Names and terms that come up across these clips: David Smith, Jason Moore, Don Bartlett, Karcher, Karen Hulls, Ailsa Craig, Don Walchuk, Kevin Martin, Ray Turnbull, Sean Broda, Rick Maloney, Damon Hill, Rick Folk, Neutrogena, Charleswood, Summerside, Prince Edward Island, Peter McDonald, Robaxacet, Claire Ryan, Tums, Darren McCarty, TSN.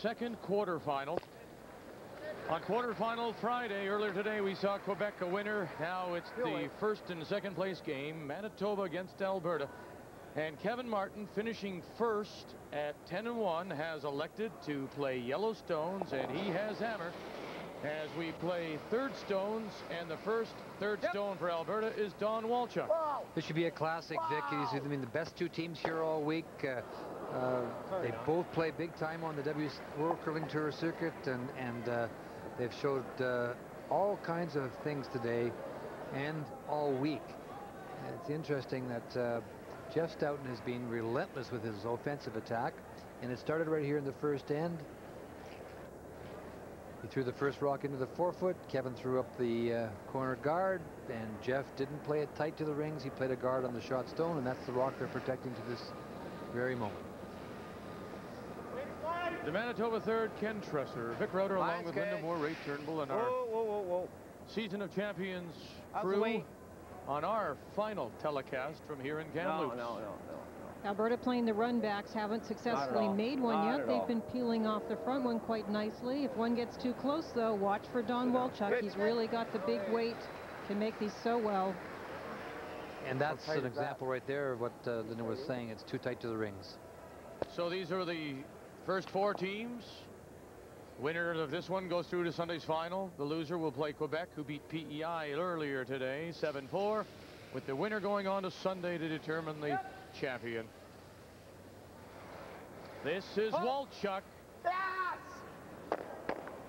second quarterfinal. On quarterfinal Friday, earlier today, we saw Quebec a winner. Now it's the first and second place game, Manitoba against Alberta. And Kevin Martin, finishing first at 10-1, has elected to play yellow stones, and he has hammer as we play third stones. And the first third stone for Alberta is Don Walchuk. This should be a classic, Vic. I mean, the best two teams here all week. They both play big time on the World Curling Tour circuit, and they've showed all kinds of things today and all week. And it's interesting that Jeff Stoughton has been relentless with his offensive attack, and it started right here in the first end. He threw the first rock into the forefoot. Kevin threw up the corner guard, and Jeff didn't play it tight to the rings. He played a guard on the shot stone, and that's the rock they're protecting to this very moment. The Manitoba third, Ken Tresser, Vic Roder, along with Linda Moore, Ray Turnbull, and our Season of Champions crew on our final telecast from here in Kamloops. No. Alberta playing the run backs, haven't successfully made one yet. They've been peeling off the front one quite nicely. If one gets too close, though, watch for Don Walchuk. He's really got the big weight, can make these so well. And that's an example right there of what Linda was saying. It's too tight to the rings. So these are the first four teams. Winner of this one goes through to Sunday's final. The loser will play Quebec, who beat PEI earlier today, 7-4, with the winner going on to Sunday to determine the champion. This is Walchuk.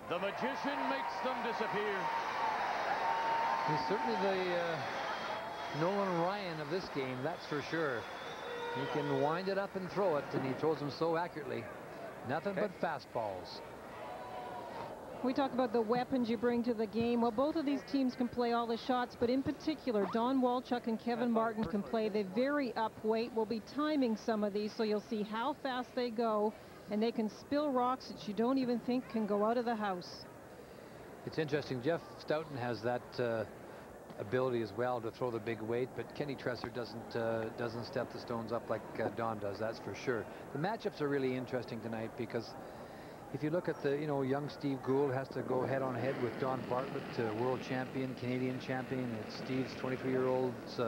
The magician makes them disappear. He's certainly the Nolan Ryan of this game, that's for sure. He can wind it up and throw it, and he throws them so accurately. Nothing but fastballs. We talk about the weapons you bring to the game. Well, both of these teams can play all the shots, but in particular, Don Walchuk and Kevin Martin can play the very upweight. We'll be timing some of these, so you'll see how fast they go, and they can spill rocks that you don't even think can go out of the house. It's interesting. Jeff Stoughton has that ability as well to throw the big weight, but Kenny Tresser doesn't step the stones up like Don does, that's for sure. The matchups are really interesting tonight, because if you look at the, young Steve Gould has to go head on head with Don Bartlett, world champion, Canadian champion. It's Steve's 23-year-old's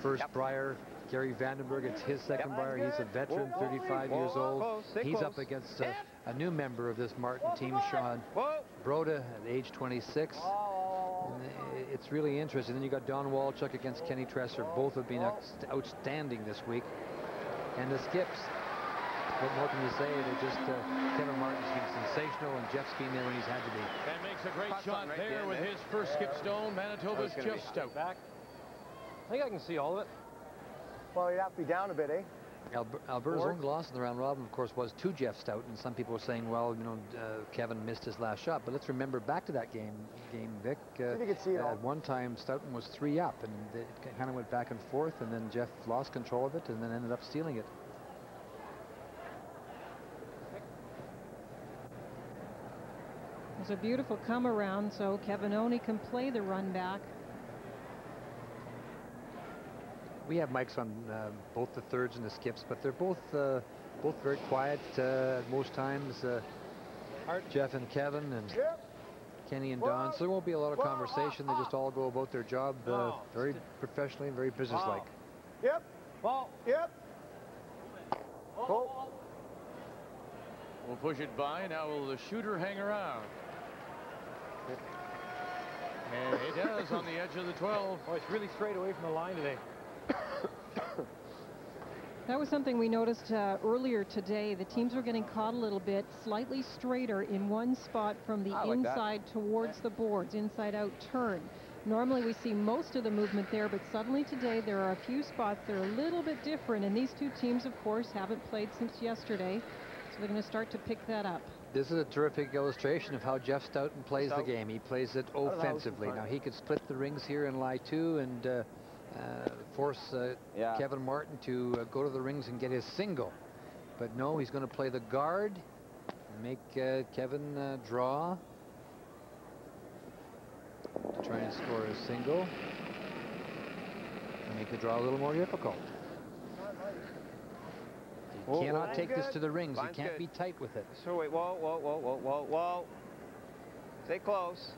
first Brier. Gary Vandenberg, it's his second Brier. He's a veteran, 35 years old. He's up against a new member of this Martin team, Sean Broda, at age 26. It's really interesting. Then you got Don Walchuk against Kenny Tresser. Both have been outstanding this week. And the skips, what more can you say? They're just Kevin Martin's been sensational, and Jeff's been there when he's had to be. That makes a great shot right there with his first skip stone. Manitoba's Jeff Stoughton. I think I can see all of it. Well, you'd have to be down a bit, eh? Alberta's only loss in the round robin, of course, was to Jeff Stoughton, and some people were saying, well, Kevin missed his last shot, but let's remember back to that game, Vic. You could see it all. At one time, Stoughton was 3 up, and it kind of went back and forth, and then Jeff lost control of it, and then ended up stealing it. It was a beautiful come around, so Kevin only can play the run back. We have mics on both the thirds and the skips, but they're both very quiet most times. Jeff and Kevin and Kenny and Don, so there won't be a lot of conversation. They just all go about their job very professionally and very businesslike. We'll push it by. Now will the shooter hang around? And it does on the edge of the 12. Oh, it's really straight away from the line today. That was something we noticed earlier today. The teams were getting caught a little bit, slightly straighter in one spot from the inside towards the boards, inside out turn. Normally we see most of the movement there, but suddenly today there are a few spots that are a little bit different, and these two teams, of course, haven't played since yesterday, so they're going to start to pick that up. This is a terrific illustration of how Jeff Stoughton plays the game. He plays it offensively. Now he could split the rings here in lie two and force Kevin Martin to go to the rings and get his single, but no, he's going to play the guard and make Kevin draw to try and score a single and make the draw a little more difficult. Cannot take this to the rings. He can't be tight with it. So wait, whoa, whoa, whoa, whoa, whoa, whoa. Stay close.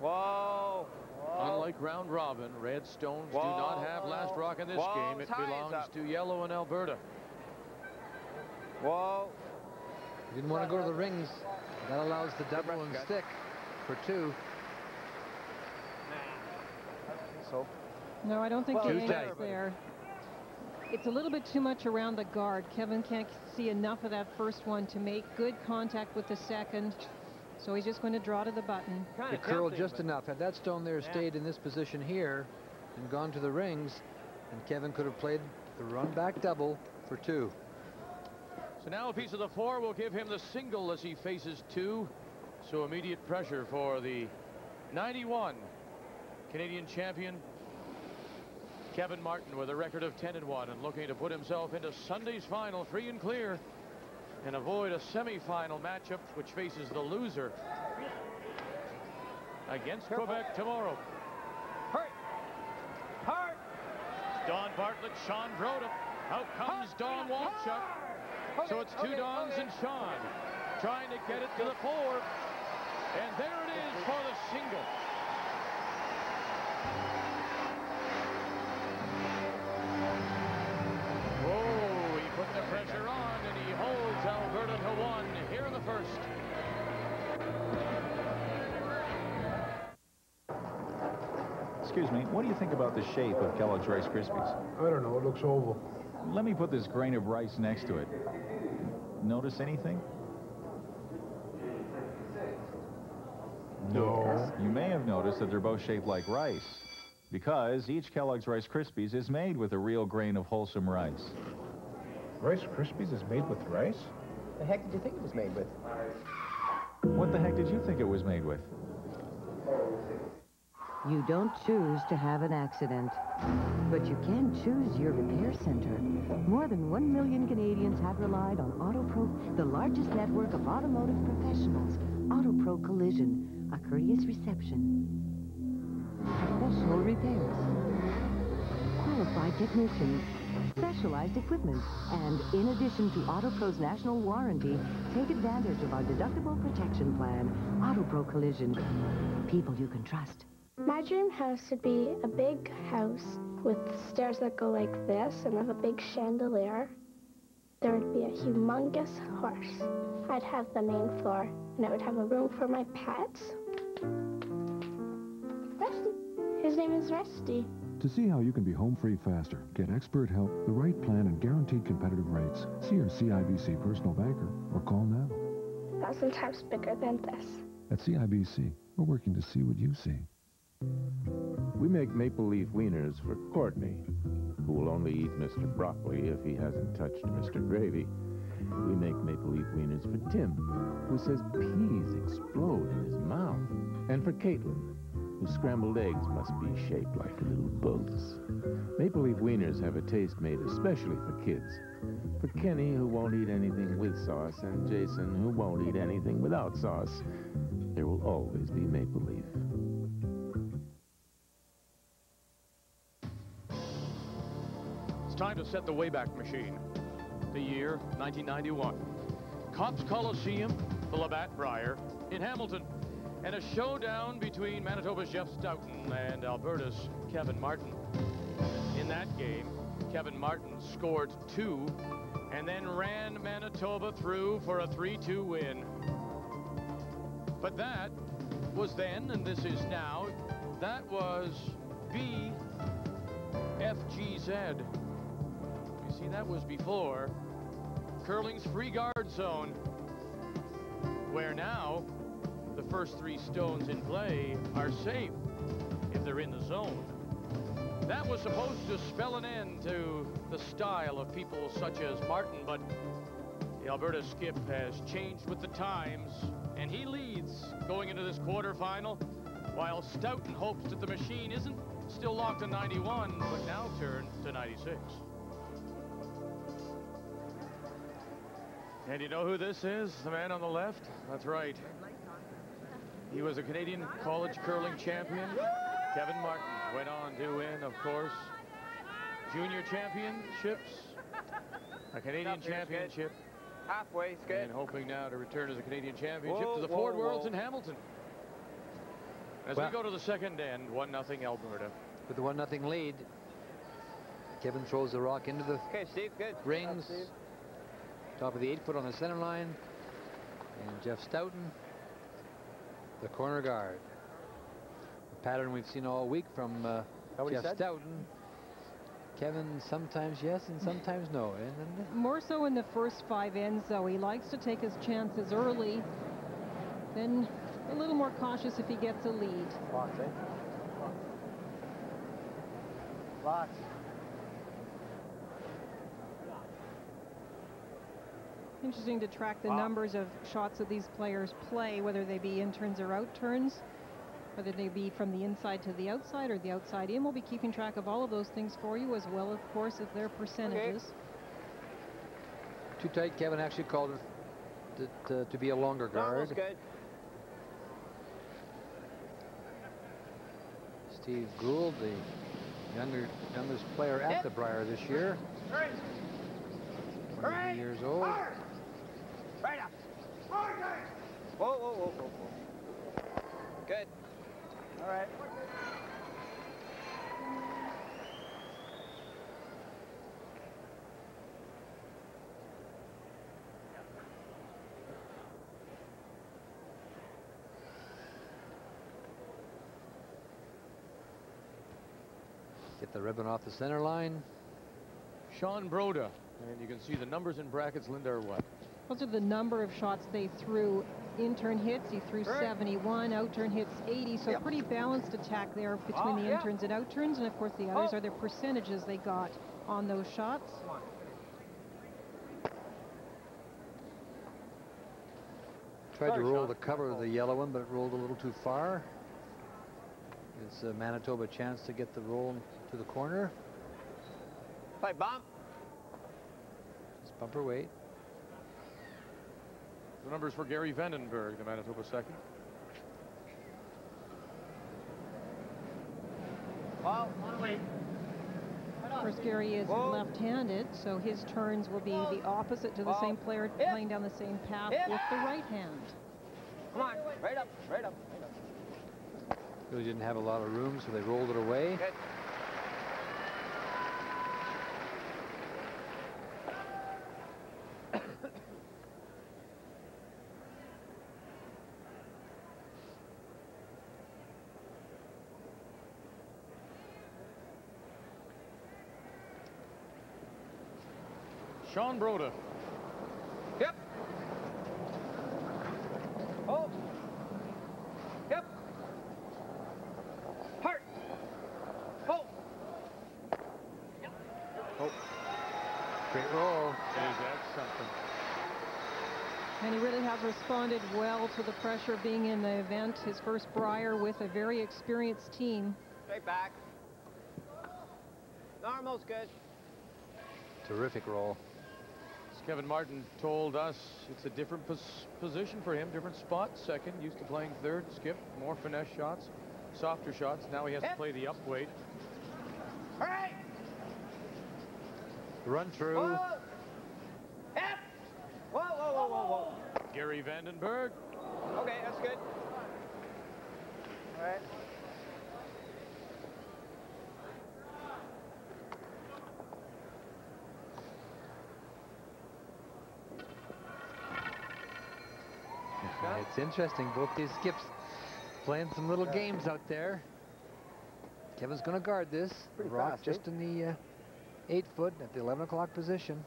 Whoa. Whoa. Unlike round robin, red stones do not have last rock in this game. It belongs to yellow in Alberta. Whoa. He didn't want to go to the rings. That allows the double and stick for two. So. No, I don't think the aim is there. It's a little bit too much around the guard. Kevin can't see enough of that first one to make good contact with the second. So he's just going to draw to the button. The curl just enough. Had that stone there stayed in this position here and gone to the rings, and Kevin could have played the run back double for two. So now a piece of the four will give him the single as he faces two. So immediate pressure for the 91 Canadian champion Kevin Martin, with a record of 10-1 and looking to put himself into Sunday's final free and clear and avoid a semifinal matchup which faces the loser against Quebec tomorrow. Hurt! Hurt! Don Bartlett, Sean Broda. Out comes Don Walchuk. So it's two Dons and Sean trying to get it to the four. And there it is for the single. The pressure on, and he holds Alberta to one here in the first. Excuse me, what do you think about the shape of Kellogg's Rice Krispies? I don't know, it looks oval. Let me put this grain of rice next to it. Notice anything? No. You may have noticed that they're both shaped like rice, because each Kellogg's Rice Krispies is made with a real grain of wholesome rice. Rice Krispies is made with rice? The heck did you think it was made with? What the heck did you think it was made with? You don't choose to have an accident, but you can choose your repair center. More than 1 million Canadians have relied on AutoPro, the largest network of automotive professionals. AutoPro Collision, a courteous reception. Professional repairs. Qualified technicians. Specialized equipment, and in addition to AutoPro's national warranty, take advantage of our deductible protection plan. AutoPro Collision, people you can trust. My dream house would be a big house with stairs that go like this and have a big chandelier. There would be a humongous horse. I'd have the main floor, and I would have a room for my pets. Rusty. His name is Rusty. To see how you can be home free faster, get expert help, the right plan, and guaranteed competitive rates, see your CIBC personal banker or call now. 1,000 times bigger than this. At CIBC, we're working to see what you see. We make maple leaf wieners for Courtney, who will only eat Mr. Broccoli if he hasn't touched Mr. Gravy. We make maple leaf wieners for Tim, who says peas explode in his mouth, and for Caitlin, whose scrambled eggs must be shaped like little boats. Maple Leaf Wieners have a taste made especially for kids. For Kenny, who won't eat anything with sauce, and Jason, who won't eat anything without sauce. There will always be Maple Leaf. It's time to set the Wayback Machine. The year, 1991. Kamloops Coliseum, the Labatt Brier, in Hamilton. And a showdown between Manitoba's Jeff Stoughton and Alberta's Kevin Martin. In that game, Kevin Martin scored two and then ran Manitoba through for a 3-2 win. But that was then, and this is now, that was BFGZ. You see, that was before curling's free guard zone, where now the first three stones in play are safe if they're in the zone. That was supposed to spell an end to the style of people such as Martin, but the Alberta skip has changed with the times, and he leads going into this quarterfinal, while Stoughton hopes that the machine isn't still locked in 91, but now turned to 96. And you know who this is? The man on the left? That's right. He was a Canadian college curling champion. Kevin Martin went on to win, of course, junior championships, A Canadian championship. Halfway, skid. And hoping now to return as a Canadian championship to the Ford Worlds in Hamilton. As we go to the second end, 1-0 Alberta. With the 1-0 lead, Kevin throws the rock into the rings. Steve. Top of the 8-foot on the center line. And Jeff Stoughton, the corner guard. A pattern we've seen all week from Jeff Stoughton. Kevin, sometimes yes and sometimes no. More so in the first 5 ends, though. He likes to take his chances early. Then a little more cautious if he gets a lead. Lots, eh? Lots. Interesting to track the numbers of shots that these players play, whether they be in turns or out turns, whether they be from the inside to the outside or the outside in. We'll be keeping track of all of those things for you, as well, of course, as their percentages. Okay. Too tight. Kevin actually called it to be a longer guard. That was good. Steve Gould, the youngest player at the Brier this year. 23 years old. Right up. Whoa. Good. All right. Get the ribbon off the center line. Sean Broda. And you can see the numbers in brackets, Linda, are what? Those are the number of shots they threw. In-turn hits, he threw 71. Out-turn hits, 80. So pretty balanced attack there between the in-turns and out-turns. And, of course, the others are the percentages they got on those shots. Tried to roll the cover of the yellow one, but it rolled a little too far. It's a Manitoba chance to get the roll to the corner. Play bomb. Bumper weight. The numbers for Gary Vandenberg, the Manitoba second. Of course, Gary is left-handed, so his turns will be the opposite to the same player playing down the same path with the right hand. Come on, right up. Really didn't have a lot of room, so they rolled it away. Good. Sean Broda. Hart. Great roll. Yeah. That's something. And he really has responded well to the pressure of being in the event. His first Brier with a very experienced team. Straight back. Normal's good. Terrific roll. Kevin Martin told us it's a different position for him, different spot. Second, used to playing third, skip, more finesse shots, softer shots. Now he has to play the up weight. All right. Run through. Gary Vandenberg. Okay, that's good. All right. It's interesting, both these skips playing some little games out there. Kevin's going to guard this. Rock fast, just in the 8-foot at the 11 o'clock position.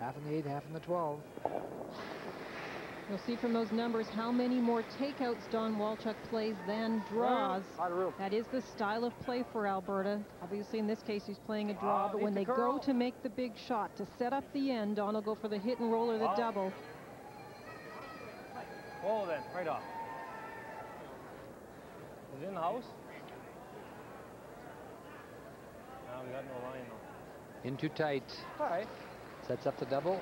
Half in the 8, half in the 12. You'll see from those numbers how many more takeouts Don Walchuk plays than draws. That is the style of play for Alberta. Obviously, in this case, he's playing a draw, but when they go to make the big shot to set up the end, Don will go for the hit and roll or the double. Oh, then, right off. Is it in the house? No, we got no line though. In too tight. All right. Sets up the double.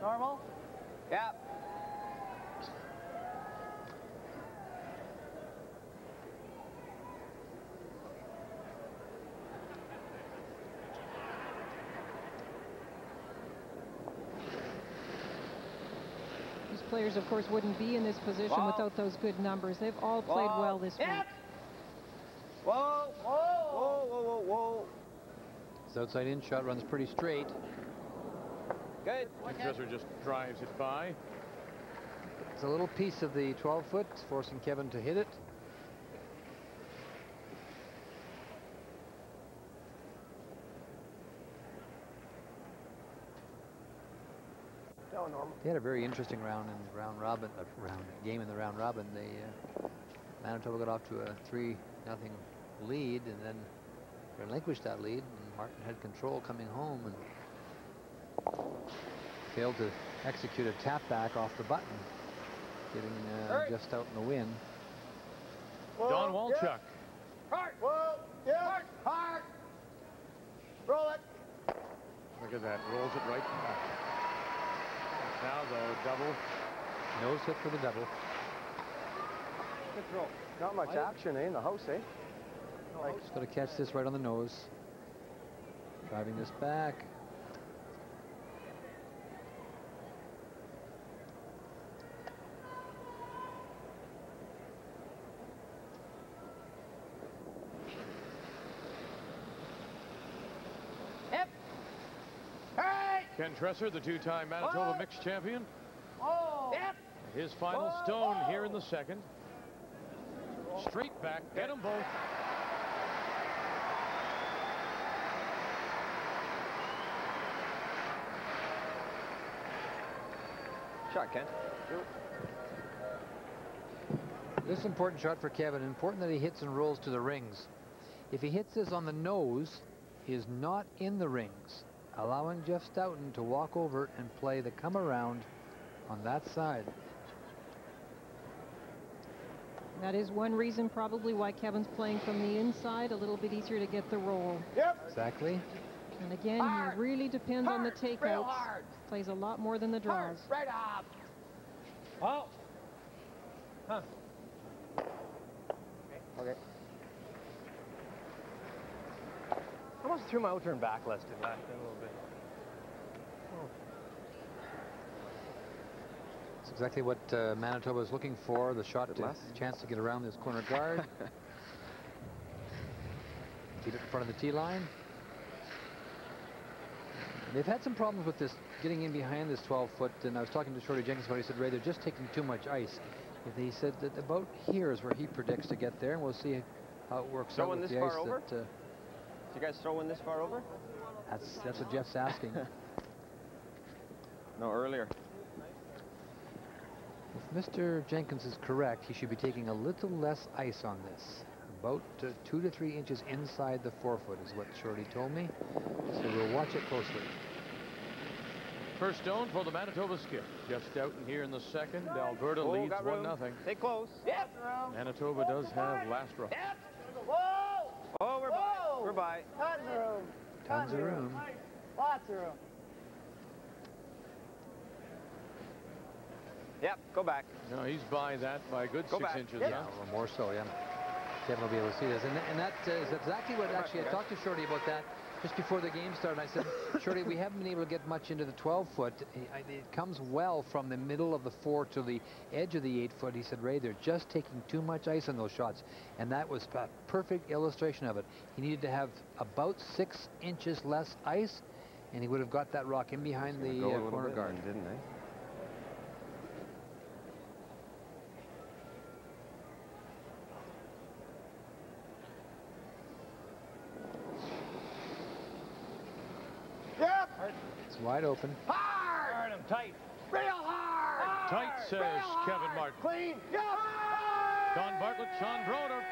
Normal? Yeah. players, of course, wouldn't be in this position without those good numbers. They've all played well this week. Whoa, whoa, whoa, whoa, whoa. His outside in shot runs pretty straight. Good. Tresser just drives it by. It's a little piece of the 12-foot, forcing Kevin to hit it. They had a very interesting round in the round robin, game in the round robin. They Manitoba got off to a 3-0 lead and then relinquished that lead. And Martin had control coming home and failed to execute a tap back off the button, getting just out in the win. Well, Don Walchuk. Yeah. Hard. Well, yeah. Hard. Hard. Roll it. Look at that. Rolls it right back. Now the double. Nose hit for the double. Good throw. Not much action in the house, eh? Like, just got to catch this right on the nose. Driving this back. Ken Tresser, the two-time Manitoba mixed champion. His final stone here in the second. Straight back, get them both. Shot, Ken. This is an important shot for Kevin. Important that he hits and rolls to the rings. If he hits this on the nose, he is not in the rings, allowing Jeff Stoughton to walk over and play the come around on that side. That is one reason probably why Kevin's playing from the inside, a little bit easier to get the roll. Yep. Exactly. And again, he really depends on the takeouts. Plays a lot more than the draws. Right up. Oh. Huh. Okay. I almost threw my outturn back less than that a little bit. It's exactly what Manitoba is looking for, the shot, the chance to get around this corner guard. Keep it in front of the tee line. And they've had some problems with this, getting in behind this 12-foot, and I was talking to Shorty Jenkins about it. He said, Ray, they're just taking too much ice. And he said that about here is where he predicts to get there, and we'll see how it works out with the ice. You guys throwing this far over? That's what Jeff's asking. No, earlier. If Mr. Jenkins is correct, he should be taking a little less ice on this. About 2 to 3 inches inside the 4-foot is what Shorty told me. So we'll watch it closely. First stone for the Manitoba skip. Jeff Stoughton here in the second. Alberta leads 1-0. Stay close. Yep. Manitoba does have last round. Yep. Oh, we're by. We're by. Tons of room. Tons of room. Lots of room. Yep, go back. No, he's by that by a good 6 inches now. Or more so, yeah. Kevin will be able to see this. And that is exactly what I talked to Shorty about that just before the game started. I said, Shorty, we haven't been able to get much into the 12-foot. It comes well from the middle of the 4 to the edge of the 8-foot. He said, Ray, they're just taking too much ice on those shots. And that was a perfect illustration of it. He needed to have about 6 inches less ice, and he would have got that rock in behind the corner guard. Didn't they? Wide open. Hard! I'm tight. Real hard! Tight, says Kevin Martin. Clean. Yep. Don Bartlett, Sean Broda,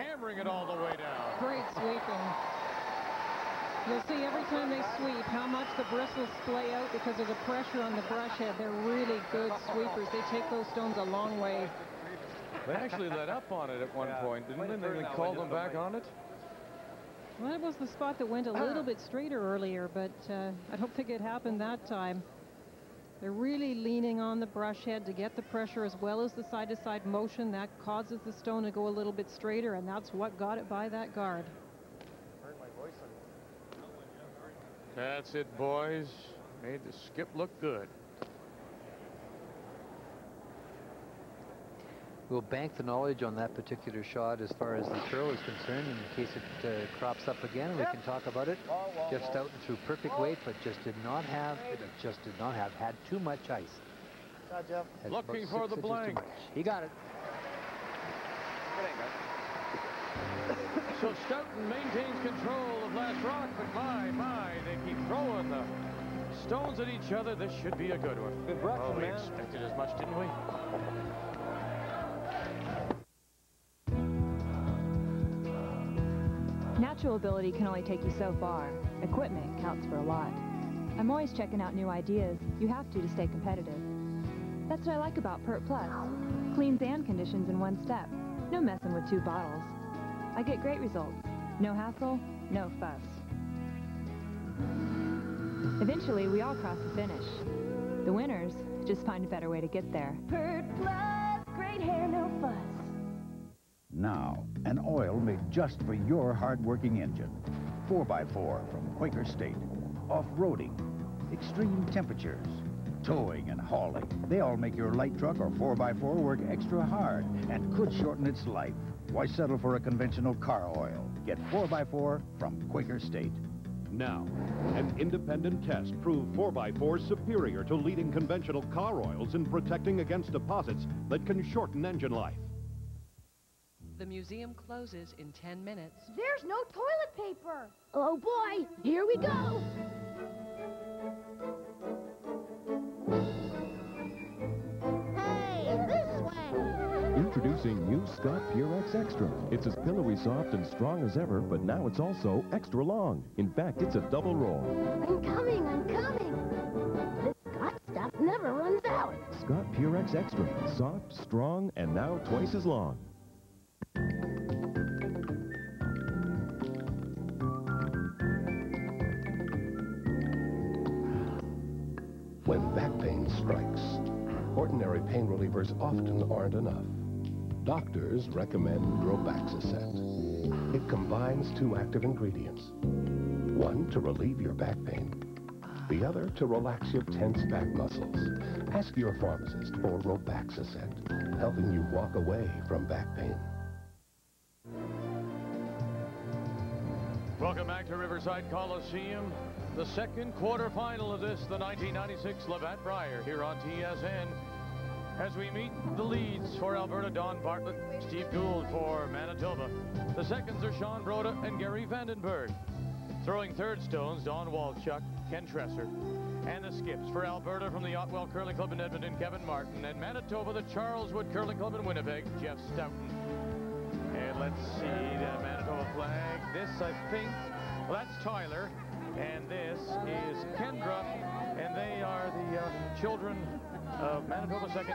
hammering it all the way down. Great sweeping. You'll see every time they sweep how much the bristles splay out because of the pressure on the brush head. They're really good sweepers. They take those stones a long way. They actually let up on it at one point, didn't they? They called them back on it. Well, that was the spot that went a little bit straighter earlier, but I don't think it happened that time. They're really leaning on the brush head to get the pressure as well as the side-to-side motion. That causes the stone to go a little bit straighter, and that's what got it by that guard. That's it, boys. Made the skip look good. we'll bank the knowledge on that particular shot as far as the curl is concerned, and in case it crops up again, we can talk about it. Jeff Stoughton threw perfect weight, but had too much ice. Had looking for the blank. He got it. So Stoughton maintains control of last rock, but my, they keep throwing the stones at each other. This should be a good one. Good brush, oh, we expected as much, didn't we? Natural ability can only take you so far. Equipment counts for a lot. I'm always checking out new ideas. You have to stay competitive. That's what I like about Pert Plus. Cleans and conditions in one step. No messing with two bottles. I get great results. No hassle, no fuss. Eventually, we all cross the finish. The winners just find a better way to get there. Pert Plus, great hair, no fuss. Now, an oil made just for your hard-working engine. 4x4 from Quaker State. Off-roading, extreme temperatures, towing and hauling. They all make your light truck or 4x4 work extra hard and could shorten its life. Why settle for a conventional car oil? Get 4x4 from Quaker State. Now, an independent test proved 4x4 superior to leading conventional car oils in protecting against deposits that can shorten engine life. The museum closes in 10 minutes. There's no toilet paper. Oh boy, here we go. Introducing new Scott Purex Extra. It's as pillowy soft and strong as ever, but now it's also extra long. In fact, it's a double roll. I'm coming, I'm coming. This Scott stuff never runs out. Scott Purex Extra. Soft, strong, and now twice as long. When back pain strikes, ordinary pain relievers often aren't enough. Doctors recommend Robaxacet. It combines two active ingredients. One to relieve your back pain. The other to relax your tense back muscles. Ask your pharmacist for Robaxacet, helping you walk away from back pain. Welcome back to Riverside Coliseum. The second quarterfinal of this, the 1996 Labatt Brier here on TSN. As we meet the leads for Alberta, Don Bartlett, Steve Gould for Manitoba. The seconds are Sean Broda and Gary Vandenberg. Throwing third stones, Don Walchuk, Ken Tresser. And the skips for Alberta from the Ottewell Curling Club in Edmonton, Kevin Martin. And Manitoba, the Charleswood Curling Club in Winnipeg, Jeff Stoughton. And let's see the Manitoba flag. This, I think, well, that's Tyler. And this is Kendra. And they are the children of Manitoba second,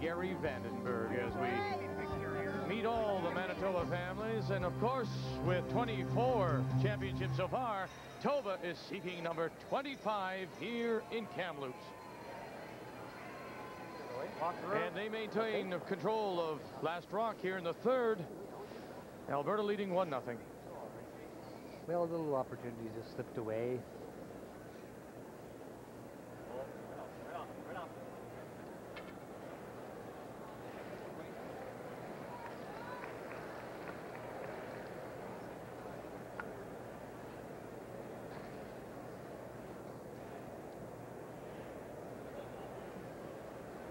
Gary Vandenberg, as we meet all the Manitoba families. And of course, with 24 championships so far, Toba is seeking number 25 here in Kamloops. And they maintain control of last rock here in the third. Alberta leading 1-0. Well, little opportunities just slipped away.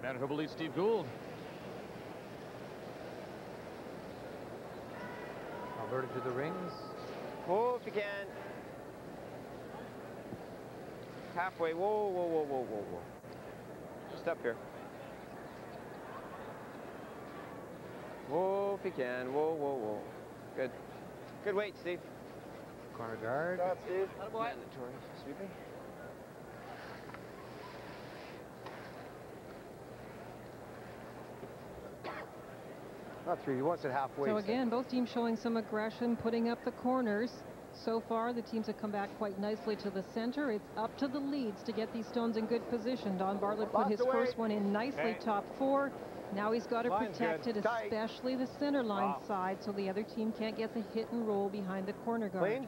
Manitoba leads Steve Gould. Alberta to the rings. Move if you can. Halfway. Whoa, whoa, whoa, whoa, whoa, whoa. Just up here. Whoa if you can. Whoa, whoa, whoa. Good. Good weight, Steve. Corner guard. Stop, Steve. Mandatory sweeping. Not three, he wants it halfway. So again, both teams showing some aggression, putting up the corners. So far, the teams have come back quite nicely to the center. It's up to the leads to get these stones in good position. Don Bartlett put his first one in nicely, top four. Now he's got to protect it, especially the center line side, so the other team can't get the hit and roll behind the corner guard. Clean.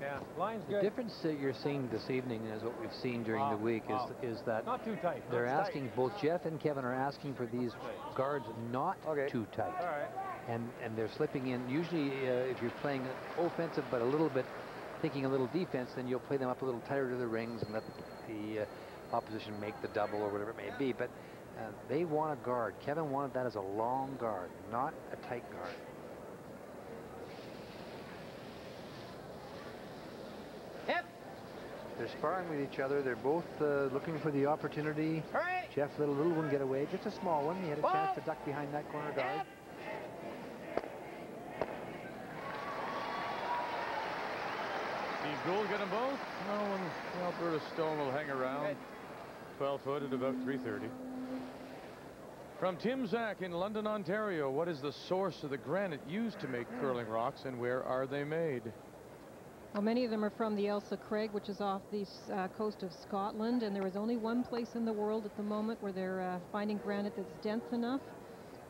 Yeah, line's good. The difference that you're seeing this evening is what we've seen during the week is that not too tight. They're asking tight. Both Jeff and Kevin are asking for these guards not too tight. All right. And they're slipping in. Usually, if you're playing offensive but a little bit thinking a little defense, then you'll play them up a little tighter to the rings and let the opposition make the double or whatever it may be. But they want a guard. Kevin wanted that as a long guard, not a tight guard. Hip. They're sparring with each other. They're both looking for the opportunity. Hurry. Jeff let a little one get away, just a small one. He had a chance to duck behind that corner guard. Hip. Gould get them both? No, and Alberta Stone will hang around. 12 foot at about 3:30. From Tim Zak in London, Ontario, what is the source of the granite used to make curling rocks and where are they made? Well, many of them are from the Ailsa Craig, which is off the coast of Scotland, and there is only one place in the world at the moment where they're finding granite that's dense enough.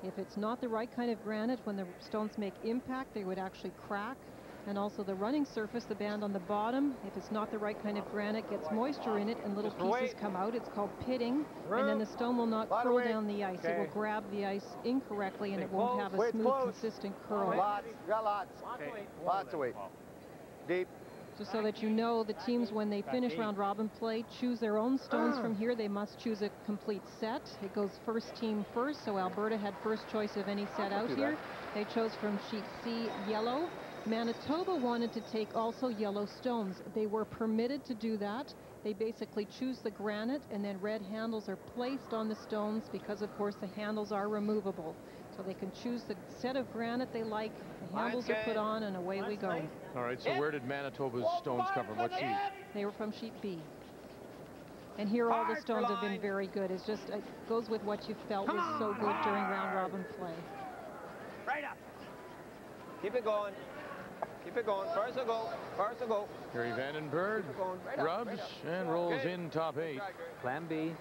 If it's not the right kind of granite, when the stones make impact, they would actually crack. And also the running surface, the band on the bottom, if it's not the right kind of granite, gets moisture in it and little pieces come out. It's called pitting. And then the stone will not curl down the ice. It will grab the ice incorrectly and it won't have a smooth, consistent curl. Lots, got lots. Lots of weight. Deep. Just so that you know, the teams, when they finish round robin play, choose their own stones from here. They must choose a complete set. It goes first team first, so Alberta had first choice of any set out here. They chose from sheet C, yellow. Manitoba wanted to take also yellow stones. They were permitted to do that. They basically choose the granite and then red handles are placed on the stones because of course the handles are removable. So they can choose the set of granite they like, the handles are put on and away we go. All right, so where did Manitoba's stones come from? What sheet? They were from sheet B. And here all the stones have been very good. It's just, it goes with what you felt was so good during round robin play. Right up. Keep it going. Keep it going. Far as I go. Far as I go. Gary Vandenberg rubs and rolls in top 8. Plan B.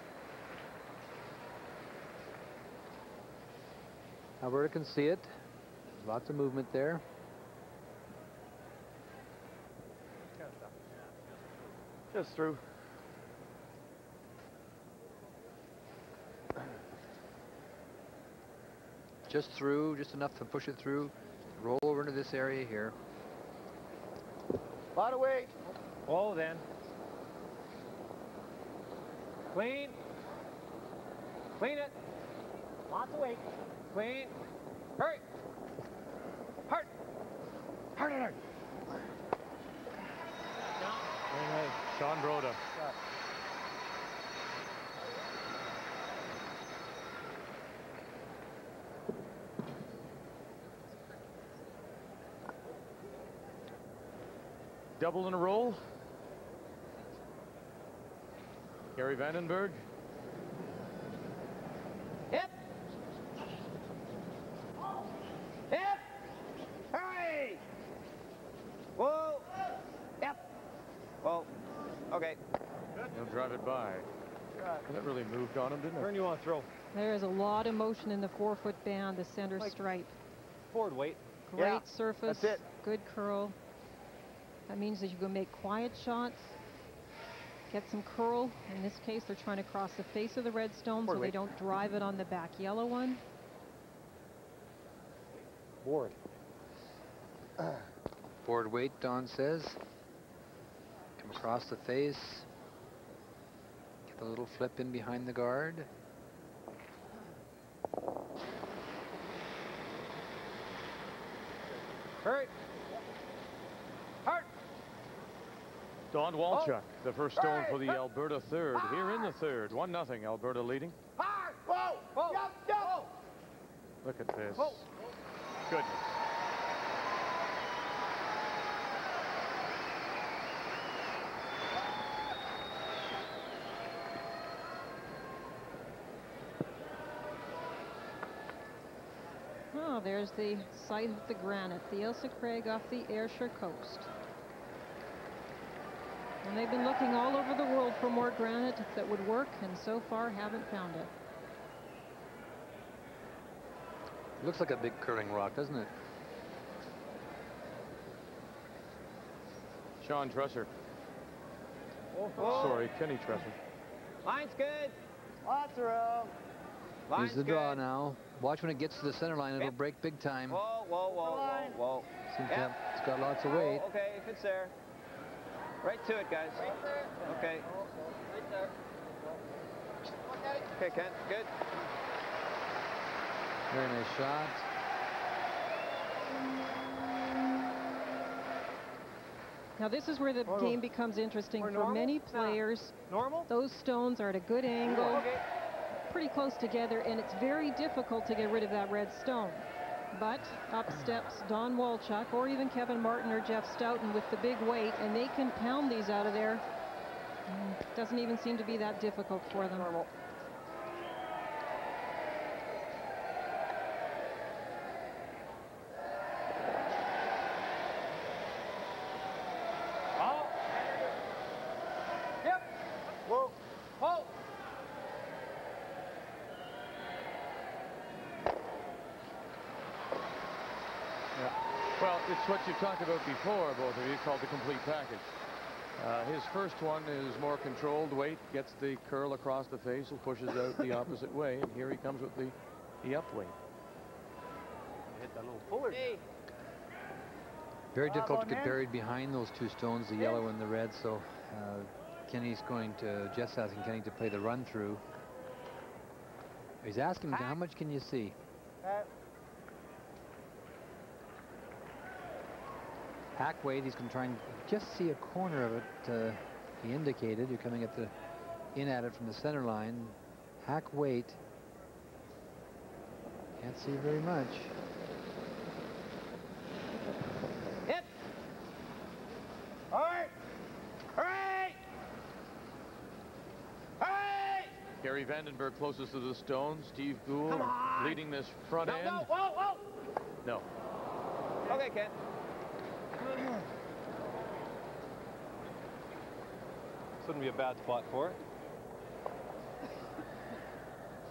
Alberta can see it. There's lots of movement there. Just through. Just through. Just enough to push it through. Roll over into this area here. Lot of weight. Oh, then. Clean. Clean it. Lots of weight. Clean. Hurry. Hard. Hard and hard. Sean Broda. Double in a roll. Gary Vandenberg. Hip. Hip. Hurry. Whoa. Yep. Well, okay. He'll drive it by. That really moved on him, didn't it? Turn you on throw. There is a lot of motion in the 4-foot band, the center stripe. Forward weight. Great surface. That's it. Good curl. That means that you can make quiet shots, get some curl. In this case, they're trying to cross the face of the red stone so they don't drive it on the back yellow one. Board. Board weight, Don says. Come across the face. Get the little flip in behind the guard. Hurry. Don Walchuk, the first stone for the Alberta third, here in the third. 1-0, Alberta leading. Look at this. Goodness. Oh, there's the site of the granite, the Ailsa Craig off the Ayrshire coast. And they've been looking all over the world for more granite that would work, and so far haven't found it. Looks like a big curling rock, doesn't it? Sean Tresser. Oh. Sorry, Kenny Tresser. Line's good. Lots of room. Line's good. Here's the draw now. Watch when it gets to the center line. It'll break big time. Whoa. Seems to have, it's got lots of weight. Okay, if it's there. Right to it, guys. Right there. Okay. Right there. Okay, Ken. Good. Very nice shot. Now this is where the game becomes interesting for many players. Those stones are at a good angle, pretty close together, and it's very difficult to get rid of that red stone. But up steps Don Walchuk or even Kevin Martin or Jeff Stoughton with the big weight, and they can pound these out of there. Doesn't even seem to be that difficult for them. What you talked about before, both of you, called the complete package. His first one is more controlled weight, gets the curl across the face and pushes out the opposite way, and here he comes with the up weight. Hit that little puller. Very difficult to get buried behind those two stones, the yellow and the red, so Kenny's going to, Jeff's asking Kenny to play the run through. He's asking him, how much can you see? Hack weight, he's going to try and just see a corner of it. He indicated you're coming at the at it from the center line. Hack weight, can't see very much. Hit. All right. Gary Vandenberg closest to the stone. Steve Gould leading this front end. No. Okay, Ken. This wouldn't be a bad spot for it.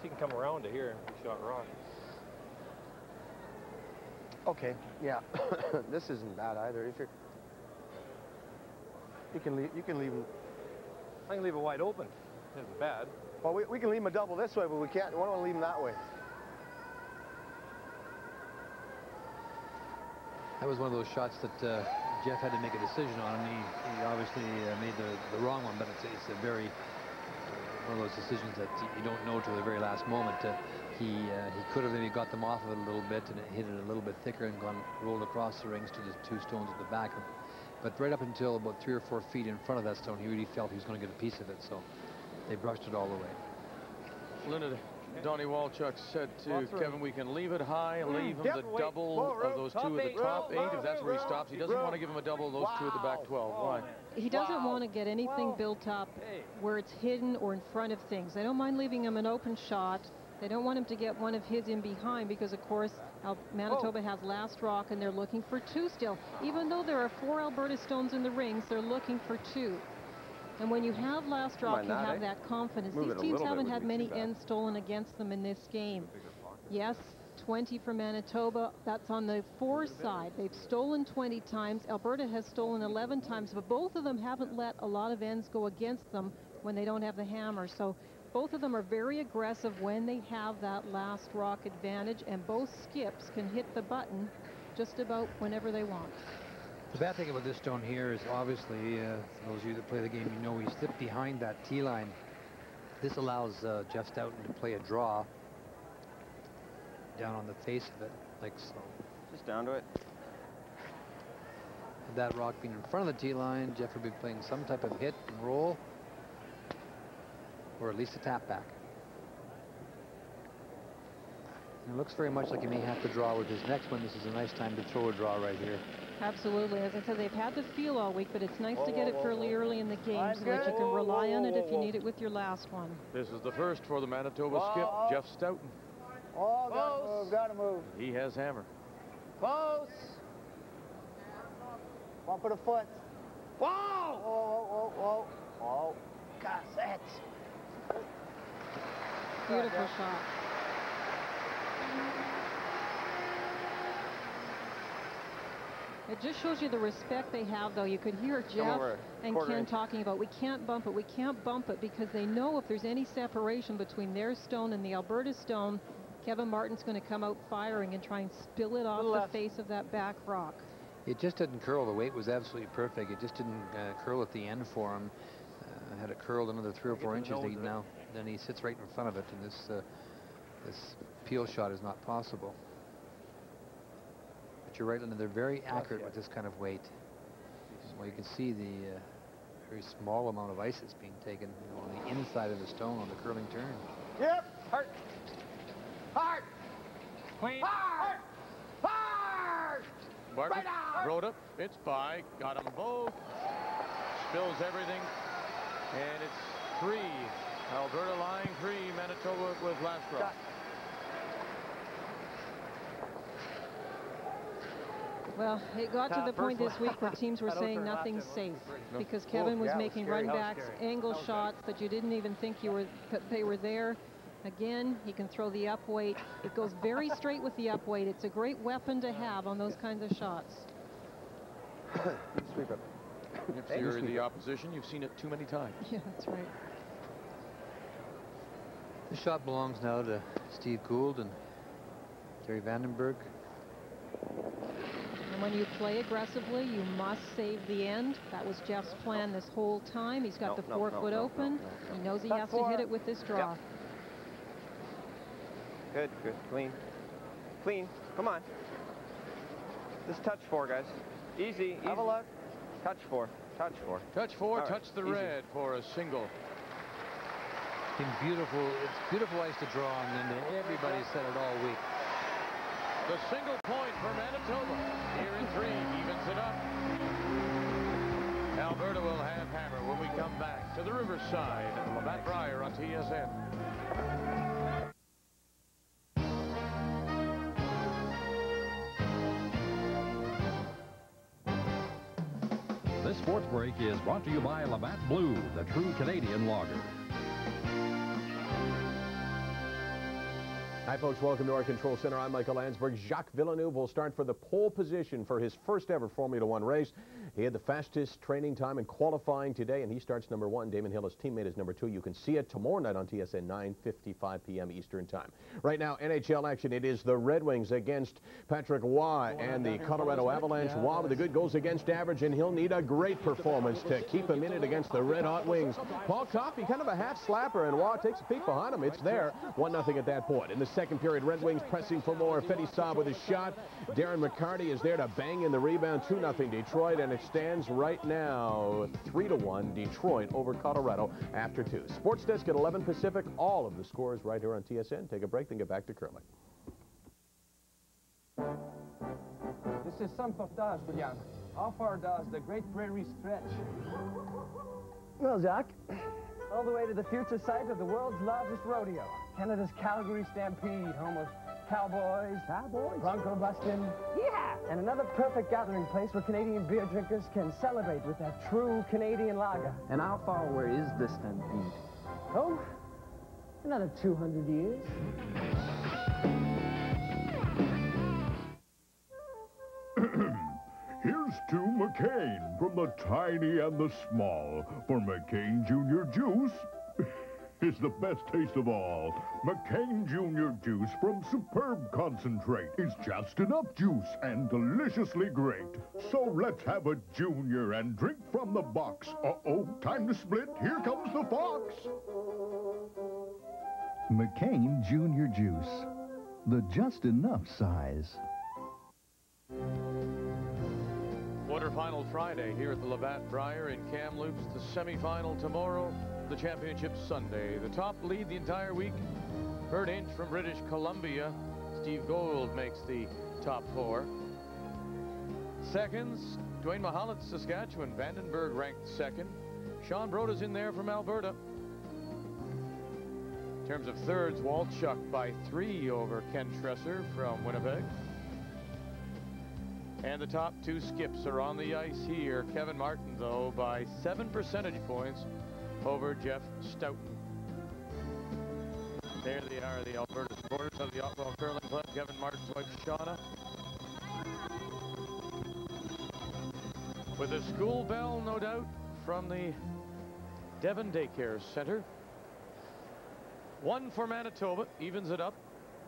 She can come around to here and be shot wrong. Okay, yeah, this isn't bad either. If you're, you can leave. I can leave it wide open. It isn't bad. Well, we can leave him a double this way, but we can't. We don't want to leave him that way. That was one of those shots that Jeff had to make a decision on. He obviously made the wrong one, but it's a very one of those decisions that you don't know till the very last moment. He could have maybe got them off of it a little bit and hit it a little bit thicker and rolled across the rings to the two stones at the back of it. But right up until about 3 or 4 feet in front of that stone, he really felt he was going to get a piece of it, so they brushed it all away. Donnie Walchuk said to Kevin, we can leave it high, leave him the double of those two at the top eight, if that's where he stops. He doesn't want to give him a double of those two at the back 12. Why? He doesn't want to get anything built up where it's hidden or in front of things. They don't mind leaving him an open shot. They don't want him to get one of his in behind because, of course, Manitoba has last rock, and they're looking for two still. Even though there are 4 Alberta stones in the rings, they're looking for 2. And when you have last rock, you have that confidence. These teams haven't had many ends stolen against them in this game. Yes, 20 for Manitoba. That's on the 4 side. They've stolen 20 times. Alberta has stolen 11 times, but both of them haven't let a lot of ends go against them when they don't have the hammer. So both of them are very aggressive when they have that last rock advantage, and both skips can hit the button just about whenever they want. The bad thing about this stone here is, obviously, those of you that play the game, you know he slipped behind that T-line. This allows Jeff Stoughton to play a draw down on the face of it, like so. Just down to it. With that rock being in front of the T-line, Jeff would be playing some type of hit and roll, or at least a tap back. And it looks very much like he may have to draw with his next one. This is a nice time to throw a draw right here. Absolutely. As I said, they've had the feel all week, but it's nice to get it fairly early in the game so that you can rely on it if you need it with your last one. This is the first for the Manitoba skip, Jeff Stoughton. Gotta move. He has hammer. Close. Bump of the foot. Whoa. Cassette. Beautiful shot. It just shows you the respect they have, though. You could hear Jeff and Ken talking about, we can't bump it, because they know if there's any separation between their stone and the Alberta stone, Kevin Martin's going to come out firing and try and spill it off the face of that back rock. It just didn't curl. The weight was absolutely perfect. It just didn't curl at the end for him. Had it curled another 3 or 4 inches, now then he sits right in front of it, and this this peel shot is not possible. But you're right, Linda, they're very accurate with this kind of weight. Well, you can see the very small amount of ice that's being taken on the inside of the stone on the curling turn. Yep, hard, hard, clean, hard, hard. Bartlett rode up. It's by, got him both. Spills everything, and it's three. Alberta lying three, Manitoba with last rock. Well, it got to the point this week where teams were saying nothing's safe, because Kevin was making runbacks, angle shots that you didn't even think you were they were there. Again, he can throw the up weight. It goes very straight with the up weight. It's a great weapon to have on those kinds of shots. Sweep up. If you're the opposition, you've seen it too many times. Yeah, that's right. The shot belongs now to Steve Gould and Gary Vandenberg. And when you play aggressively, you must save the end. That was Jeff's plan this whole time. He's got the forefoot open. He knows he has to hit it with this draw. Yep. Good, good, clean. Clean, come on. Just touch four, guys. Easy, easy. Have a look. Touch four, touch four. Touch four, touch the red for a single. Beautiful, it's beautiful ice to draw on, and everybody said it all week. The single point for Manitoba. Here in three, evens it up. Alberta will have hammer when we come back to the Riverside. Labatt Brier on TSN. This sports break is brought to you by Labatt Blue, the true Canadian lager. Hi, folks. Welcome to our Control Center. I'm Michael Landsberg. Jacques Villeneuve will start for the pole position for his first ever Formula One race. He had the fastest training time in qualifying today, and he starts number one. Damon Hill, his teammate, is number two. You can see it tomorrow night on TSN 9:55 p.m. Eastern Time. Right now, NHL action. It is the Red Wings against Patrick Roy and the Colorado Avalanche. Roy with a good goals against average, and he'll need a great performance to keep him in it against the Red Hot Wings. Paul Coffey, kind of a half slapper, and Roy takes a peek behind him. It's there. 1-0 at that point. In the second period, Red Wings pressing for more. Fetty Saab with his shot. Darren McCarty is there to bang in the rebound. 2-0 Detroit, and it's stands right now 3-1 Detroit over Colorado after two. Sports Desk at 11 Pacific. All of the scores right here on TSN. Take a break, then get back to curling. This is some portage, William. How far does the Great Prairie stretch? Well, Jacques, all the way to the future site of the world's largest rodeo, Canada's Calgary Stampede, home of cowboys, bronco busting, and another perfect gathering place where Canadian beer drinkers can celebrate with their true Canadian lager. And how far away is this stampede? Oh, another 200 years. Here's to McCain from the tiny and the small, for McCain Junior Juice is the best taste of all. McCain Jr. Juice from Superb Concentrate is just enough juice and deliciously great. So let's have a junior and drink from the box. Uh-oh, time to split. Here comes the fox. McCain Jr. Juice, the just enough size. Quarterfinal Friday here at the Labatt Brier in Kamloops. The semifinal tomorrow. The championship Sunday. The top lead the entire week. Bert Inch from British Columbia. Steve Gould makes the top four. Seconds, Dwayne Mahalat, Saskatchewan. Vandenberg ranked second. Sean Broda's in there from Alberta. In terms of thirds, Walchuk by 3 over Ken Tresser from Winnipeg. And the top two skips are on the ice here. Kevin Martin, though, by 7 percentage points. Over Jeff Stoughton. There they are, the Alberta supporters of the Ottewell Curling Club. Kevin Martin's wife, Shauna. with a school bell, no doubt, from the Devon Daycare Center. One for Manitoba, evens it up.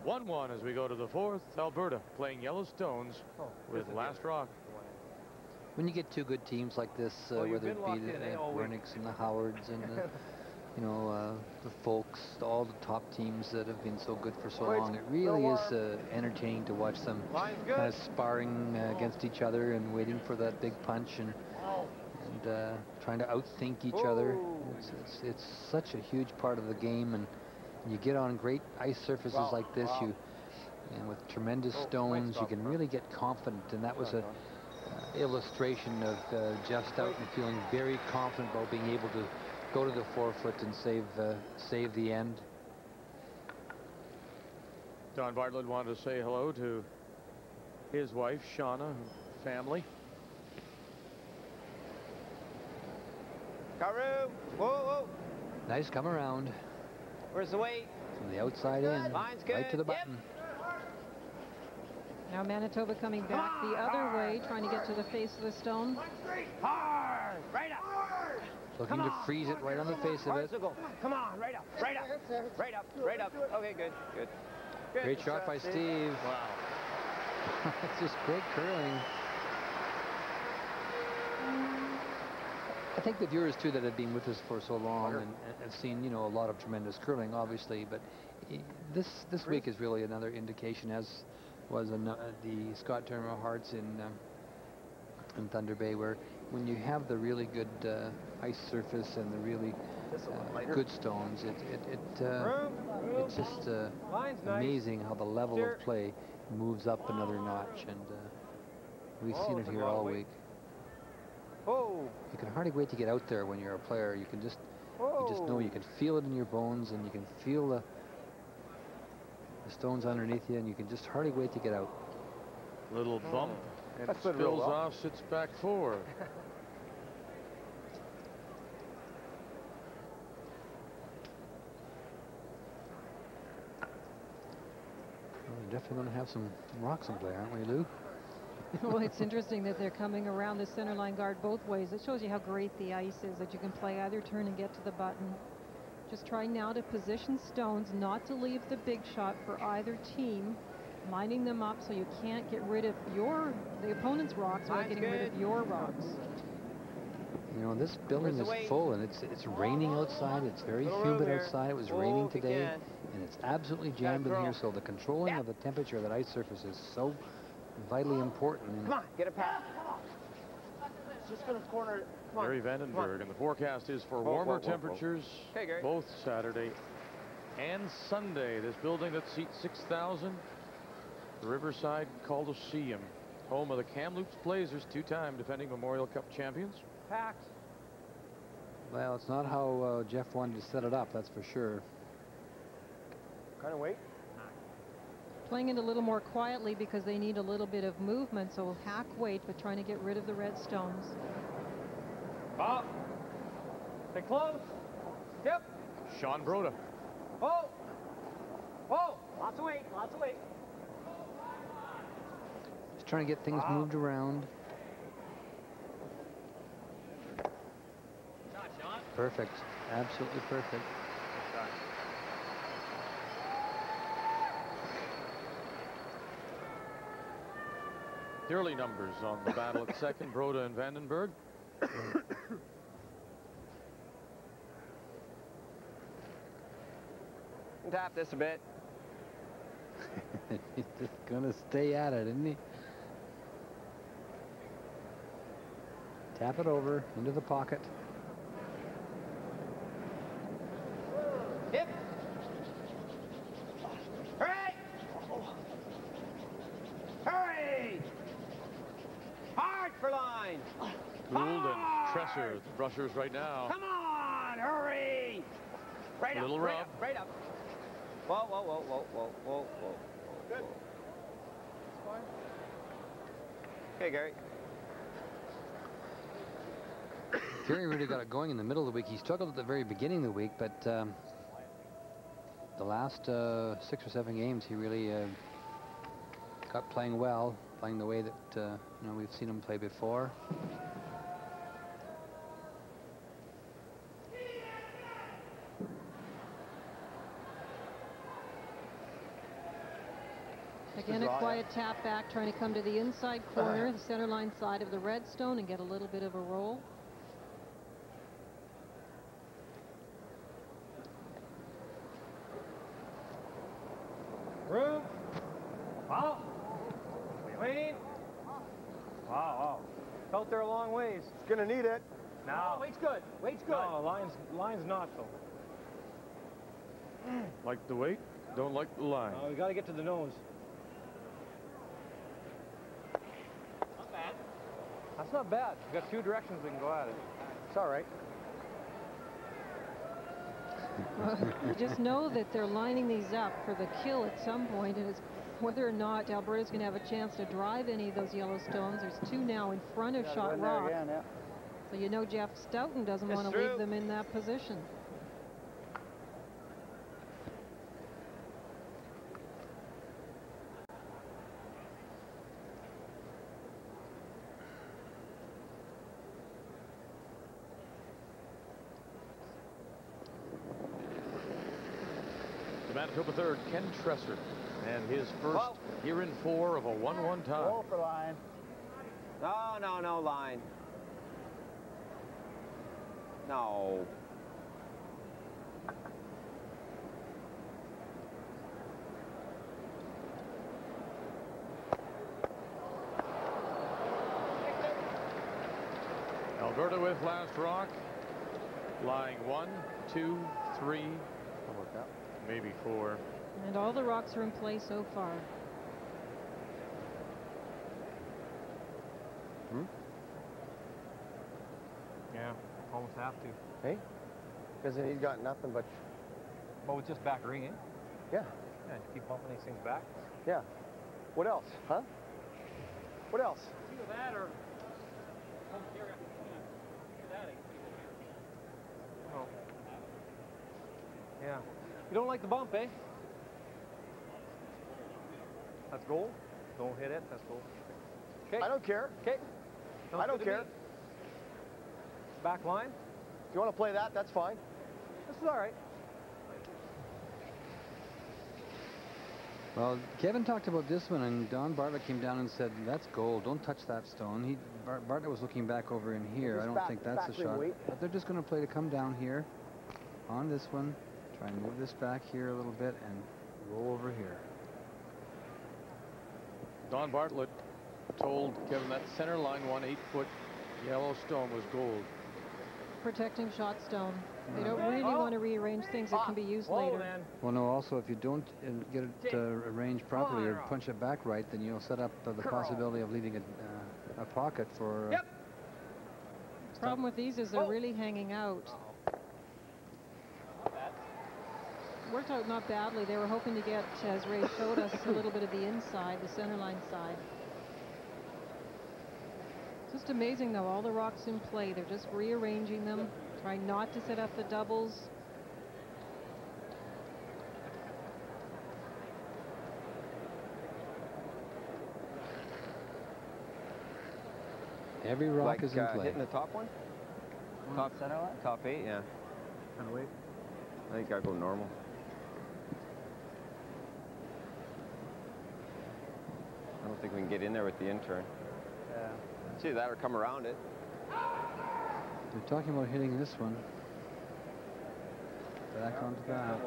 1-1 as we go to the fourth. Alberta playing Yellowstones with Last Rock. When you get two good teams like this, whether it be the Rennicks and the Howards and the, you know, the Folks, all the top teams that have been so good for so long, it really is entertaining to watch them kind of sparring against each other and waiting for that big punch and trying to outthink each other. It's such a huge part of the game, and you get on great ice surfaces like this, and with tremendous stones, you can really get confident. And that was a illustration of Jeff Stoughton feeling very confident about being able to go to the forefoot and save the end. Don Bartlett wanted to say hello to his wife, Shauna, family. Karu, whoa. Nice come around. Where's the weight? From the outside in, right to the button. Yep. Now Manitoba coming back the other way, trying to get to the face of the stone. Right up. Looking to freeze it right on the face of it. Come on, right up. Okay, good. Great shot by Steve. Wow. It's just great curling. I think the viewers too that have been with us for so long and have seen, you know, a lot of tremendous curling, obviously, but this week is really another indication, as was the Scott Tournament of Hearts in Thunder Bay, where when you have the really good ice surface and the really good stones, it's just amazing how the level of play moves up another notch, and we've seen it here all week. You can hardly wait to get out there when you're a player. You can just, know, you can feel it in your bones, and you can feel the stones underneath you, and you can just hardly wait to get out. Little bump, and spills off, sits back forward. Well, we're definitely going to have some rocks in play, aren't we, Lou? Well, it's interesting that they're coming around the center line guard both ways. It shows you how great the ice is, that you can play either turn and get to the button. Just trying now to position stones, not to leave the big shot for either team, lining them up so you can't get rid of the opponent's rocks without getting rid of your rocks. You know, this building is full, and it's raining outside. It's very humid outside. It was raining today, and it's absolutely jammed in here, so the controlling of the temperature of that ice surface is so vitally important. Come on, get a pass. Just for the corner. Gary Vandenberg, and the forecast is for warmer temperatures both Saturday and Sunday. This building that seats 6,000, the Riverside Coliseum, home of the Kamloops Blazers, two-time defending Memorial Cup champions. Packed. Well, it's not how Jeff wanted to set it up, that's for sure. Kind of wait. Playing it a little more quietly because they need a little bit of movement, so hack weight, but trying to get rid of the red stones. Bob, stay close. Yep. Sean Broda. Oh, lots of weight. Just trying to get things moved around. Shot, Sean. Perfect, absolutely perfect. Early numbers on the battle at second, Broda and Vandenberg. Tap this a bit. He's just gonna stay at it, isn't he? Tap it over into the pocket. Rushers right now. Come on, hurry! Right up, right up. Whoa. Good. It's fine. Okay, Gary. Gary really got it going in the middle of the week. He struggled at the very beginning of the week, but the last 6 or 7 games, he really got playing well, playing the way that you know, we've seen him play before. Again, a quiet tap back, trying to come to the inside corner, the center line side of the Redstone, and get a little bit of a roll. Room. Wow. Clean. Wow. Out there a long ways. It's going to need it. No. Oh, weight's good. Weight's good. No, line's not though. Like the weight, don't like the line. Oh, we got to get to the nose. Not bad. That's not bad. We've got two directions we can go at it. It's all right. You just know that they're lining these up for the kill at some point, and it's whether or not Alberta's going to have a chance to drive any of those yellow stones. There's two now in front of Shot Rock. Again, yeah. So you know Jeff Stoughton doesn't want to leave them in that position. Manitoba third, Ken Tresser, and his first here in four of a 1-1 tie. Roll for line. No, no, no line. No. Alberta with last rock, lying 1, 2, 3. Maybe 4. And all the rocks are in play so far. Hmm? Yeah, almost have to. Hey? Because he's got nothing but... Well, it's just back ringing. Yeah. Yeah, just keep pumping these things back. Yeah. What else, huh? What else? Either that or... Oh. Yeah. You don't like the bump, eh? That's goal. Don't hit it. That's goal. Okay. I don't care. Okay. I don't care. Back line. If you want to play that, that's fine. This is all right. Well, Kevin talked about this one, and Don Bartlett came down and said, "That's goal. Don't touch that stone." He Bartlett was looking back over in here. I don't think that's a shot. But they're just going to play to come down here on this one. Try and move this back here a little bit and roll over here. Don Bartlett told Kevin that center line 1 8-foot yellow stone was gold. Protecting shot stone. They don't really want to rearrange things that can be used later. Man. Well, no, also if you don't get it arranged properly or punch it back right, then you'll set up the possibility of leaving a pocket for... Yep. The problem with these is they're really hanging out. Worked out not badly. They were hoping to get, as Ray showed us, a little bit of the inside, the center line side. Just amazing, though. All the rocks in play. They're just rearranging them, trying not to set up the doubles. Every rock is in play. Hitting the top one? Top center line? Top 8, yeah. Kind of wait. I think I go normal. I don't think we can get in there with the intern. Yeah. It's either that or come around it. They're talking about hitting this one. Back onto that.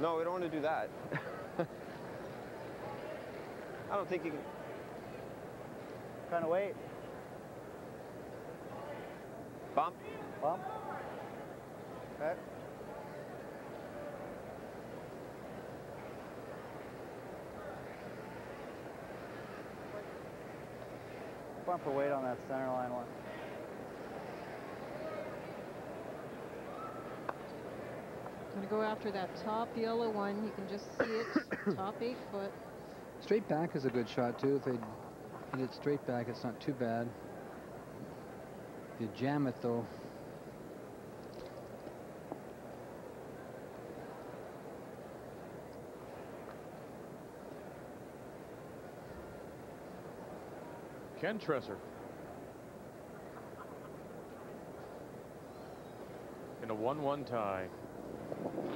No, we don't want to do that. I don't think you can. Kind of wait. Bump. Bump. Okay. Bump the weight on that center line one. I'm going to go after that top yellow one. You can just see it, top 8 foot. Straight back is a good shot, too. If they hit it straight back, it's not too bad. If you jam it, though. Ken Tresser in a 1-1 tie.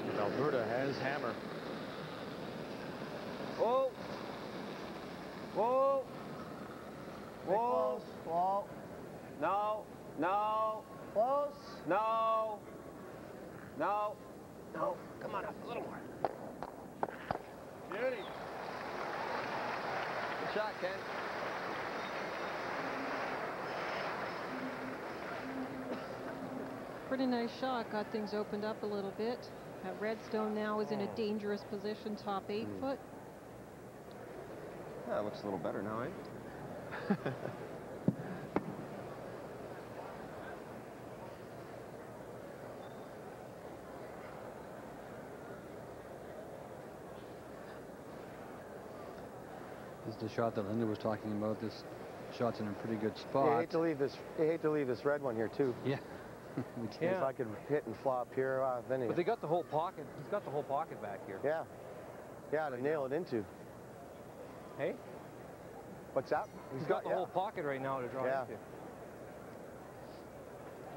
And Alberta has hammer. Whoa. Whoa. Whoa. Whoa. No. No. Close. No. No. No. Come on up a little more. Beauty. Good shot, Ken. Pretty nice shot. Got things opened up a little bit. That Redstone now is in a dangerous position, top 8 foot. Yeah, it looks a little better now, eh? This is the shot that Linda was talking about. This shot's in a pretty good spot. Yeah, I hate to leave this red one here too. Yeah. We can't. If I could hit and flop here, then. But they got the whole pocket. He's got the whole pocket back here. Yeah. Yeah, to nail it into. Hey. What's that? He's got the whole pocket right now to draw into.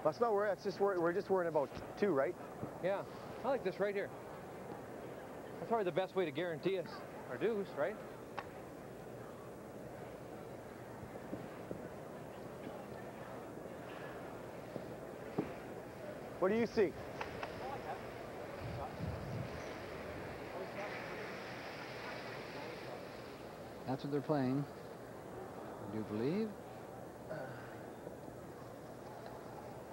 That's not where. That's just where we're just worrying about two, right? Yeah. I like this right here. That's probably the best way to guarantee us our dues, right? What do you see? That's what they're playing, I do believe.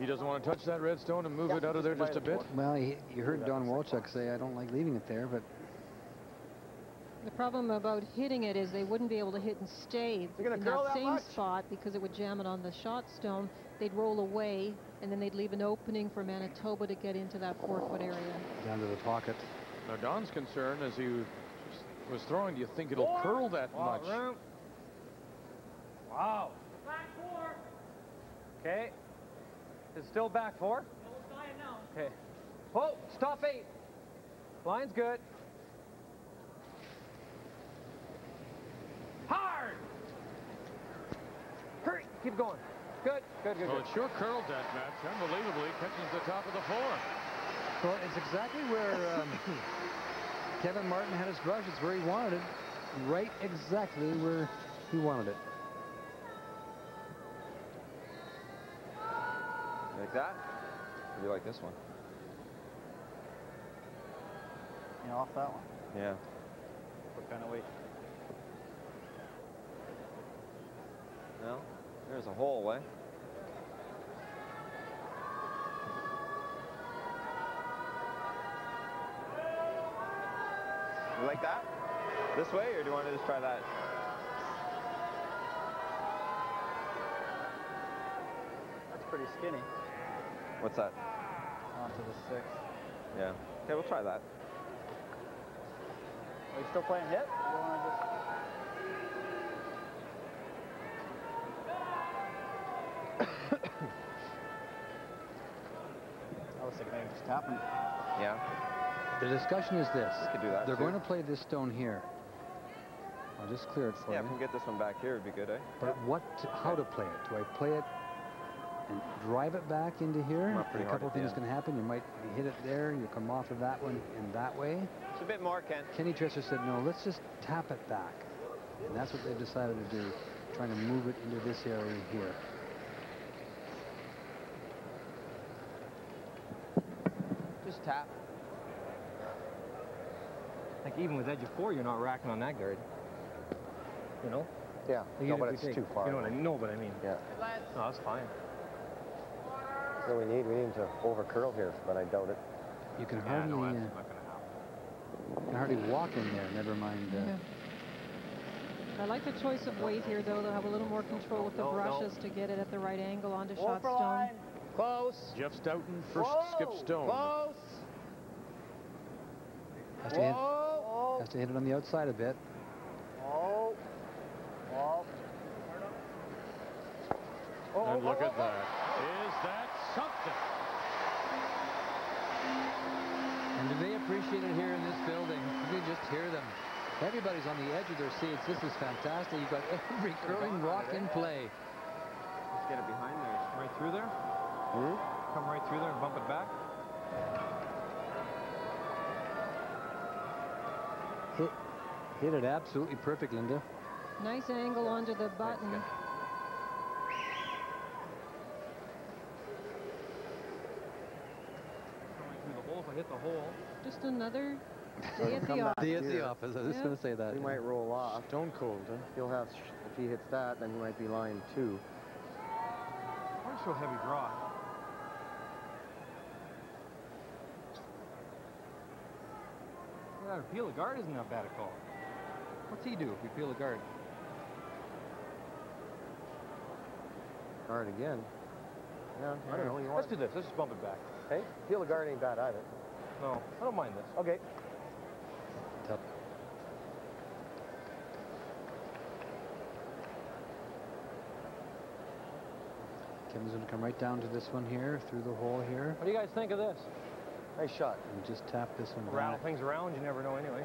He doesn't want to touch that redstone and move it out of there just a bit? Well, you heard Don Walchuk say, I don't like leaving it there, but... The problem about hitting it is they wouldn't be able to hit and stay in that same spot because it would jam it on the shot stone. They'd roll away, and then they'd leave an opening for Manitoba to get into that 4 foot area. Down to the pocket. Now Don's concern as he was throwing, do you think it'll curl that much? Room. Wow. Back four. Okay. It's still back four? No, it's dying now. Okay. Oh, stop eight. Line's good. Hurry, keep going. Good, good, good. Well, it sure curled that match. Unbelievably, catches the top of the four. Well, it's exactly where Kevin Martin had his brush. It's where he wanted it. Right exactly where he wanted it. Like that? Or do you like this one? Yeah, off that one. Yeah. What kind of weight? No, there's a hole, eh? You like that? This way, or do you want to just try that? That's pretty skinny. What's that? Onto the six. Yeah. Okay, we'll try that. Are you still playing hit? Or do you want to just... Happen. Yeah. The discussion is this. We could do that. They're going to play this stone here. I'll just clear it for you. Yeah, if we can get this one back here, it'd be good, eh? But how to play it? Do I play it and drive it back into here? A couple of things can happen. You might hit it there. You come off of that one and that way. It's a bit more, Ken. Kenny Tresser said, no, let's just tap it back. And that's what they've decided to do, trying to move it into this area here. Tap. Like even with edge of four, you're not racking on that guard. You know? Yeah. No, but it's too far. You know what I mean? No, but I mean. Yeah. No, that's fine. So we need to over curl here, but I doubt it. You can hardly. No, that's not gonna happen. You can hardly walk in there. Never mind. I like the choice of weight here, though. They'll have a little more control with the brushes to get it at the right angle onto shot stone. Close. Jeff Stoughton first skip stone. Close. Has to hit it on the outside a bit. Oh. Oh. And look at that. Is that something? And do they appreciate it here in this building? You can just hear them. Everybody's on the edge of their seats. This is fantastic. You've got every curling rock in play. Let's get it behind there. Right through there. Mm-hmm. Come right through there and bump it back. Hit it absolutely perfect, Linda. Nice angle onto the button. Nice. Hit the hole. Just another day at the office. Day at the office. I was just going to say that. He might roll off. Stone cold. Huh? He'll have. If he hits that, then he might be lying too. Why so heavy draw? Well, peel a guard isn't that bad a call. What's he do if you peel a guard? Guard again. Yeah. I don't know. You want. Let's do this. Let's just bump it back. Hey, peel the guard ain't bad either. No, I don't mind this. Okay. Tough. Kevin's gonna come right down to this one here, through the hole here. What do you guys think of this? Nice shot. And just tap this one. Rattle things around, you never know anyway.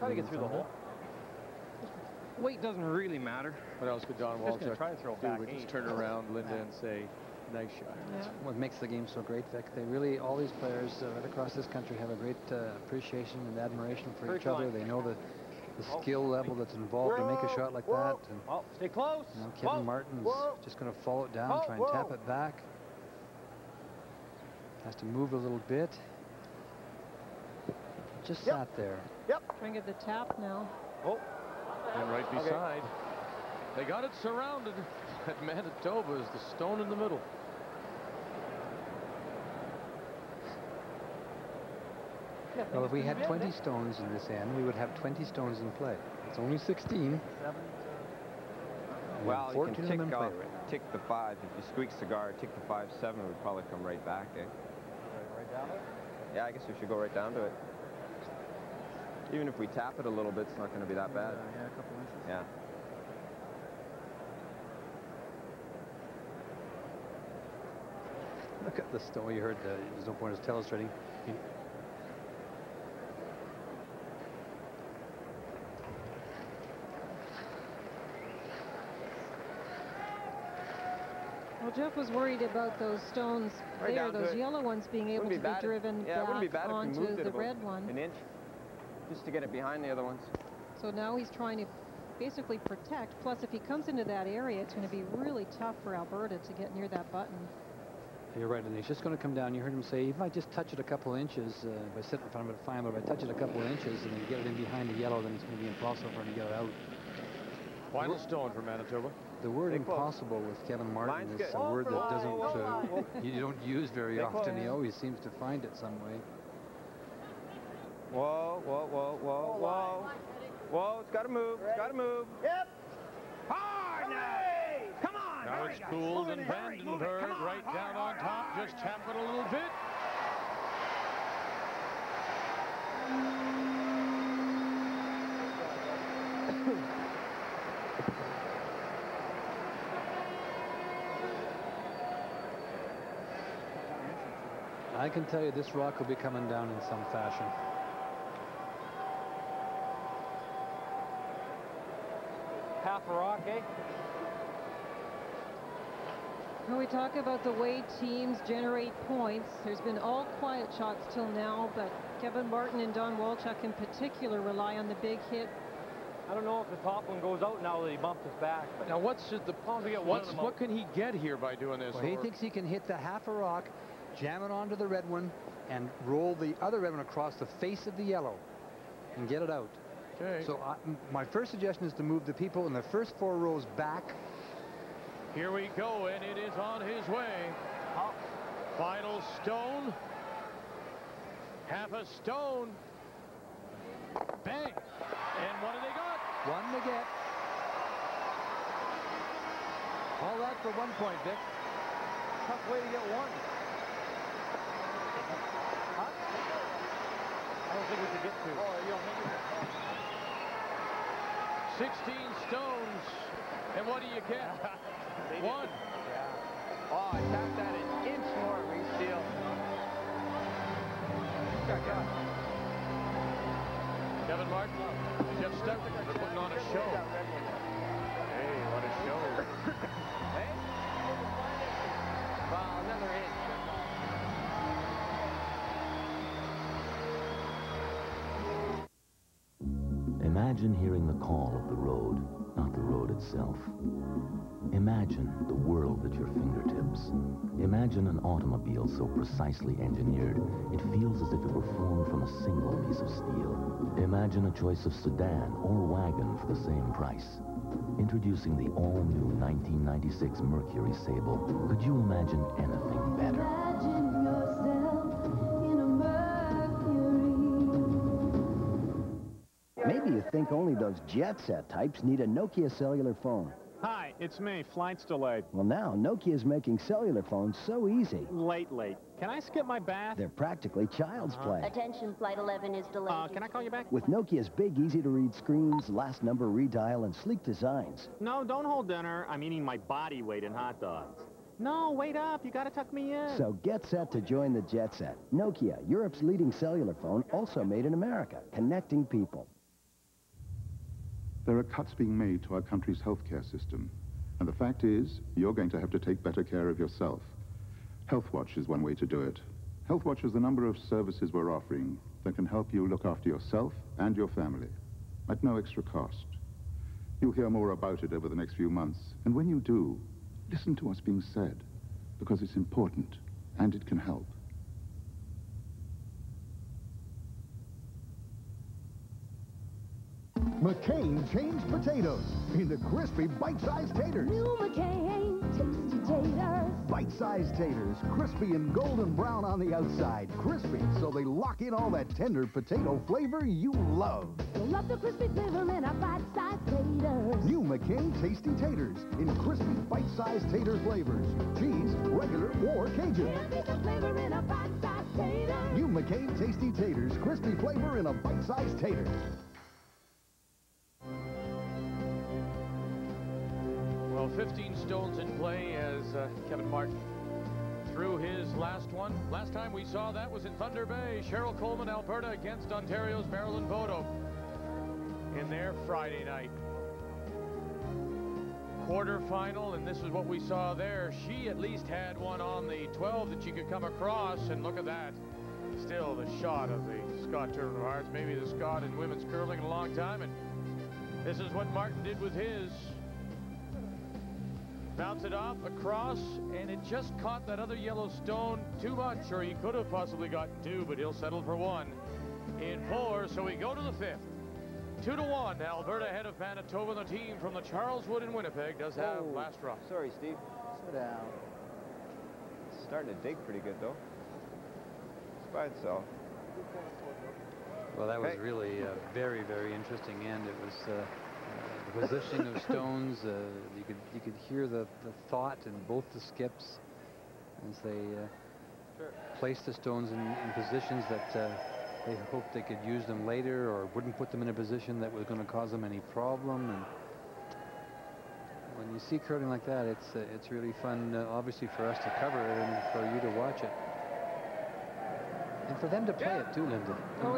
How do you get through the hole? Weight doesn't really matter. What else could Don Walchuk try to throw back? We just turn around, Linda, and say. Nice shot. Yeah. What makes the game so great, Vic? They really, all these players right across this country have a great appreciation and admiration for each other. They know the skill level that's involved to make a shot like that. And, stay close. You know, Kevin Martin's just going to follow it down, try and tap it back. Has to move a little bit. Just sat there. Yep. Trying to get the tap now. Oh, and right beside. Okay. They got it surrounded. At Manitoba is the stone in the middle. Well, if we had 20 stones in this end, we would have 20 stones in play. It's only 16. Well, you can tick, tick the 5. If you squeak cigar, tick the 5-7, it would probably come right back, eh? Right down it? Yeah, I guess we should go right down to it. Even if we tap it a little bit, it's not going to be that bad. Yeah, a couple inches. Yeah. Look at the stone. You heard that. There's no point in telestrating. Well, Jeff was worried about those stones there, those yellow ones, being able to be driven back onto the red one. An inch, just to get it behind the other ones. So now he's trying to basically protect. Plus, if he comes into that area, it's going to be really tough for Alberta to get near that button. You're right, and he's just going to come down. You heard him say, if I just touch it a couple inches, if I sit in front of it fine, but if I touch it a couple inches and then get it in behind the yellow, then it's going to be impossible for him to get it out. Final stone for Manitoba. The word impossible with Kevin Martin is a word that doesn't, you don't use very often. He always seems to find it some way. Whoa, whoa, whoa, whoa, whoa. Whoa, it's got to move. It's got to move. Yep. Hard now. Now it's Gould and Vandenberg right down on top. Just tap it a little bit. I can tell you this rock will be coming down in some fashion. Half a rock, eh? When we talk about the way teams generate points, there's been all quiet shots till now, but Kevin Martin and Don Walchuk in particular rely on the big hit. I don't know if the top one goes out now that he bumped his back. But now what's the problem to get? What can he get here by doing this? Well, he thinks he can hit the half a rock, jam it onto the red one, and roll the other red one across the face of the yellow and get it out. Okay. So my first suggestion is to move the people in the first 4 rows back. Here we go, and it is on his way. Final stone. Half a stone. Bang. And what do they got? One to get. All that for 1 point, Vic. Tough way to get one. Huh? I don't think we could get two. Oh, you don't think we could. 16 stones. And what do you get? One. Yeah. Oh, I tapped that an inch more, Reece Steele. Kevin Martin, Jeff Stoughton, they're putting on a show. Hey, what a show. Hey? Wow, another inch. Imagine hearing the call of the road, not the road itself. Imagine the world at your fingertips. Imagine an automobile so precisely engineered, it feels as if it were formed from a single piece of steel. Imagine a choice of sedan or wagon for the same price. Introducing the all-new 1996 Mercury Sable, could you imagine anything better? Imagine yourself in a Mercury. Maybe you think only those jet set types need a Nokia cellular phone. Hi, it's me. Flight's delayed. Well, now, Nokia's making cellular phones so easy. Lately. Can I skip my bath? They're practically child's play. Attention, Flight 11 is delayed. Can I call you back? With Nokia's big, easy-to-read screens, last number redial, and sleek designs. No, don't hold dinner. I'm eating my body weight in hot dogs. No, wait up. You gotta tuck me in. So get set to join the jet set. Nokia, Europe's leading cellular phone, also made in America, connecting people. There are cuts being made to our country's healthcare system. And the fact is, you're going to have to take better care of yourself. HealthWatch is one way to do it. HealthWatch is the number of services we're offering that can help you look after yourself and your family at no extra cost. You'll hear more about it over the next few months. And when you do, listen to what's being said, because it's important and it can help. McCain changed potatoes into crispy, bite-sized taters. New McCain tasty taters. Bite-sized taters, crispy and golden brown on the outside. Crispy, so they lock in all that tender potato flavor you love. You love the crispy flavor in our bite-sized taters. New McCain tasty taters in crispy, bite-sized tater flavors. Cheese, regular, or Cajun. Can't beat the flavor in our bite-sized taters. New McCain tasty taters, crispy flavor in a bite-sized tater. Well, 15 stones in play as Kevin Martin threw his last one. Last time we saw that was in Thunder Bay. Cheryl Coleman, Alberta, against Ontario's Marilyn Bodo in their Friday night quarterfinal, and this is what we saw there. She at least had one on the 12 that she could come across, and look at that. Still the shot of the Scott Tournament of Hearts, maybe the Scott in women's curling in a long time, and this is what Martin did with his. Bounce it off, across, and it just caught that other yellow stone too much, or he could have possibly gotten two, but he'll settle for one in four, so we go to the fifth. 2-1, Alberta ahead of Manitoba. The team from the Charleswood in Winnipeg does have last drop. Sorry, Steve. Sit down. It's starting to dig pretty good, though. It's by itself. Well, that was really a very, very interesting end. It was... the positioning of stones, you could hear the thought in both the skips as they placed the stones in positions that they hoped they could use them later, or wouldn't put them in a position that was going to cause them any problem. And when you see curling like that, it's really fun, obviously, for us to cover it and for you to watch it. And for them to play it, too, Linda. Oh,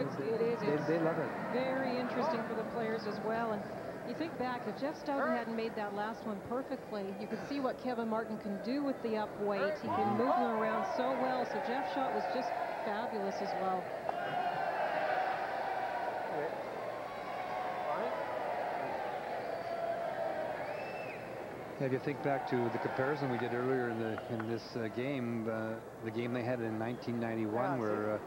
They love it. Very interesting for the players as well. And you think back, if Jeff Stoughton hadn't made that last one perfectly, you could see what Kevin Martin can do with the up weight. He can move them around so well, so Jeff's shot was just fabulous as well. Yeah, if you think back to the comparison we did earlier in this game, the game they had in 1991 where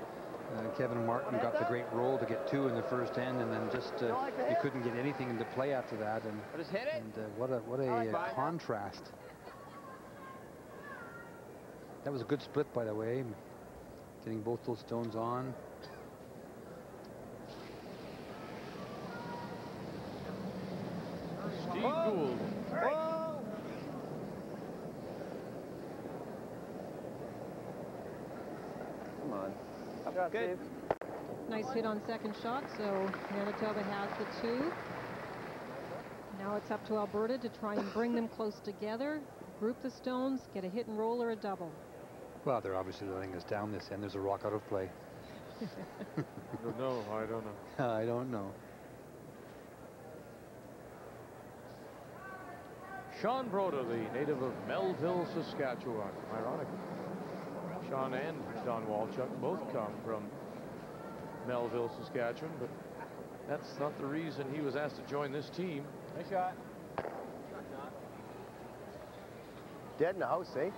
Kevin Martin got the great roll to get two in the first end, and then just he couldn't get anything into play after that. And, what a contrast. That was a good split, by the way, getting both those stones on. Steve Gould. Come on. Good. Nice hit on second shot, so Manitoba has the two. Now it's up to Alberta to try and bring them close together, group the stones, get a hit and roll or a double. Well, they're obviously letting us down this end. There's a rock out of play. I don't know. I don't know. I don't know. Sean Broda, the native of Melville, Saskatchewan. Ironically. Sean and Don Walchuk both come from Melville, Saskatchewan, but That's not the reason he was asked to join this team. Nice shot. Dead in the house, eh?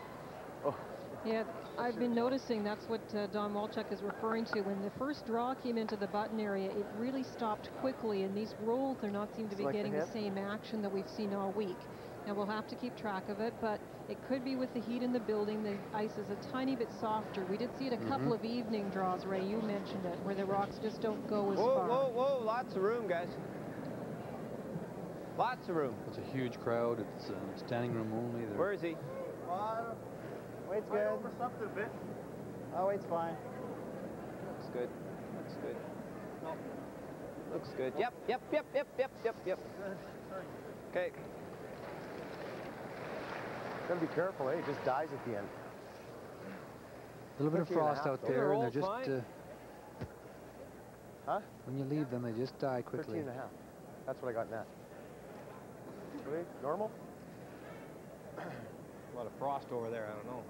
Oh. Yeah, I've been noticing that's what Don Walchuk is referring to. When the first draw came into the button area, it really stopped quickly, and these rolls are not seem to be getting the same action that we've seen all week. Now, we'll have to keep track of it, but it could be with the heat in the building. The ice is a tiny bit softer. We did see it a couple of evening draws, Ray. You mentioned it, where the rocks just don't go as far. Whoa, whoa, whoa. Lots of room, guys. Lots of room. It's a huge crowd. It's standing room only. There. Where is he? Weight's good. I overstuffed it a bit. Oh, weight's fine. Looks good. Looks good. Nope. Looks good. Yep, yep, yep, yep, yep, yep, yep. Okay. Gotta be careful, eh? It just dies at the end. A little bit of frost out there, and they're just. When you leave them, they just die quickly. 13 and a half. That's what I got in that. Really? Normal? A lot of frost over there, I don't know.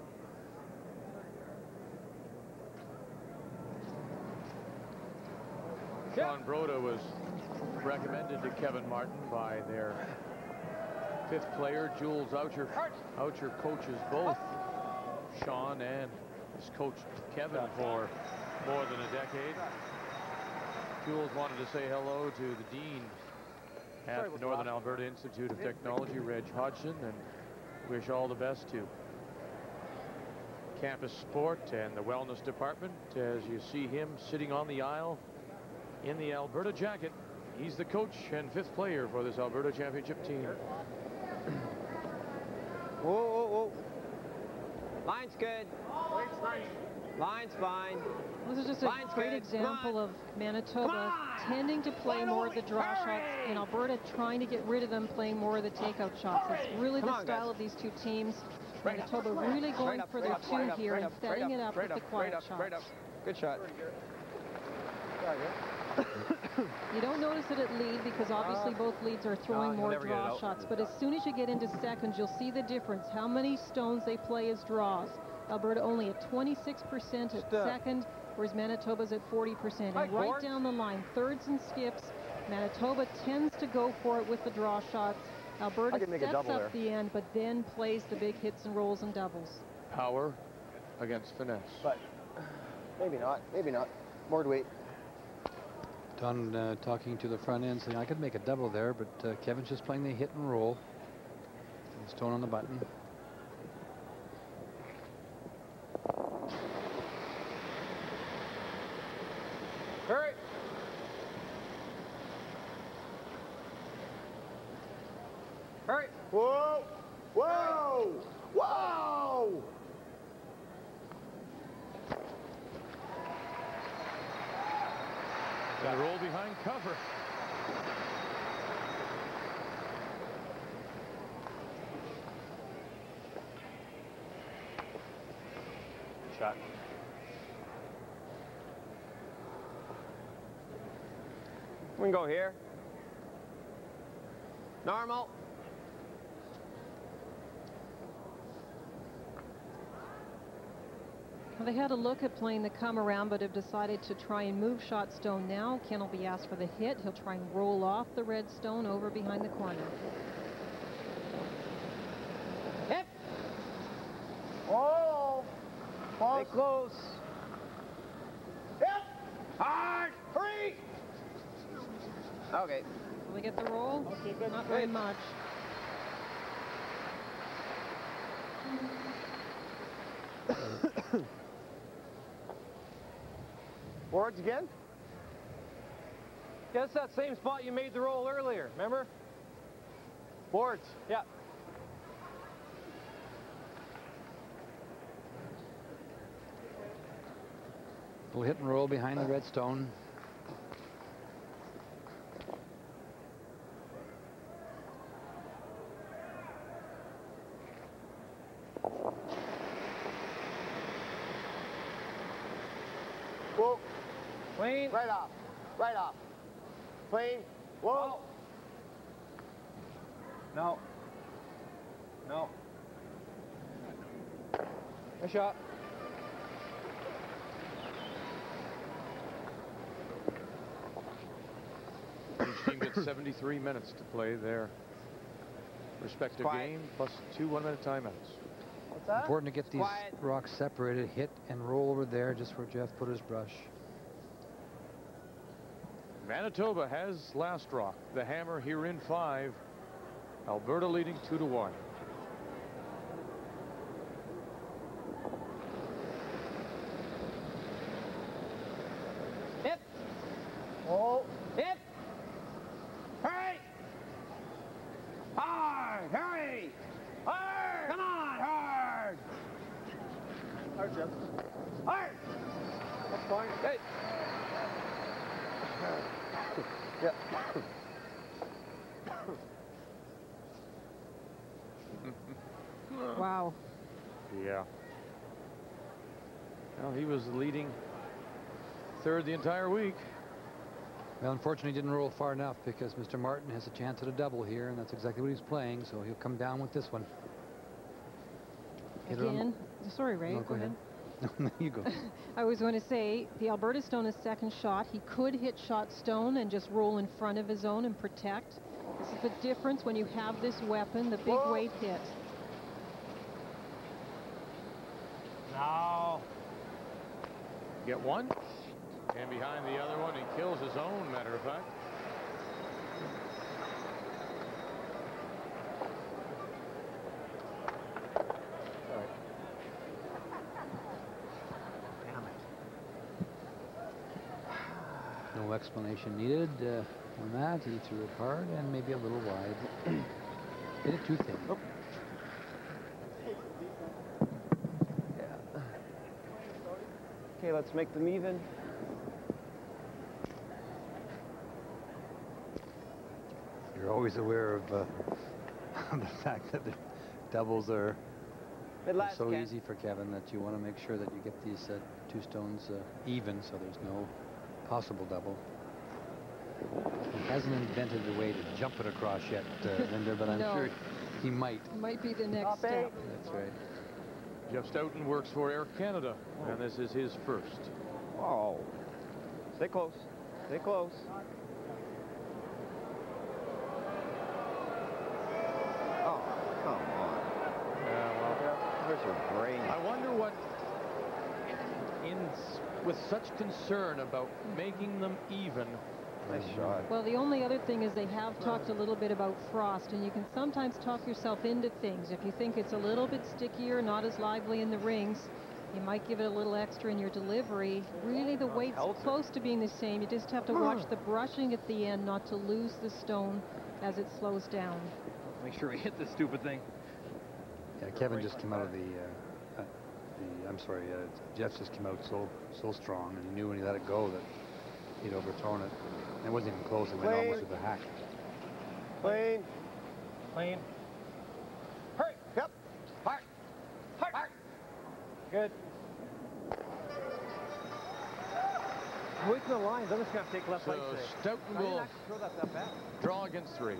Sean Broda was recommended to Kevin Martin by their fifth player, Jules Oucher. Oucher coaches both Sean and has coached Kevin for more than a decade. Jules wanted to say hello to the dean at the Northern Alberta Institute of Technology, Reg Hodgson, and wish all the best to campus sport and the wellness department. As you see him sitting on the aisle in the Alberta jacket, he's the coach and fifth player for this Alberta championship team. Whoa, whoa, whoa. Line's good. Line's fine. This is just a great example of Manitoba tending to play more of the draw shots and Alberta trying to get rid of them, playing more of the takeout shots. It's really the style of these two teams. Manitoba really going for their two here and setting it up with the quiet shots. Good shot. You don't notice it at lead because obviously both leads are throwing more draw shots, but as soon as you get into seconds, you'll see the difference, how many stones they play as draws. Alberta only at 26% at second, whereas Manitoba's at 40%. And right down the line, thirds and skips. Manitoba tends to go for it with the draw shots. Alberta sets up the end, but then plays the big hits and rolls and doubles. Power against finesse. But maybe not, maybe not. More weight. Don talking to the front end, saying I could make a double there, but Kevin's just playing the hit and roll. And stone on the button. Hurry! Hurry! Whoa! Whoa! Whoa! Got a roll behind cover. Shot. We can go here. Normal. Well, they had a look at playing the come around, but have decided to try and move shot stone now. Ken will be asked for the hit. He'll try and roll off the red stone over behind the corner. Hit. Oh, ball close. Hit. Hard. Free. Okay. Will we get the roll? Okay, good. Not very much. Boards again? Yeah, that's that same spot you made the roll earlier, remember? Boards. Yeah. We'll hit and roll behind the red stone. Right off, right off. Clean. Whoa. No. No. Nice shot. each team gets 73 minutes to play their respective game, plus 2 1-minute timeouts. What's that? Important to get these rocks separated, hit and roll over there, just where Jeff put his brush. Manitoba has last rock, the hammer here in 5. Alberta leading 2-1. Hit. Oh. Hit. Hurry. Hard. Hurry. Hard. Come on. Hard. Hard, Jeff. Hard. That's fine. Hey. Yeah. Wow. Yeah. Well, he was leading third the entire week. Well, unfortunately, he didn't roll far enough because Mr. Martin has a chance at a double here, and that's exactly what he's playing, so he'll come down with this one. Again? Sorry, Ray. No, go ahead. No, you go. I was going to say, the Alberta Stone is second shot. He could hit shot stone and just roll in front of his own and protect. This is the difference when you have this weapon, the big weight hit. Now, get one, and behind the other one, he kills his own, matter of fact. Damn it. No explanation needed on that. He threw it hard and maybe a little wide. Did it too thin. Oh. Okay, let's make them even. You're always aware of the fact that the doubles are so easy for Kevin that you want to make sure that you get these two stones even, so there's no possible double. He hasn't invented a way to jump it across yet, Linder, but I'm sure he might. Might be the next step. That's right. Jeff Stoughton works for Air Canada, and this is his first. Oh, stay close, stay close. Oh, come on. Where's your brain? I wonder what, with such concern about making them even. Nice shot. Well, the only other thing is they have talked a little bit about frost, and you can sometimes talk yourself into things. If you think it's a little bit stickier, not as lively in the rings, you might give it a little extra in your delivery. Really, the weight's close to being the same. You just have to watch the brushing at the end not to lose the stone as it slows down. Make sure we hit this stupid thing. Yeah, Kevin just came out of the I'm sorry, Jeff just came out so strong, and he knew when he let it go that he'd overthrown it. It wasn't even close. It went almost with a hack. Clean. Clean. Hurry. Yep. Hard. Hard. Hard. Good. Weak in the lines. I'm just going to take left leg today. So Stoughton will draw against 3.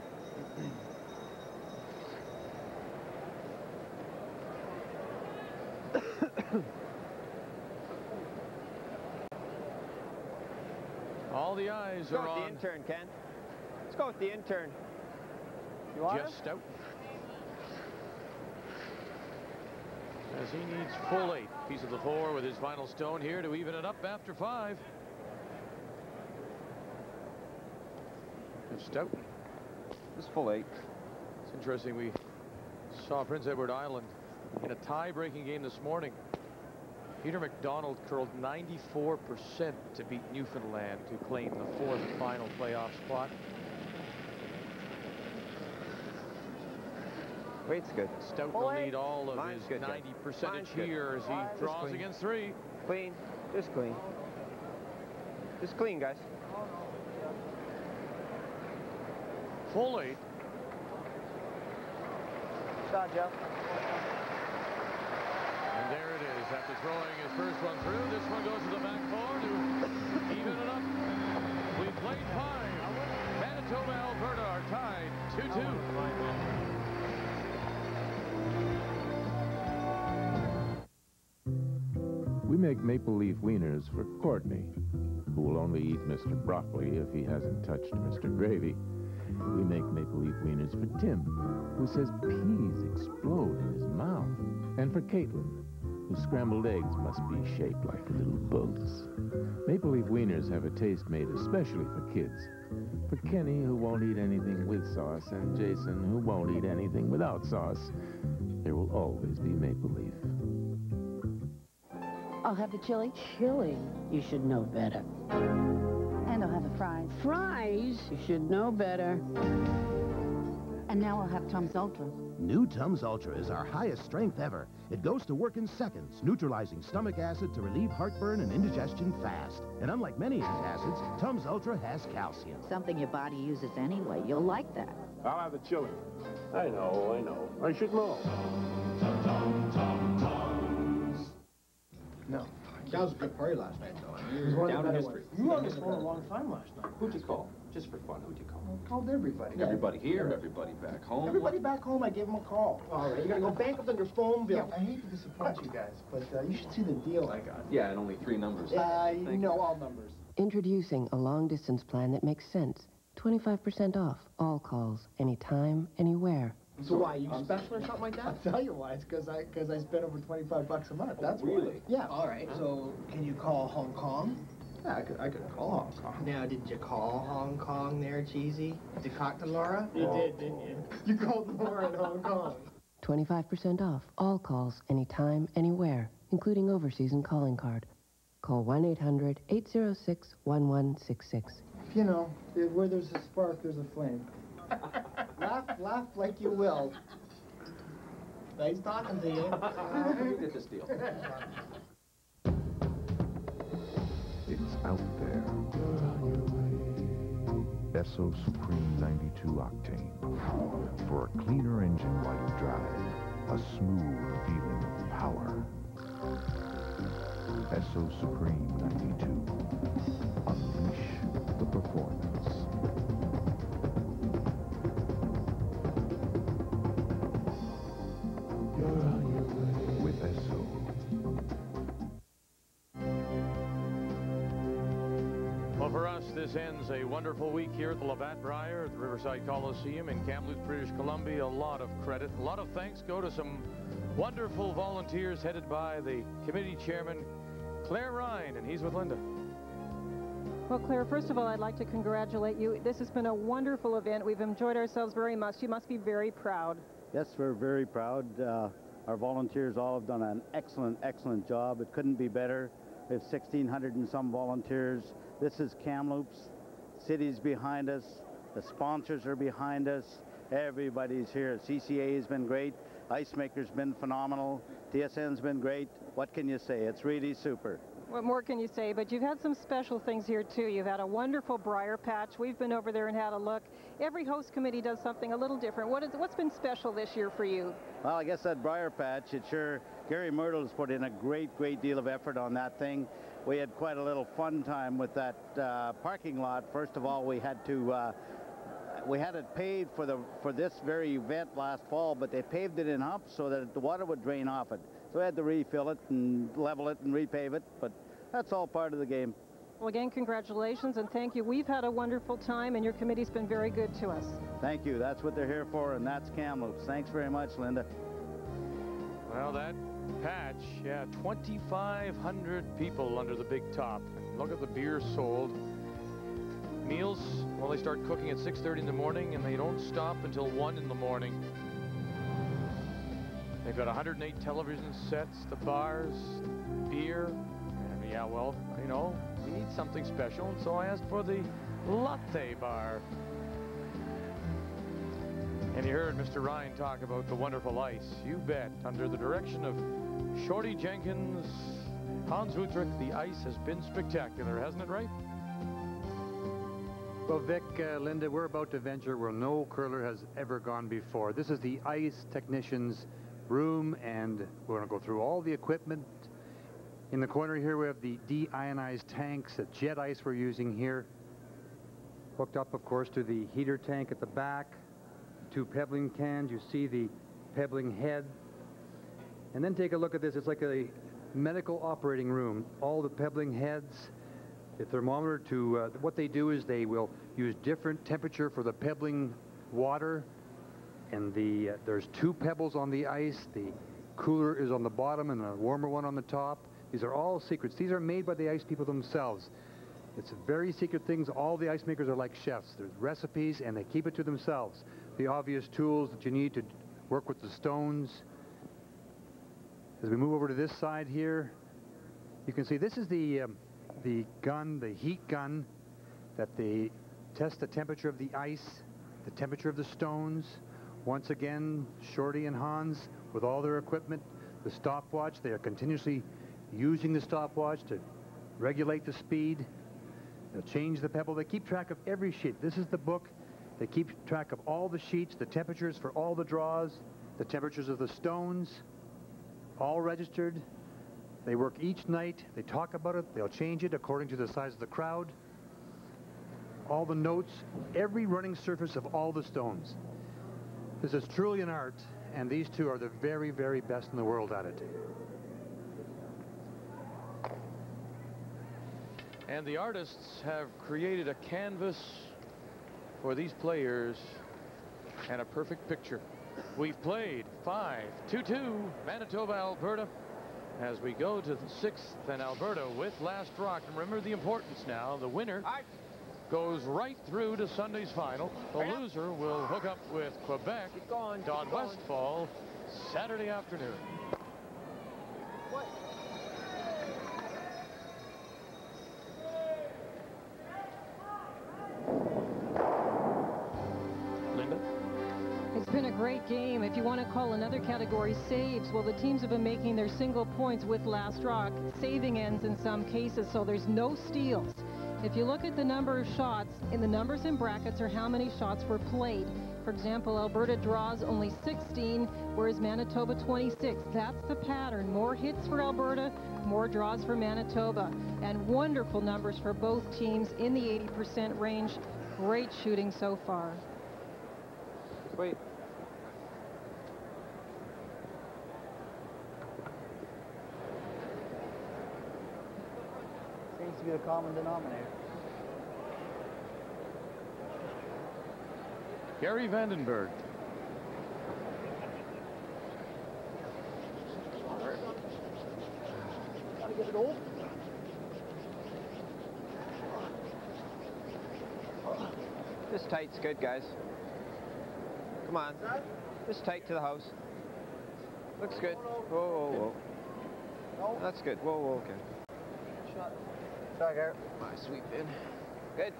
All the eyes are on the intern, Ken. Let's go with the intern. You want Jeff Stoughton. As he needs full 8. Piece of the 4 with his final stone here to even it up after 5. Jeff Stoughton. This full 8. It's interesting. We saw Prince Edward Island in a tie-breaking game this morning. Peter McDonald curled 94% to beat Newfoundland to claim the 4th final playoff spot. Wait's good. Stoughton will need all of his 90% here as he draws against 3. Clean. Just clean. Just clean, guys. Full 8. Shot, Jeff. And there it is. After throwing his first one through, this one goes to the back 4 to even it up. We played 5. Manitoba, Alberta are tied 2-2. We make maple leaf wieners for Courtney, who will only eat Mr. Broccoli if he hasn't touched Mr. Gravy. We make maple leaf wieners for Tim, who says peas explode in his mouth. And for Caitlin, whose scrambled eggs must be shaped like little boats. Maple leaf wieners have a taste made especially for kids. For Kenny, who won't eat anything with sauce, and Jason, who won't eat anything without sauce. There will always be maple leaf. I'll have the chili. Chili? You should know better. And I'll have the fries. Fries? You should know better. And now I'll have Tums Ultra. New Tums Ultra is our highest strength ever. It goes to work in seconds, neutralizing stomach acid to relieve heartburn and indigestion fast. And unlike many antacids, Tums Ultra has calcium. Something your body uses anyway. You'll like that. I'll have the chili. I know. I should know. No. That was a good party last night, though. It was one down in history. You were on this for a long time last night. Who'd you call? Just for fun, who'd you call? I called everybody. Everybody here, everybody back home. Everybody back home, I gave them a call. All right, you're going to go bankrupt under phone bill. Yeah, I hate to disappoint you guys, but you should see the deal I got. Yeah, and only 3 numbers. No, all numbers. Introducing a long-distance plan that makes sense. 25% off, all calls, anytime, anywhere. So why, you special or something like that? I'll tell you why, it's because I spend over 25 bucks a month, that's why. Really? Yeah. All right, so can you call Hong Kong? Yeah, I could call Hong Kong. Now, did you call Hong Kong there, Cheesy? Did you talk to Laura? You did, didn't you? You called Laura in Hong Kong. 25% off, all calls, anytime, anywhere, including overseas and calling card. Call 1-800-806-1166. You know, where there's a spark, there's a flame. Laugh like you will. Nice talking to you. We did this deal. It's out there. Esso Supreme 92 Octane. For a cleaner engine while you drive. A smooth feeling of power. Esso Supreme 92. Unleash the performance. This ends a wonderful week here at the Labatt Brier at the Riverside Coliseum in Kamloops, British Columbia. A lot of credit, a lot of thanks go to some wonderful volunteers headed by the committee chairman, Claire Ryan, and he's with Linda. Well, Claire, first of all, I'd like to congratulate you. This has been a wonderful event. We've enjoyed ourselves very much. You must be very proud. Yes, we're very proud. Our volunteers all have done an excellent, excellent job. It couldn't be better. We have 1,600 and some volunteers. This is Kamloops. City's behind us. The sponsors are behind us. Everybody's here. CCA has been great. Ice Maker's been phenomenal. TSN's been great. What can you say? It's really super. What more can you say? But you've had some special things here, too. You've had a wonderful briar patch. We've been over there and had a look. Every host committee does something a little different. What's been special this year for you? Well, I guess that briar patch, it sure... Gary Myrtle's put in a great, great deal of effort on that thing. We had quite a little fun time with that parking lot. First of all, we had it paved for this very event last fall, but they paved it in humps so that the water would drain off it. So we had to refill it and level it and repave it, but that's all part of the game. Well, again, congratulations and thank you. We've had a wonderful time and your committee's been very good to us. Thank you. That's what they're here for, and that's Kamloops. Thanks very much, Linda. Well, that patch, yeah, 2,500 people under the big top. Look at the beer sold. Meals, well, they start cooking at 6:30 in the morning, and they don't stop until 1 in the morning. They've got 108 television sets, the bars, beer, and yeah, well, you know, we need something special, and so I asked for the latte bar. And you heard Mr. Ryan talk about the wonderful ice. You bet. Under the direction of Shorty Jenkins, Hans Utrecht, the ice has been spectacular, hasn't it, Ray? Well, Vic, Linda, we're about to venture where no curler has ever gone before. This is the ice technician's room, and we're going to go through all the equipment. In the corner here, we have the deionized tanks, the jet ice we're using here. Hooked up, of course, to the heater tank at the back. 2 pebbling cans. You see the pebbling head, and then take a look at this. It's like a medical operating room, all the pebbling heads, the thermometer to, what they do is they will use different temperature for the pebbling water, and the there's two pebbles on the ice. The cooler is on the bottom and a warmer one on the top. These are all secrets. These are made by the ice people themselves. It's very secret things. All the ice makers are like chefs. There's recipes, and they keep it to themselves. The obvious tools that you need to work with the stones. As we move over to this side here, you can see this is the gun, the heat gun, that they test the temperature of the ice, the temperature of the stones. Once again, Shorty and Hans, with all their equipment, the stopwatch, they are continuously using the stopwatch to regulate the speed. They'll change the pebble. They keep track of every sheet. This is the book. They keep track of all the sheets, the temperatures for all the draws, the temperatures of the stones, all registered. They work each night. They talk about it. They'll change it according to the size of the crowd. All the notes, every running surface of all the stones. This is truly an art, and these two are the very, very best in the world at it. And the artists have created a canvas for these players and a perfect picture. We've played 5-2-2 Manitoba, Alberta, as we go to the sixth and Alberta with Last Rock. And remember the importance now, the winner goes right through to Sunday's final. The loser will hook up with Quebec, Don Westfall, Saturday afternoon. Great game. If you want to call another category saves, well, the teams have been making their single points with Last Rock, saving ends in some cases, so there's no steals. If you look at the number of shots, and the numbers in brackets are how many shots were played. For example, Alberta draws only 16, whereas Manitoba 26. That's the pattern. More hits for Alberta, more draws for Manitoba, and wonderful numbers for both teams in the 80% range. Great shooting so far. Wait. To be a common denominator. Gary Vandenberg. Gotta get it old. This tight's good, guys. Come on. This tight to the house. Looks good. Whoa, whoa, whoa. That's good. Whoa, whoa, okay. Shot. Back out. My sweep in. Good.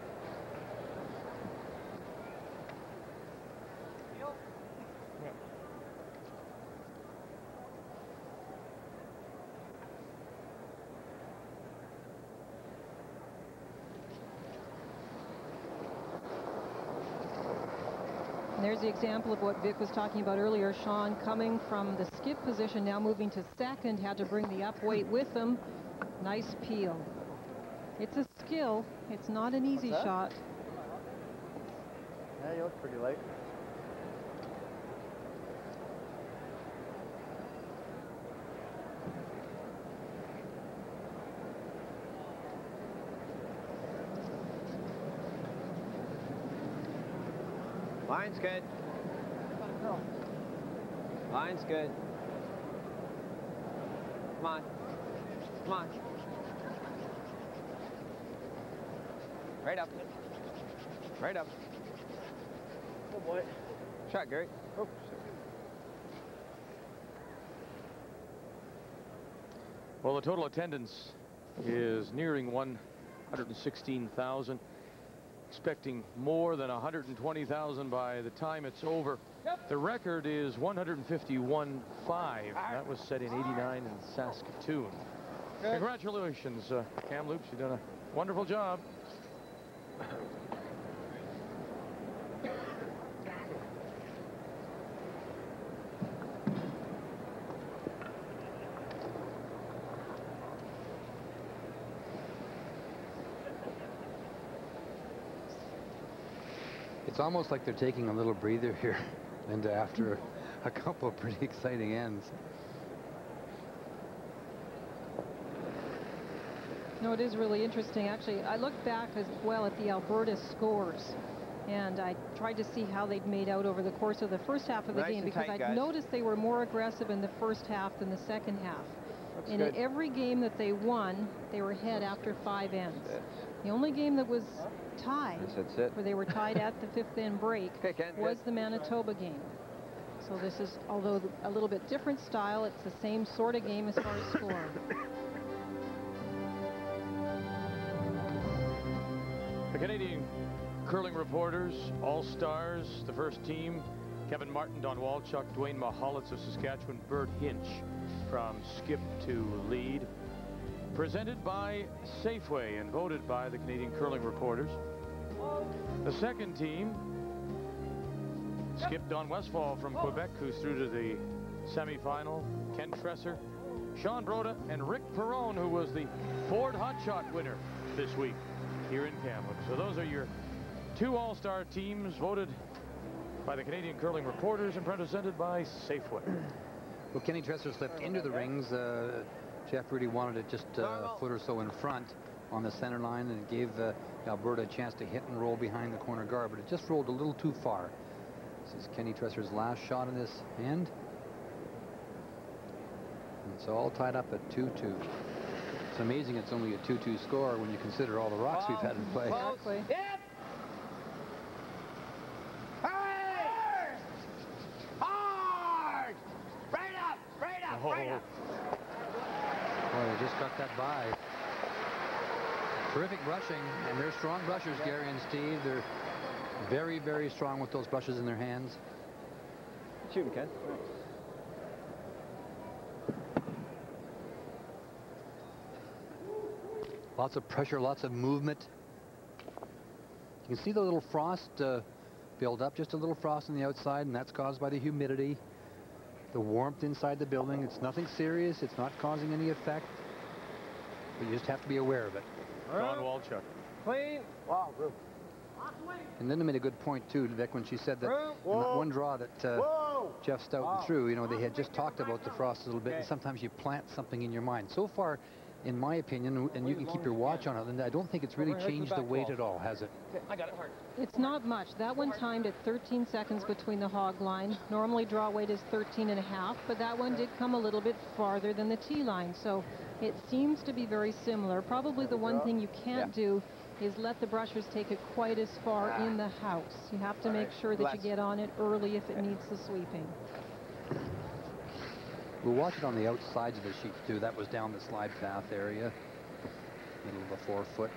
There's the example of what Vic was talking about earlier. Sean coming from the skip position, now moving to second, had to bring the up weight with him. Nice peel. It's a skill. It's not an easy shot. Yeah, you look pretty light. Line's good. Line's good. Come on. Come on. Right up. Right up. Oh boy. Shot, Gary. Oh. Well, the total attendance is nearing 116,000. Expecting more than 120,000 by the time it's over. Yep. The record is 151.5. That was set in 89 in Saskatoon. Good. Congratulations, Kamloops. You've done a wonderful job. It's almost like they're taking a little breather here, and after a couple of pretty exciting ends. No, it is really interesting. Actually, I looked back as well at the Alberta scores, and I tried to see how they'd made out over the course of the first half of the game, because I noticed they were more aggressive in the first half than the second half. And in every game that they won, they were ahead after 5 ends. The only game that was tied, where they were tied at the 5th end break, was the Manitoba game. So this is, although a little bit different style, it's the same sort of game as far as scoring. The Canadian curling reporters, all-stars, the first team, Kevin Martin, Don Walchuk, Dwayne Mahalitz of Saskatchewan, Bert Inch from skip to lead. Presented by Safeway and voted by the Canadian curling reporters. The second team, skip Don Westfall from Quebec, who's through to the semifinal, Ken Tresser, Sean Broda, and Rick Perrone, who was the Ford Hotshot winner this week here in Kamloops. So those are your two all-star teams voted by the Canadian curling reporters and presented by Safeway. Well, Kenny Tresser slipped into the rings. Jeff Rudy wanted it just a foot or so in front on the center line, and it gave Alberta a chance to hit and roll behind the corner guard, but it just rolled a little too far. This is Kenny Tresser's last shot in this hand. And it's all tied up at 2-2. It's amazing it's only a 2-2 score when you consider all the rocks we've had in play. Exactly. Yep. Just got that by. Terrific rushing, and they're strong rushers, Gary and Steve. They're very, very strong with those brushes in their hands. Shoot him, Ken. Lots of pressure, lots of movement. You can see the little frost build up, just a little frost on the outside, and that's caused by the humidity, the warmth inside the building. It's nothing serious. It's not causing any effect. But you just have to be aware of it. Don Walchuk. Clean. Wow, group. And Linda made a good point, too, Vivek, when she said that in that one draw that Jeff Stoughton threw, you know, they had just talked about the frost a little bit, and sometimes you plant something in your mind. So far, in my opinion, and you can keep your watch on it, Linda, I don't think it's really changed the weight at all, has it? I got it hard. It's not much. That one timed at 13 seconds between the hog line. Normally draw weight is 13.5, but that one did come a little bit farther than the tee line, so it seems to be very similar. Probably the one thing you can't do is let the brushers take it quite as far in the house. You have to make sure that you get on it early if it needs the sweeping. We'll watch it on the outsides of the sheets, too. That was down the slide path area, middle of the forefoot.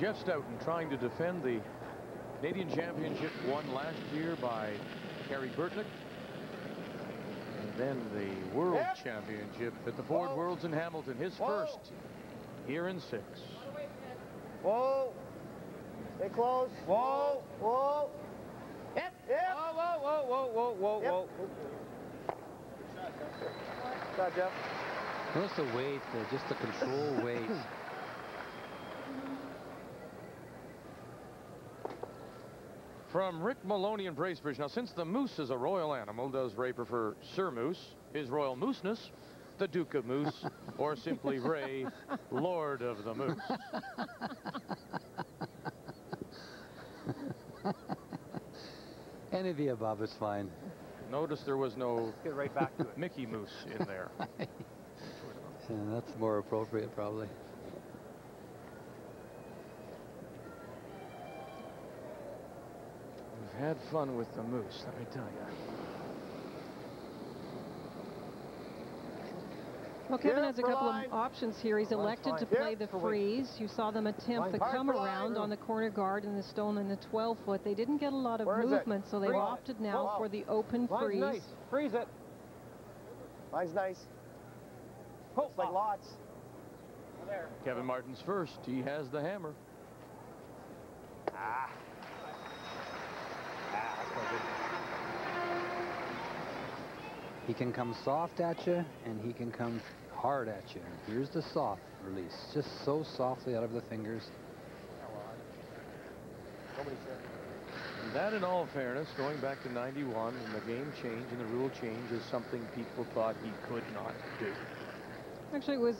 Jeff Stoughton trying to defend the Canadian Championship won last year by Carrie Burtnick. And then the World Championship at the Ford Worlds in Hamilton. His first here in 6. Whoa. Stay close. Whoa. Whoa. Yep. Yep. Whoa, whoa, whoa, whoa, whoa, whoa, whoa. Good shot, Jeff. Notice the weight, just the control weight. From Rick Maloney in Bracebridge. Now, since the moose is a royal animal, does Ray prefer Sir Moose, his royal mooseness, the Duke of Moose, or simply Ray, Lord of the Moose? Any of the above is fine. Notice there was no get right back to it. Mickey Mouse in there. Yeah, that's more appropriate, probably. Had fun with the moose, let me tell you. Well, Kevin has a couple of options here. He's elected to play the freeze. You saw them attempt the come around on the corner guard and the stone in the 12-foot. They didn't get a lot of movement, so they've opted now for the open freeze. Nice. Freeze it. Mine's nice. It's like lots. Kevin Martin's first. He has the hammer. Ah. He can come soft at you, and he can come hard at you. Here's the soft release, just so softly out of the fingers. And that, in all fairness, going back to 91 and the game change and the rule change, is something people thought he could not do. Actually, it was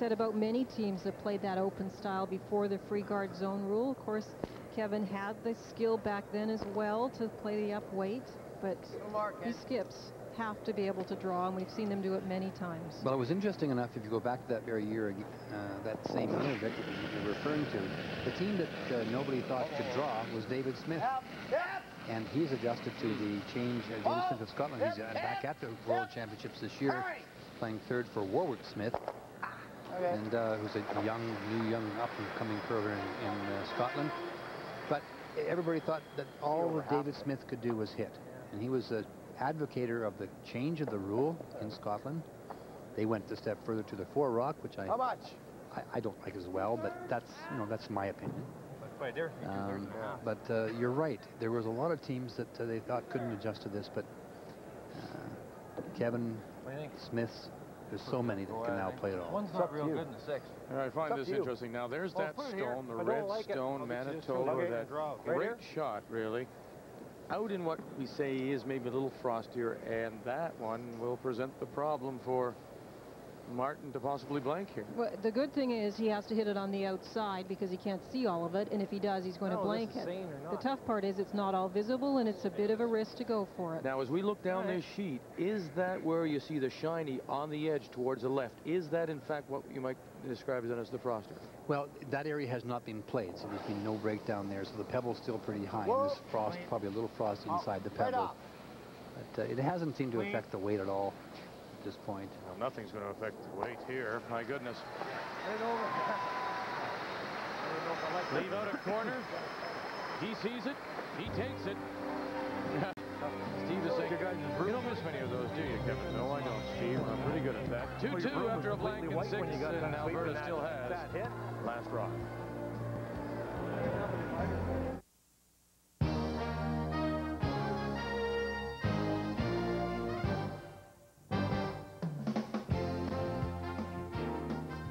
said about many teams that played that open style before the free guard zone rule. Of course, Kevin had the skill back then as well to play the up weight, but he skips have to be able to draw, and we've seen them do it many times. Well, it was interesting enough, if you go back to that very year, that same year that you're referring to, the team that nobody thought could draw was David Smith. And he's adjusted to the change against him of Scotland. He's back at the World Championships this year, playing third for Warwick Smith, and who's a young up-and-coming curler in Scotland. But everybody thought that all that David Smith could do was hit, and he was a advocator of the change of the rule in Scotland. They went a step further to the four rock, which I don't like as well, but that's, you know, that's my opinion. But you're right. There was a lot of teams that they thought couldn't adjust to this, but Kevin Smith's, there's so many that can now play it all. One's not real good in the six. I find this interesting. Now there's that stone, the red stone, Manitoba, that great shot, really. Out in what we say is maybe a little frostier, and that one will present the problem for Martin to possibly blank here. Well, the good thing is he has to hit it on the outside because he can't see all of it, and if he does, he's going to blank it. The tough part is it's not all visible, and it's a bit of a risk to go for it. Now, as we look down this sheet, is that where you see the shiny on the edge towards the left? Is that, in fact, what you might describe as the froster? Well, that area has not been played, so there's been no breakdown there, so the pebble's still pretty high. This frost, probably a little frost inside the pebble. But it hasn't seemed to affect the weight at all at this point. Well, nothing's going to affect the weight here. My goodness. Leave out a corner. He sees it. He takes it. Steve is saying, you don't miss many of those, do you, Kevin? No, I don't, Steve. I'm pretty good at that. 2-2 after a blank and six, and Alberta still has that hit. Last rock.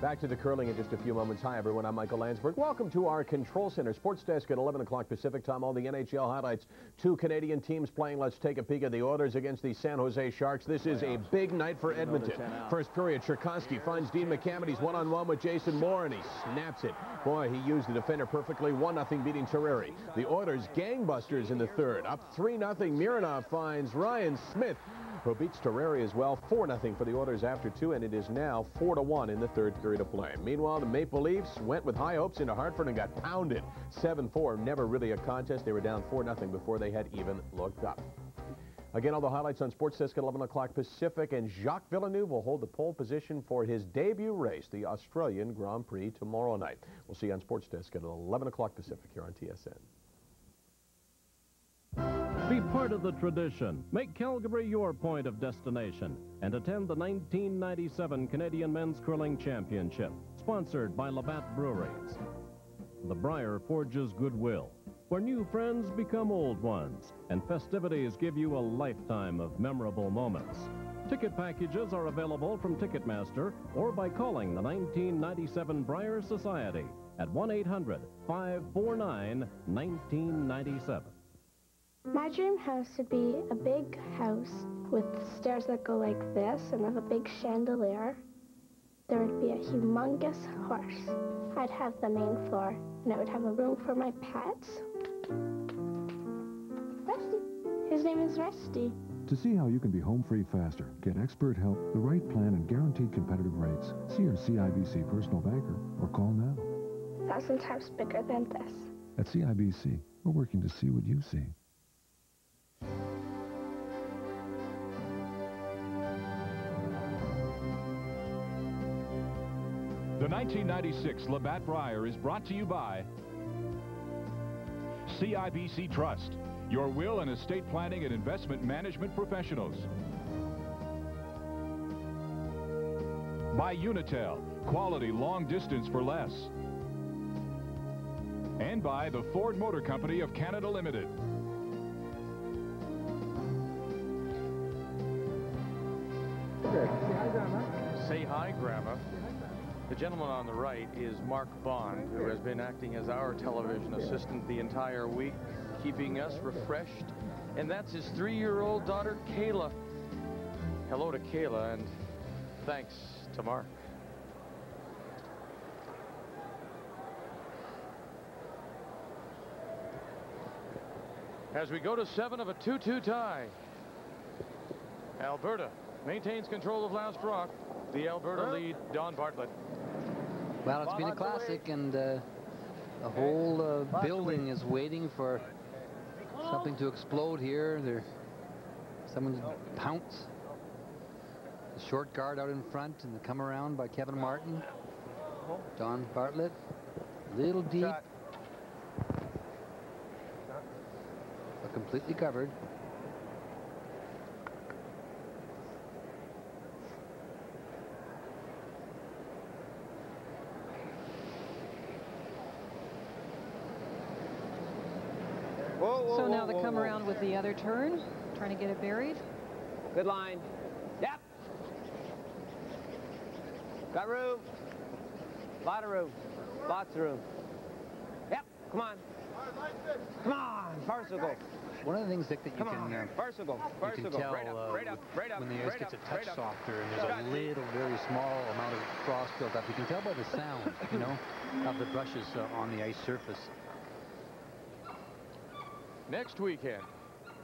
Back to the curling in just a few moments. Hi, everyone. I'm Michael Landsberg. Welcome to our Control Center Sports Desk at 11 o'clock Pacific time. All the NHL highlights. Two Canadian teams playing. Let's take a peek at the orders against the San Jose Sharks. This is a big night for Edmonton. First period, Sherkovsky finds Dean McCammon. He's one-on-one with Jason Moore, and he snaps it. Boy, he used the defender perfectly. 1-0 beating Terreri. The orders, gangbusters in the third. Up 3-0. Mironov finds Ryan Smith, who beats Terreri as well. 4-0 for the orders after two, and it is now 4-1 in the third period of play. Meanwhile, the Maple Leafs went with high hopes into Hartford and got pounded. 7-4, never really a contest. They were down 4-0 before they had even looked up. Again, all the highlights on Sports Desk at 11 o'clock Pacific, and Jacques Villeneuve will hold the pole position for his debut race, the Australian Grand Prix, tomorrow night. We'll see you on Sports Desk at 11 o'clock Pacific here on TSN. Be part of the tradition. Make Calgary your point of destination and attend the 1997 Canadian Men's Curling Championship, sponsored by Labatt Breweries. The Brier forges goodwill, where new friends become old ones, and festivities give you a lifetime of memorable moments. Ticket packages are available from Ticketmaster or by calling the 1997 Brier Society at 1-800-549-1997. My dream house would be a big house with stairs that go like this and have a big chandelier. There would be a humongous horse. I'd have the main floor, and I would have a room for my pets. Rusty. His name is Rusty. To see how you can be home free faster, get expert help, the right plan, and guaranteed competitive rates, see your CIBC personal banker or call now. 1,000 times bigger than this. At CIBC, we're working to see what you see. The 1996 Labatt Brier is brought to you by CIBC Trust, your will and estate planning and investment management professionals. By Unitel, quality long distance for less. And by the Ford Motor Company of Canada Limited. Say hi, Grandma. The gentleman on the right is Mark Bond, who has been acting as our television assistant the entire week, keeping us refreshed. And that's his 3-year-old daughter, Kayla. Hello to Kayla, and thanks to Mark. As we go to 7 of a 2-2 tie, Alberta maintains control of Last Rock. The Alberta lead, Don Bartlett. Well, it's been a classic, and the whole building is waiting for something to explode here. Someone to pounce. The short guard out in front, and the come around by Kevin Martin. Don Bartlett, little deep. But completely covered. So now the come around with the other turn, trying to get it buried. Good line. Yep. Got room. Lot of room. Lots of room. Yep. Come on. Come on. Parcel goal. One of the things, Dick, that you can tell when the ice gets a touch softer and there's a little, very small amount of frost built up, you can tell by the sound, you know, of the brushes on the ice surface. Next weekend,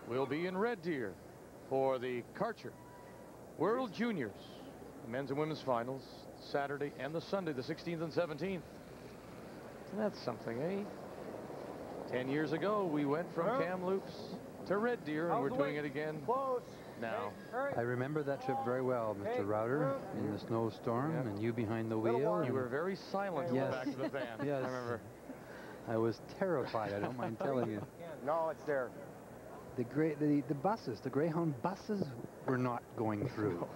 we'll be in Red Deer for the Karcher World Juniors, the men's and women's finals, Saturday and the Sunday, the 16th and 17th. That's something, eh? 10 years ago, we went from Kamloops to Red Deer, and we're doing it again now. I remember that trip very well, Mr. Router, in the snowstorm, and you behind the wheel. You were very silent in the back of the van, I remember. I was terrified, I don't mind telling you. No, it's there. The buses, the Greyhound buses were not going through.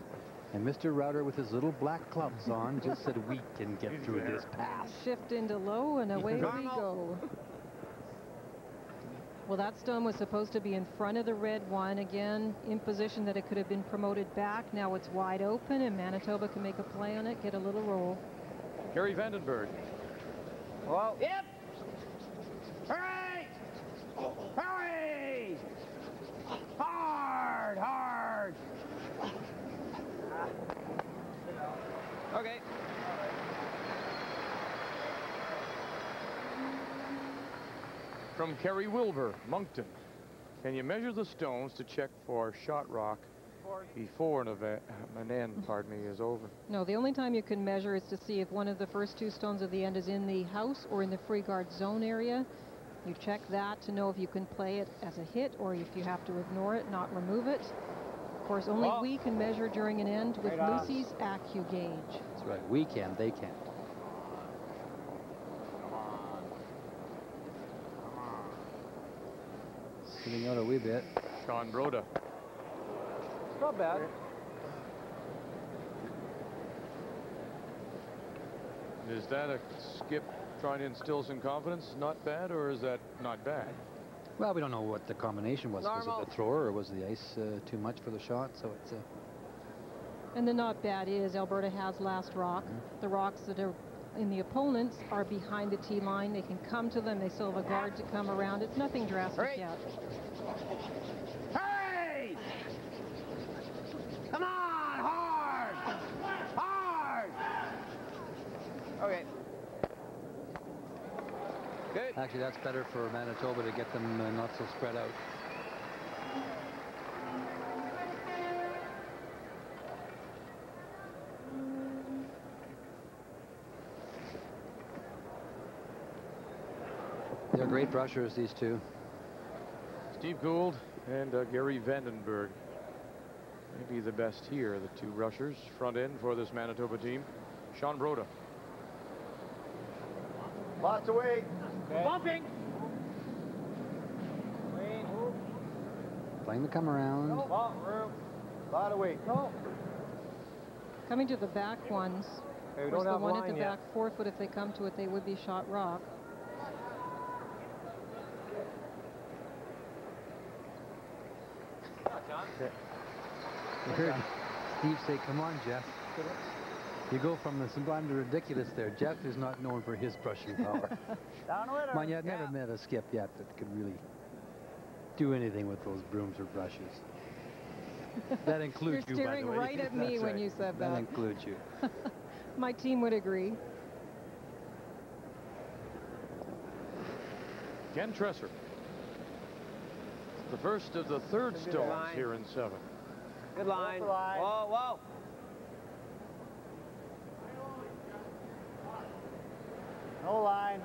And Mr. Router with his little black clubs on just said, we can get through this pass. Shift into low and away we go. Well, that stone was supposed to be in front of the red one. Again, in position that it could have been promoted back. Now it's wide open and Manitoba can make a play on it, get a little roll. Gary Vandenberg. Well, yep. Hurry! Hard! Hard! Okay. From Kerry Wilbur, Moncton. Can you measure the stones to check for shot rock before an end, pardon me, is over? No, the only time you can measure is to see if one of the first two stones of the end is in the house or in the free guard zone area. You check that to know if you can play it as a hit or if you have to ignore it, not remove it. Of course, only we can measure during an end with Lucy's AccuGauge. That's right. We can. They can't. Come on. Come on. Sitting out a wee bit. Sean Broda. It's not bad. Is that a skip? Trying to instill some confidence, not bad, or is that not bad? Well, we don't know what the combination was. Normal. Was it the thrower, or was the ice too much for the shot? So it's And the not bad is Alberta has last rock. The rocks that are in the opponents are behind the tee line. They can come to them. They still have a guard to come around. It's nothing drastic yet. Hey! Come on, hard! Hard! Okay. Good. Actually, that's better for Manitoba to get them not so spread out. They're great brushers, these two. Steve Gould and Gary Vandenberg. Maybe the best here, the two rushers. Front end for this Manitoba team. Sean Broda. Lots of weight. Okay. Bumping. Clean. Playing the come around. Lot of weight. Coming to the back ones. Hey, the one at the back forefoot, if they come to it, they would be shot rock. John. I heard Steve say, come on, Jeff. You go from the sublime to ridiculous there. Jeff is not known for his brushing power. Down with her. Man, I've never met a skip yet that could really do anything with those brooms or brushes. That includes you, by the way. You're staring right at me when you said that. That includes you. My team would agree. Ken Tresser. The first of the third stones here in seven. Good line. Whoa, whoa. No line.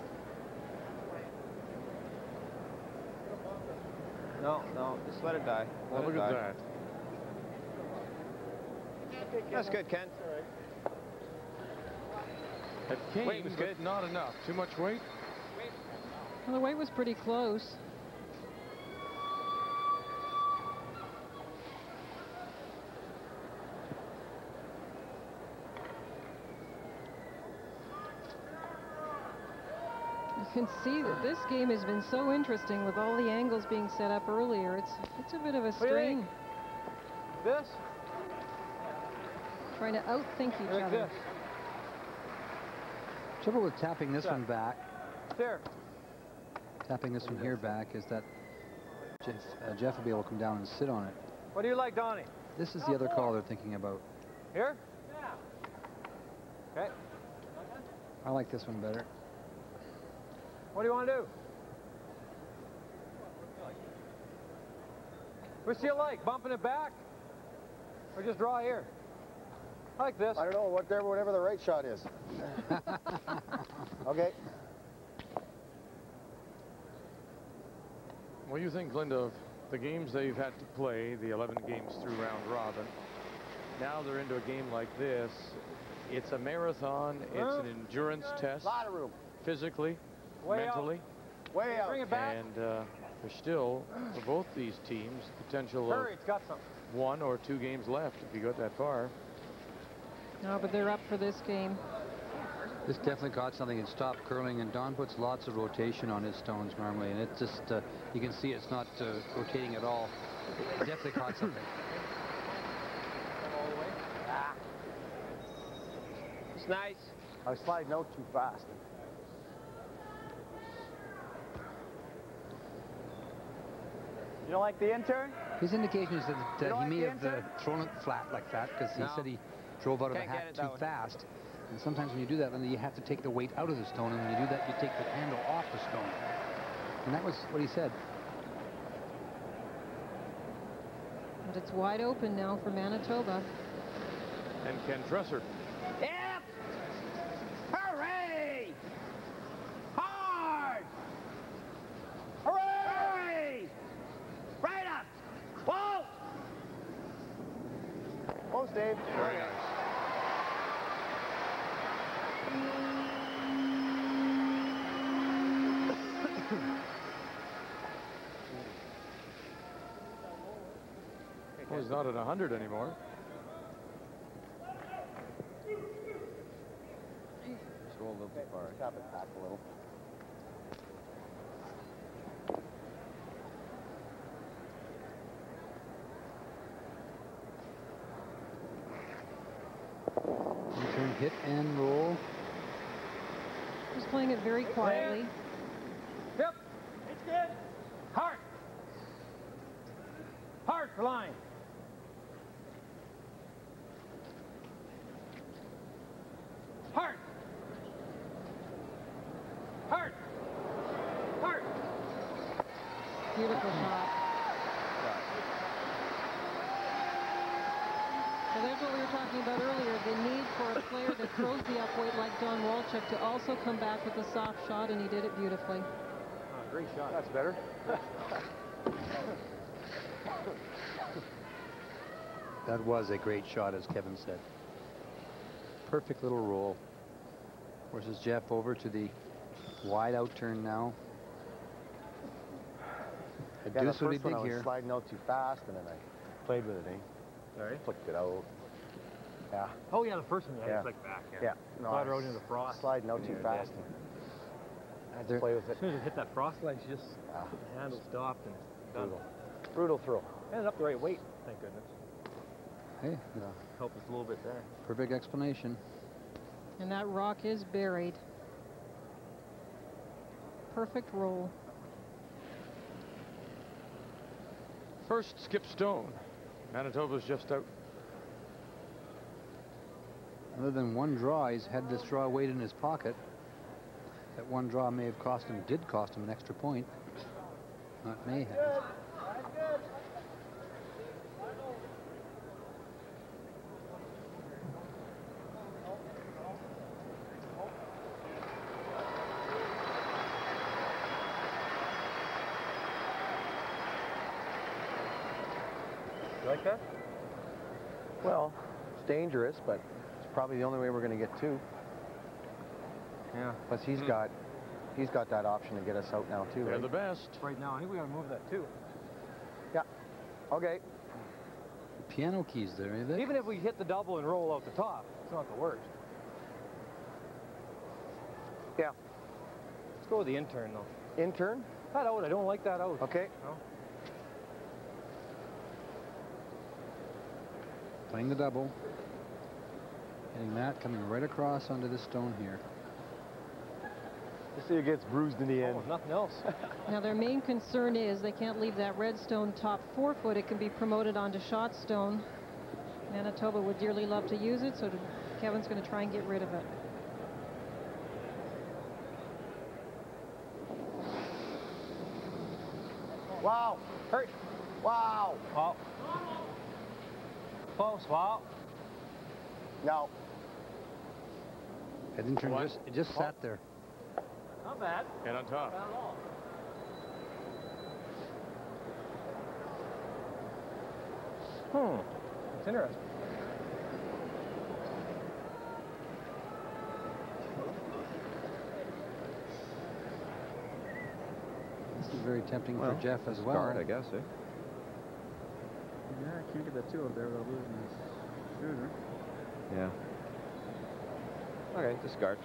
No, no, just let it die. Let it die. That's good, Ken. That came, but not enough. Too much weight? Well, the weight was pretty close. You can see that this game has been so interesting with all the angles being set up earlier. It's a bit of a strain. This? Trying to outthink each other. Trouble with tapping this one back. There. Tapping this one here back is that Jeff will be able to come down and sit on it. What do you like, Donnie? This is the other call they're thinking about. Here? Yeah. Okay. I like this one better. What do you want to do? What's you like? Bumping it back? Or just draw here? I like this. I don't know, whatever the right shot is. Okay. What do you think, Linda, of the games they've had to play, the 11 games through round robin? Now they're into a game like this. It's a marathon. It's an endurance test. A lot of room. Physically. Mentally, way out, and there's still for both these teams potential of one or two games left if you got that far. No, but they're up for this game. This definitely caught something and stopped curling, and Don puts lots of rotation on his stones normally, and it's just you can see it's not rotating at all. It definitely caught something. It's nice. I was sliding out too fast. You don't like the intern? His indication is that he may have thrown it flat like that because he said he drove out of the hat too fast. And sometimes when you do that, then you have to take the weight out of the stone, and when you do that, you take the handle off the stone. And that was what he said. But it's wide open now for Manitoba. And Ken Tresser. Yep! Hooray! Hard! Hooray! Right up! Whoa! Close, Dave. Very nice. Well, he's not at 100 anymore. So a little bit far. Stop it back a little. Hit and roll. Just playing it very quietly. Yep. It's good. Hard. Hard for line. Hard. Hard. Hard. Beautiful shot. So there's what we were talking about earlier, the need for a player that throws the upweight like Don Walchuk to also come back with a soft shot, and he did it beautifully. Oh, great shot. That's better. That was a great shot, as Kevin said. Perfect little roll. Forces Jeff over to the wide out turn now. Yeah, the first one I was sliding out too fast, and then I played with it, eh? Sorry? Flicked it out. Yeah. Oh, yeah, the first one you had to flick back. Yeah. No, slide out into the frost. Sliding out too fast. I had to play with it. As soon as it hit that frost line, she just the handle stopped and done. Brutal. Brutal throw. Ended up the right weight, thank goodness. Hey. Helped us a little bit there. Perfect explanation. And that rock is buried. Perfect roll. First skip stone, Manitoba's Jeff Stoughton. Other than one draw, he's had this draw weight in his pocket. That one draw may have cost him, did cost him an extra point. Not may have. Well, it's dangerous, but it's probably the only way we're going to get two. Yeah. Plus, he's got that option to get us out now too. They're right? The best right now. I think we got to move that too. Yeah. Okay. The piano keys there, isn't it? Even if we hit the double and roll out the top, it's not the worst. Yeah. Let's go with the intern though. Intern? That out. I don't like that out. Okay. No. Playing the double, getting that, coming right across onto this stone here. Just see it gets bruised in the end. Oh, nothing else. Now their main concern is they can't leave that red stone top 4 foot. It can be promoted onto shot stone. Manitoba would dearly love to use it, so Kevin's going to try and get rid of it. Wow! Hurt! Wow! Wow! Close, wow. No. That didn't turn, it just oh. Sat there. Not bad. And on top. Not bad at all. Hmm. That's interesting. This is very tempting for Jeff as well. Guard, I guess, eh? Yeah, I can't get that two up there without losing this shooter. Yeah. Okay, discard.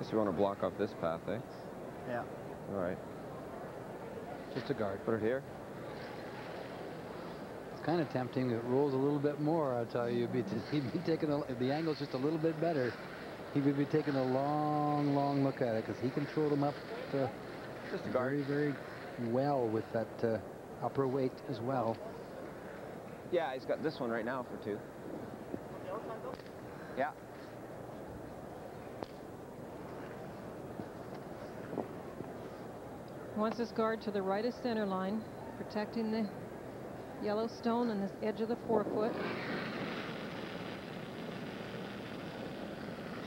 Guess you want to block off this path, eh? Yeah. All right. Just a guard. Put it here. It's kind of tempting. It rolls a little bit more, I'll tell you. He'd be taking a, if the angle's just a little bit better, he would be taking a long, long look at it because he controlled him up to... Just a guard. Very, very well with that upper weight as well. Yeah, he's got this one right now for two. Yeah. Wants this guard to the right of center line, protecting the yellow stone and this edge of the 4 foot.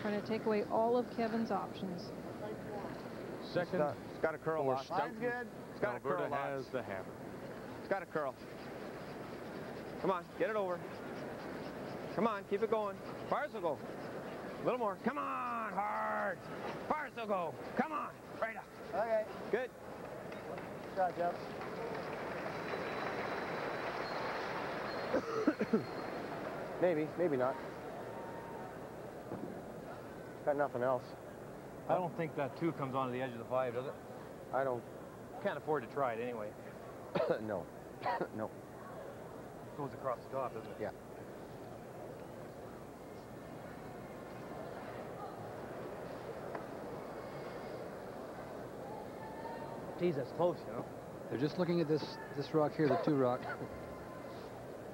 Trying to take away all of Kevin's options. Second. It's got a curl. It's got a curl. Has the hammer. It's got a curl. Come on, get it over. Come on, keep it going. Parsicle. A little more. Come on, hard. Parsicle. Come on, right up. Okay. Good. Good shot, Jeff. Maybe, maybe not. Got nothing else. I don't think that two comes onto the edge of the five, does it? I don't. Can't afford to try it anyway. No. No. It goes across the top, doesn't it? Yeah. Geez, that's close, you know. They're just looking at this rock here, the two rock.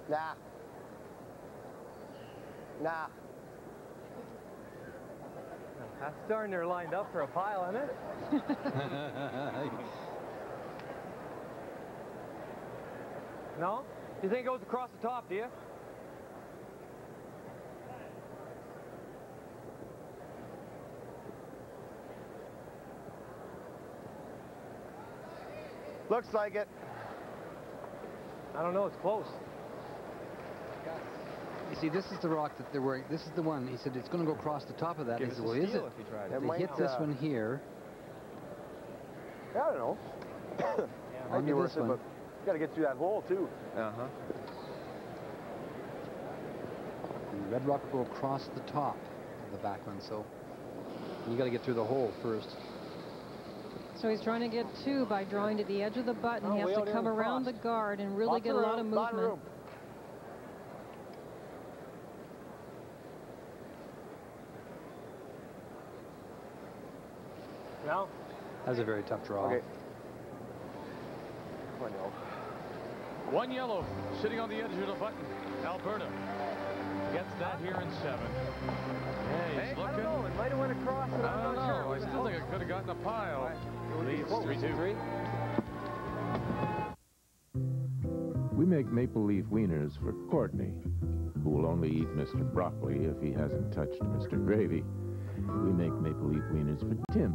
Nah. Nah. That's darn near lined up for a pile, isn't it? No? You think it goes across the top, do you? Looks like it. I don't know, it's close. You see, this is the rock that they're wearing. This is the one. He said it's going to go across the top of that. He said, well, is it? If they hit this one here. I don't know. Yeah, might be worth it, but you got to get through that hole too. Uh huh. The red rock will go across the top of the back one, so you got to get through the hole first. So he's trying to get two by drawing to the edge of the button. He has to come around the guard and really get a lot of movement. No? That was a very tough draw. Okay. One yellow. One yellow sitting on the edge of the button. Alberta gets that here in 7. Yeah, he's looking. I don't know. It might have went across. But I don't know. I still think it could have gotten a pile. Right. Leads 3-2. We make maple leaf wieners for Courtney, who will only eat Mr. Broccoli if he hasn't touched Mr. Gravy. We make maple leaf wieners for Tim,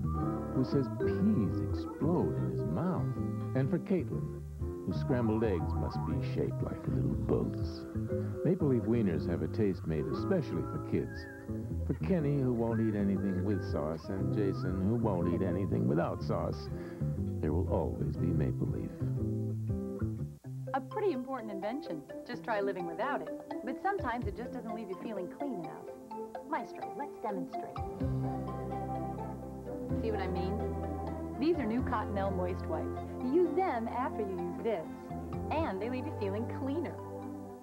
who says peas explode in his mouth. And for Caitlin, whose scrambled eggs must be shaped like little boats. Maple leaf wieners have a taste made especially for kids. For Kenny, who won't eat anything with sauce, and Jason, who won't eat anything without sauce. There will always be maple leaf. A pretty important invention. Just try living without it. But sometimes it just doesn't leave you feeling clean enough. Maestro, let's demonstrate. See what I mean? These are new Cottonelle Moist Wipes. You use them after you use this. And they leave you feeling cleaner.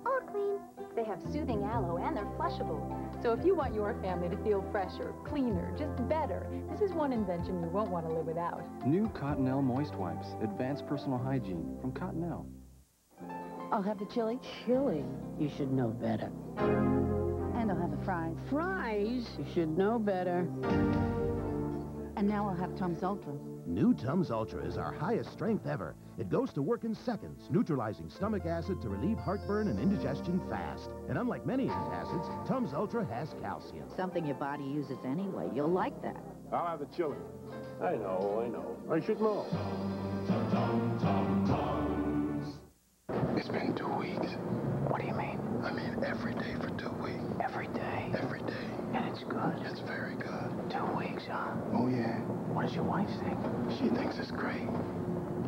All clean. They have soothing aloe and they're flushable. So if you want your family to feel fresher, cleaner, just better, this is one invention you won't want to live without. New Cottonelle Moist Wipes. Advanced personal hygiene from Cottonelle. I'll have the chili. Chili? You should know better. And I'll have the fries. Fries? You should know better. And now I'll have Tums Ultra. New Tums Ultra is our highest strength ever. It goes to work in seconds, neutralizing stomach acid to relieve heartburn and indigestion fast. And unlike many antacids, Tums Ultra has calcium. Something your body uses anyway. You'll like that. I'll have the chili. I know. I should know. Tums. It's been 2 weeks. What do you mean? I mean every day for 2 weeks. Every day? Every day. And it's good? It's very good. 2 weeks, huh? Oh, yeah. What does your wife think? She thinks it's great.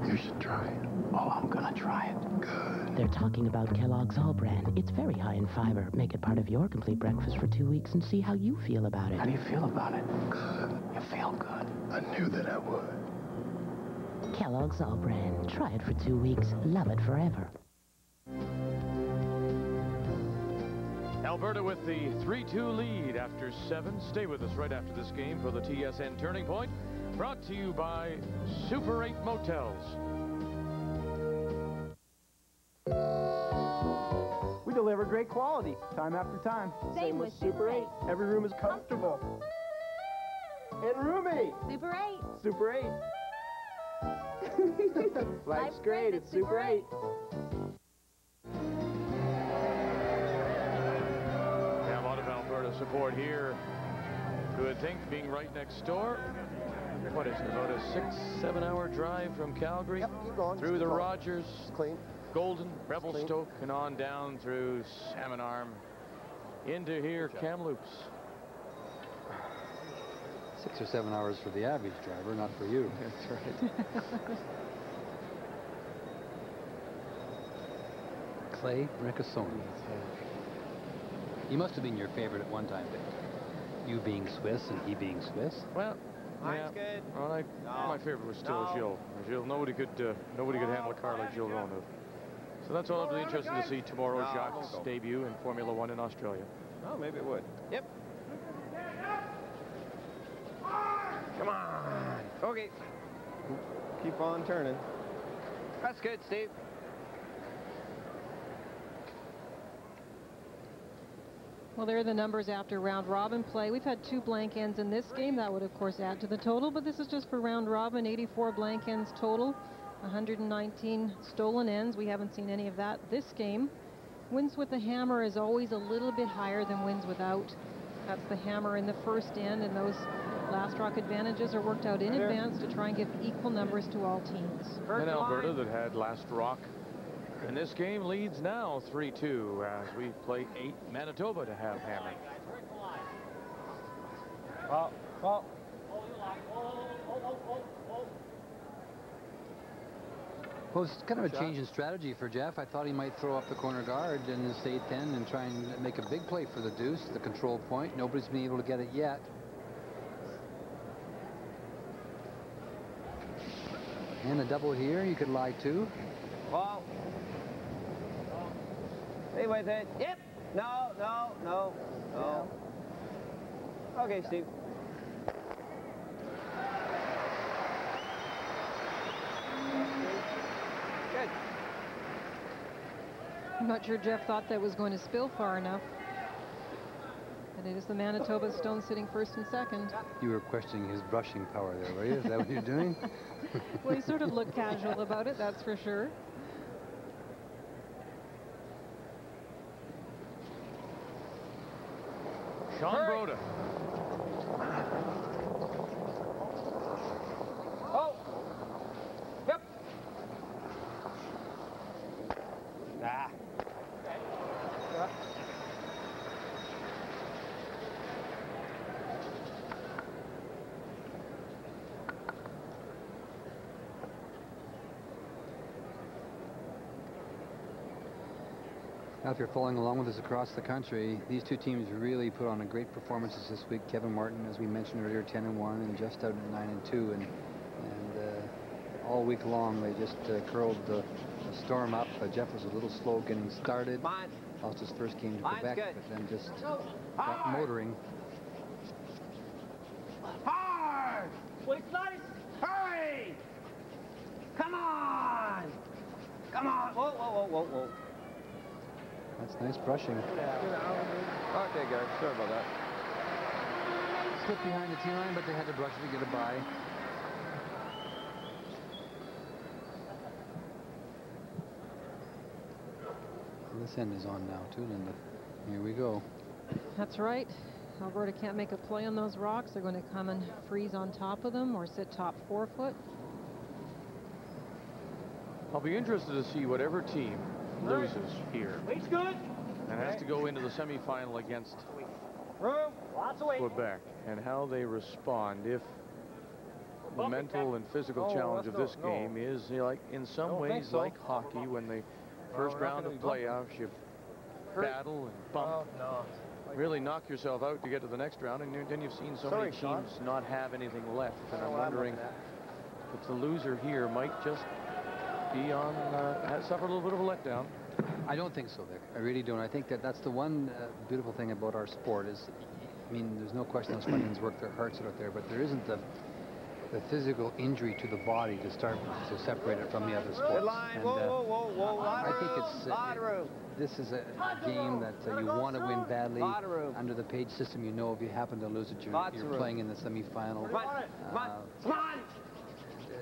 You should try it. Oh, I'm gonna try it. Good. They're talking about Kellogg's All Bran. It's very high in fiber. Make it part of your complete breakfast for 2 weeks and see how you feel about it. How do you feel about it? Good. You feel good? I knew that I would. Kellogg's All Bran. Try it for 2 weeks. Love it forever. Alberta with the 3-2 lead after 7. Stay with us right after this game for the TSN Turning Point, brought to you by Super 8 Motels. We deliver great quality, time after time. Same with Super 8. Every room is comfortable. And roomy. Super 8. Super 8. Life's great at Super 8. Support here. You would think, being right next door, what is it, about a 6-7 hour drive from Calgary? Yep, keep going. Through the Rogers, clean, Golden, Revelstoke, and on down through Salmon Arm into here, Kamloops. 6 or 7 hours for the average driver, not for you. That's right. Clay Recassoni. You must have been your favorite at one time, Dave. You being Swiss and he being Swiss. Well, mine's good. Well, my favorite was still Gilles. Gilles, nobody could handle a car like Gilles Villeneuve. So that's all. It'll be interesting to see tomorrow Jacques' debut in Formula One in Australia. Oh, maybe it would. Yep. Come on. Okay. Keep on turning. That's good, Steve. Well, there are the numbers after round robin play. We've had 2 blank ends in this game. That would, of course, add to the total, but this is just for round robin. 84 blank ends total, 119 stolen ends. We haven't seen any of that this game. Wins with the hammer is always a little bit higher than wins without. That's the hammer in the first end, and those last rock advantages are worked out in advance to try and give equal numbers to all teams. And Alberta, that had last rock, and this game leads now 3-2 as we play 8 Manitoba to have hammer. Well, it's kind of a change in strategy for Jeff. I thought he might throw up the corner guard in this 8-10 and try and make a big play for the deuce, the control point. Nobody's been able to get it yet. And a double here, you could lie too. Ball. Stay with it. Yep. No. Okay, Steve. I'm not sure Jeff thought that was going to spill far enough. And it is the Manitoba Stone sitting first and second. You were questioning his brushing power there, were you? Is that what you're doing? Well, he sort of looked casual about it, that's for sure. Sean Broda. Oh. Yep. Ah. If you're following along with us across the country, these two teams really put on a great performances this week. Kevin Martin, as we mentioned earlier, 10-1, and Jeff Stoughton at 9-2, and all week long they just curled the storm up. Jeff was a little slow getting started. Lost his first game to Quebec, but then just got motoring. Hard! Well, it's nice. Hurry! Come on! Come on! Whoa! Whoa! Whoa! Whoa! Whoa! That's nice brushing. Yeah. Okay, guys, sorry about that. Slipped behind the tee line, but they had to brush it to get a bye. And this end is on now, too, Linda. Here we go. That's right. Alberta can't make a play on those rocks. They're going to come and freeze on top of them or sit top 4 foot. I'll be interested to see whatever team loses here. Weight's good. And has to go into the semifinal against Quebec and how they respond if the mental and physical challenge of this game is, you know, like in some ways like hockey when the first round of playoffs you battle and bump. Really knock yourself out to get to the next round, and then you've seen so many teams not have anything left. And I'm wondering if the loser here might just Dion has suffered a little bit of a letdown. I don't think so, Vic. I really don't. I think that that's the one beautiful thing about our sport is, I mean, there's no question those Spartans work their hearts out there, but there isn't the physical injury to the body to start to separate it from the other sports. And, I think it's this is a game that you want to win badly. Under the page system, you know, if you happen to lose it, you're playing in the semifinal.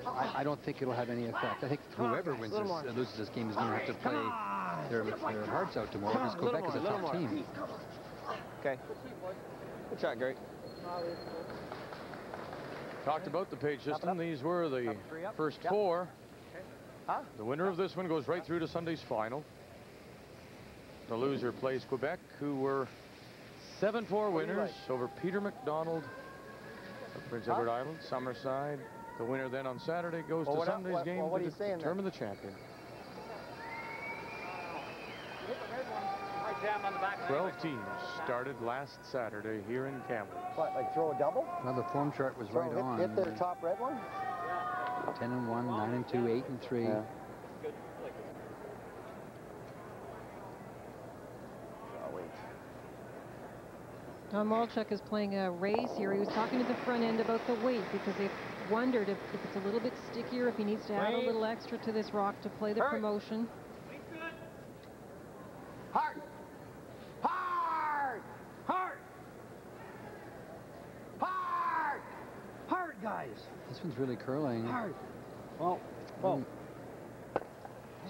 I don't think it'll have any effect. I think whoever wins this and loses this game is going to have to play their hearts out tomorrow because Quebec is a top team. Okay. Good shot, Gary. Talked about the page system. These were the first four. The winner of this one goes right through to Sunday's final. The loser plays Quebec, who were 7-4 winners over Peter McDonald of Prince Edward Island, Summerside. The winner then on Saturday goes to Sunday's game to determine the champion. 12 teams started last Saturday here in Kamloops. What, like throw a double? Now the form chart was right on. Hit the top red one? 10-1, 9-2, 8-3. Yeah. Don Walchuk is playing a race here. He was talking to the front end about the weight because they've wondered if it's a little bit stickier, if he needs to add a little extra to this rock to play the promotion. Hard! Hard! Hard! Hard! Hard, guys! This one's really curling. Hard! Well,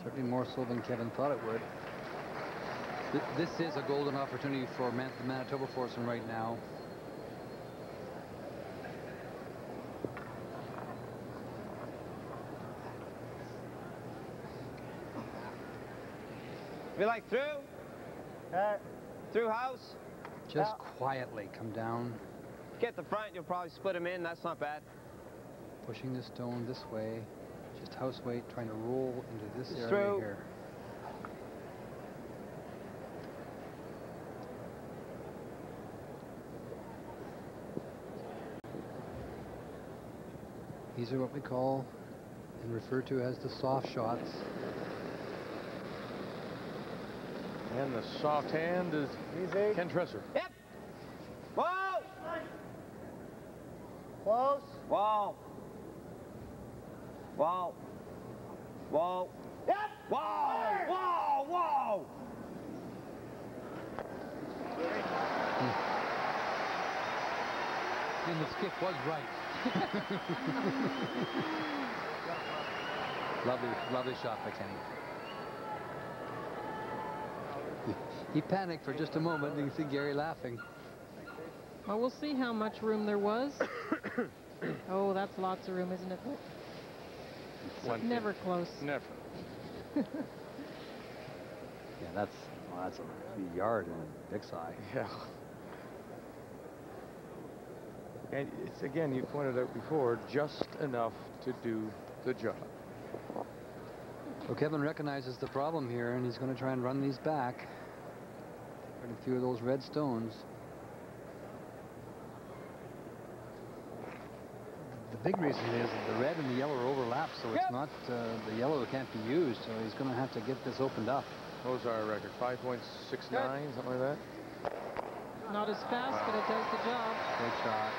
certainly more so than Kevin thought it would. This is a golden opportunity for the Manitoba Forceman right now. We like through house. Just quietly come down. Get the front, you'll probably split him in, that's not bad. Pushing the stone this way, just house weight, trying to roll into this area here. These are what we call and refer to as the soft shots. And the soft hand is Ken Tresser. Yep. Whoa! Close. Whoa. Whoa. Whoa. Yep. Whoa. Whoa. Whoa. was right. lovely shot by Kenny. He panicked for just a moment, and you can see Gary laughing. Well, we'll see how much room there was. Oh, that's lots of room, isn't it? So never close. Never. Yeah, that's a yard in a big side. Yeah. And it's, again, you pointed out before, just enough to do the job. Well, Kevin recognizes the problem here, and he's going to try and run these back. Quite a few of those red stones. The big reason is that the red and the yellow are overlapped, so it's not, the yellow can't be used, so he's going to have to get this opened up. What was our record? 5.69, something like that? Not as fast, but it does the job. Good shot.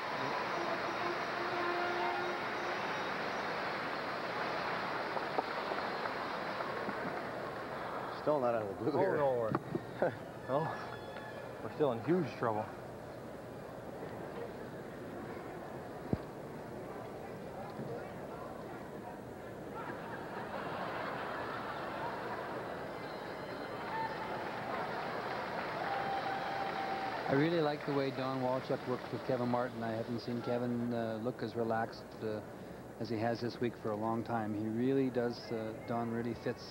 Still not out of the blue here. Nowhere. Well, we're still in huge trouble. I really like the way Don Walchuk worked with Kevin Martin. I haven't seen Kevin look as relaxed as he has this week for a long time. He really does. Don really fits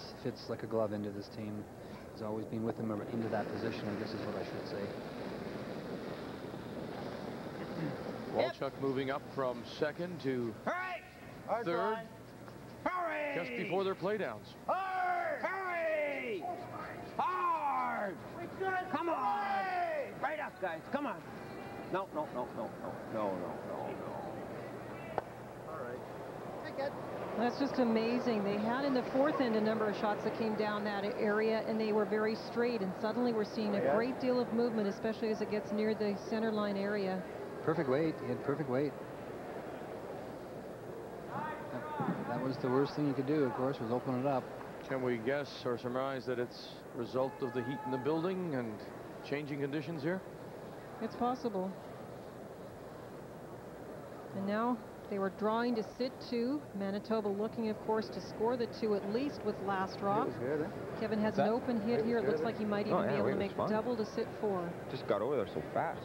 like a glove into this team. He's always been with him into that position, I guess is what I should say. Walchuk moving up from second to third. Hurry! Just before their playdowns. Hurry! Hard! Come on! Right up, guys. Come on. No. All right. Good. That's just amazing. They had in the fourth end a number of shots that came down that area, and they were very straight. And suddenly we're seeing a great deal of movement, especially as it gets near the center line area. Perfect weight. He had perfect weight. That was the worst thing you could do, of course, was open it up. Can we guess or surmise that it's a result of the heat in the building and changing conditions here? It's possible. And now they were drawing to sit two. Manitoba looking, of course, to score the two at least with last rock. Kevin has an open hit here. It looks like he might even be able to make double to sit four. Just got over there so fast.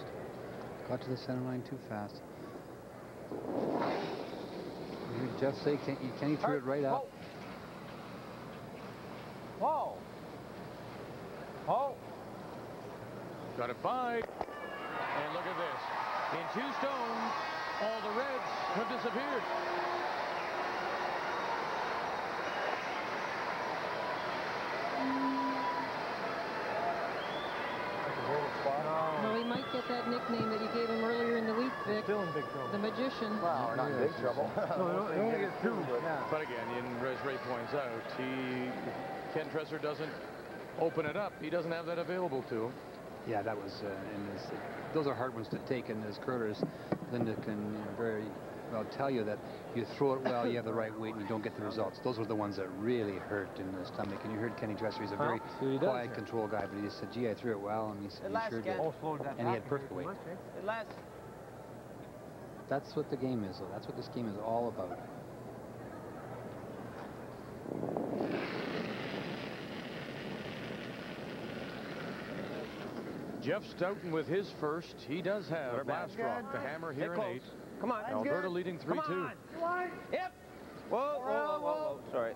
Got to the center line too fast. You heard Jeff say Kenny threw it right up. Whoa! Whoa! Got it by, and look at this. In two stones, all the reds have disappeared. Well, he might get that nickname that you gave him earlier in the week, Vic. Still in big trouble. The magician. Well, not in big trouble. No, he only gets two. But again, as Ray points out, Ken Tresser doesn't open it up. He doesn't have that available to him. Yeah, that was, those are hard ones to take, and as curlers, Linda can very well tell you that you throw it well, you have the right weight, and you don't get the results. Those were the ones that really hurt in the stomach, and you heard Kenny Tresser, he's a very quiet control guy, but he just said, gee, I threw it well, and he sure did, and he had perfect weight. That's what the game is, though. That's what this game is all about. Jeff Stoughton with his first. He does have last rock, the hammer here in 8. Come on. Alberta leading 3-2. Yep. Whoa. Sorry.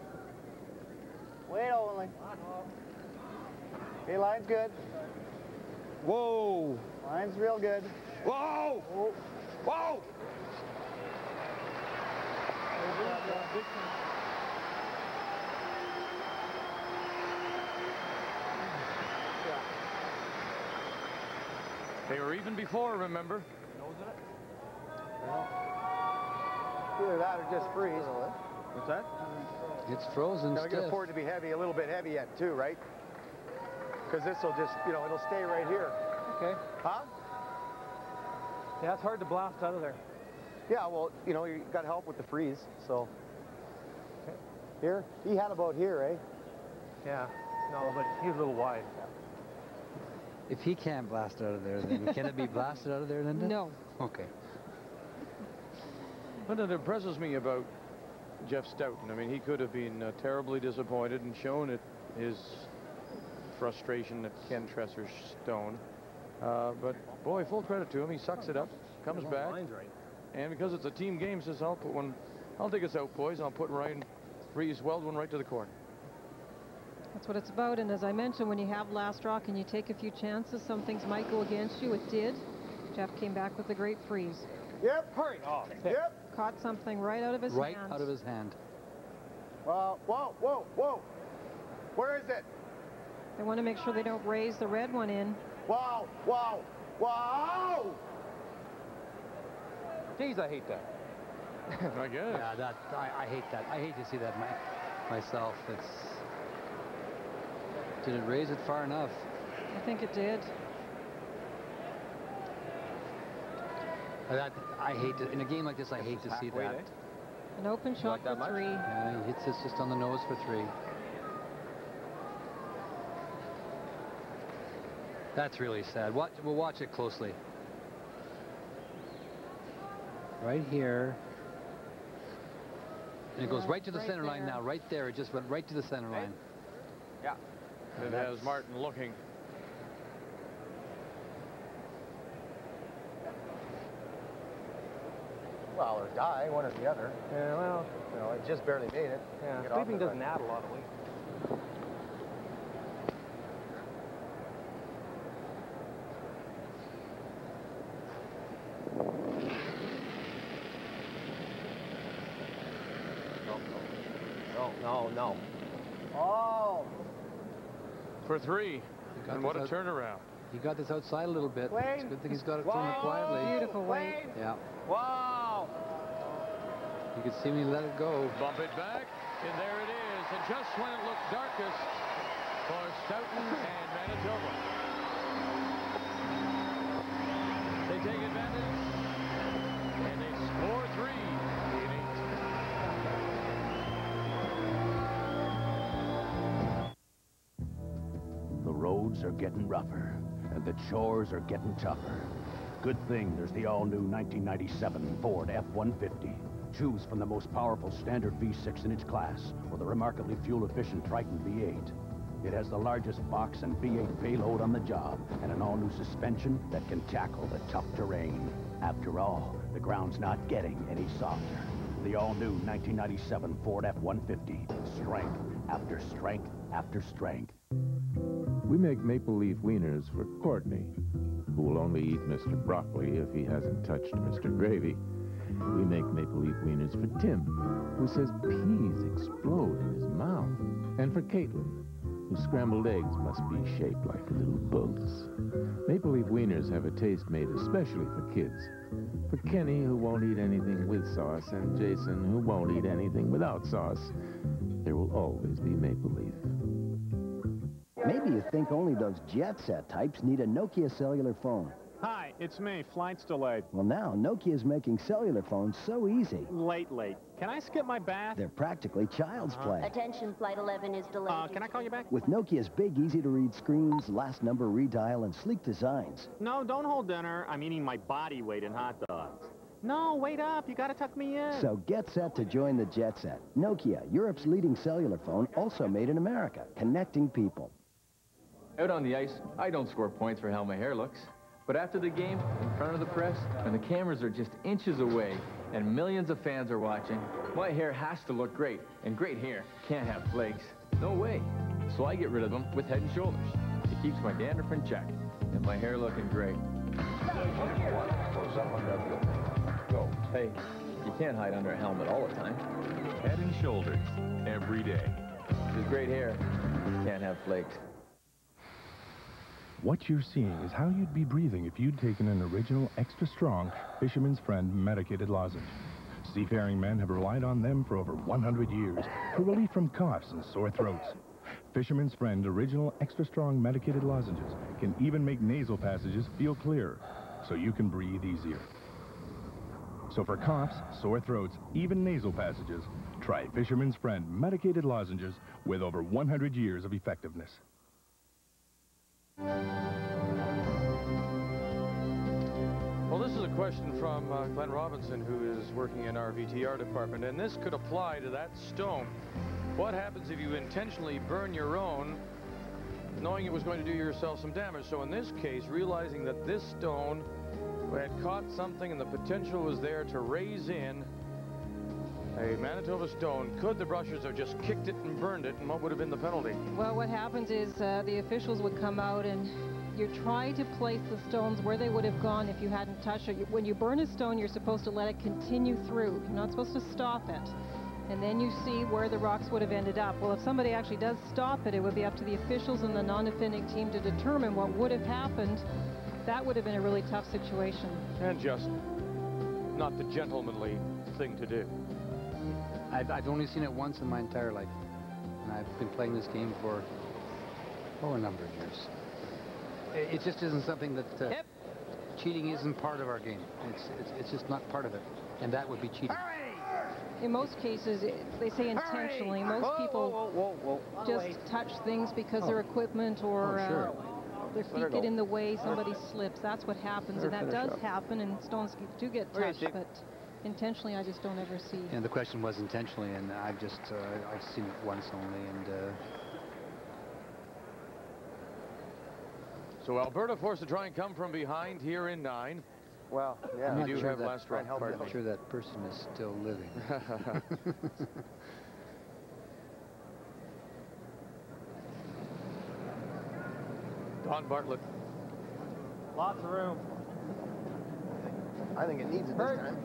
Wait only. Okay, line's good. Whoa. Line's real good. Whoa. Whoa. They were even before, remember? Either that or just freeze. What's that? It's frozen stiff. I can afford to be heavy, a little bit heavy yet too, right? Because this will just, it'll stay right here. Okay. Huh? Yeah, it's hard to blast out of there. Yeah, well, you got help with the freeze, so. Okay. Here? He had about here, eh? Yeah. No, but he's a little wide. If he can't blast out of there, then can it be blasted out of there, Linda? No. Okay. What it impresses me about Jeff Stoughton, I mean, he could have been terribly disappointed and shown it, his frustration at Ken Tresser's stone. But, boy, full credit to him. He sucks it up, comes back. And because it's a team game, says, I'll put one. I'll take us out, boys. I'll put Ryan Reeves weld one right to the corner. That's what it's about. And as I mentioned, when you have last rock and you take a few chances, some things might go against you. It did. Jeff came back with a great freeze. Yep, hurry. Oh, yep. Caught something right out of his hand. Right out of his hand. Whoa, whoa, whoa. Where is it? They want to make sure they don't raise the red one in. Wow, wow, wow! Geez, I hate that. I guess. Yeah, that, I hate that. I hate to see that myself. It's... Did it raise it far enough? I think it did. That, I hate to, in a game like this, I hate to see that. An open shot for three. Yeah, he hits this just on the nose for three. That's really sad. Watch, we'll watch it closely. Right here. And it goes right to the center line now. Right there. It just went right to the center line. Yeah. It has Martin looking. Or die, one or the other. Yeah, well, you know, it just barely made it. Yeah, sleeping doesn't add a lot of weight. No, no, no. Oh! For three. And what a turnaround. He got this outside a little bit. It's a good thing he's got it thrown quietly. Beautiful weight. Yeah. Wow! You can see me let it go. Bump it back, and there it is. And just when it looked darkest for Stoughton and Manitoba. They take advantage, and they score three in eight. The roads are getting rougher, and the chores are getting tougher. Good thing there's the all-new 1997 Ford F-150. Choose from the most powerful standard V6 in its class or the remarkably fuel-efficient Triton V8. It has the largest box and V8 payload on the job and an all-new suspension that can tackle the tough terrain. After all, the ground's not getting any softer. The all-new 1997 Ford F-150. Strength after strength after strength. We make maple leaf wieners for Courtney, who will only eat Mr. Broccoli if he hasn't touched Mr. Gravy. We make maple leaf wieners for Tim, who says peas explode in his mouth. And for Caitlin, whose scrambled eggs must be shaped like little boats. Maple leaf wieners have a taste made especially for kids. For Kenny, who won't eat anything with sauce, and Jason, who won't eat anything without sauce. There will always be maple leaf. Maybe you think only those jet-set types need a Nokia cellular phone. Hi, it's me. Flight's delayed. Well, now, Nokia's making cellular phones so easy. Lately. Can I skip my bath? They're practically child's play. Attention, Flight 11 is delayed. Can I call you back? With Nokia's big, easy-to-read screens, last number redial, and sleek designs. No, don't hold dinner. I'm eating my body weight in hot dogs. No, wait up. You gotta tuck me in. So get set to join the jet set. Nokia, Europe's leading cellular phone, also made in America. Connecting people. Out on the ice, I don't score points for how my hair looks. But after the game, in front of the press, when the cameras are just inches away and millions of fans are watching, my hair has to look great, and great hair can't have flakes. No way. So I get rid of them with Head and Shoulders. It keeps my dandruff in check, and my hair looking great. Hey, you can't hide under a helmet all the time. Head and Shoulders, every day. With great hair, you can't have flakes. What you're seeing is how you'd be breathing if you'd taken an original, extra-strong, Fisherman's Friend medicated lozenge. Seafaring men have relied on them for over 100 years for relief from coughs and sore throats. Fisherman's Friend original, extra-strong medicated lozenges can even make nasal passages feel clearer, so you can breathe easier. So for coughs, sore throats, even nasal passages, try Fisherman's Friend medicated lozenges with over 100 years of effectiveness. Well, this is a question from Glenn Robinson, who is working in our VTR department, and this could apply to that stone. What happens if you intentionally burn your own, knowing it was going to do yourself some damage? So in this case, realizing that this stone had caught something and the potential was there to raise in a Manitoba stone, could the brushers have just kicked it and burned it, and what would have been the penalty? Well, what happens is the officials would come out and you try to place the stones where they would have gone if you hadn't touched it. When you burn a stone, you're supposed to let it continue through. You're not supposed to stop it. And then you see where the rocks would have ended up. Well, if somebody actually does stop it, it would be up to the officials and the non-defending team to determine what would have happened. That would have been a really tough situation. And just not the gentlemanly thing to do. I've only seen it once in my entire life. And I've been playing this game for, a number of years. It just isn't something that cheating isn't part of our game. It's just not part of it, and that would be cheating. In most cases, they say intentionally. Most people just touch things because their equipment or their feet get in the way. Somebody slips. That's what happens, and that does happen. And stones do get touched, but intentionally, I just don't ever see. And the question was intentionally, and I've just I've seen it once only, and. So Alberta forced to try and come from behind here in 9. Well, yeah. We do sure have last round. I'm not sure that person is still living. Don Bartlett. Lots of room. I think it needs it this time.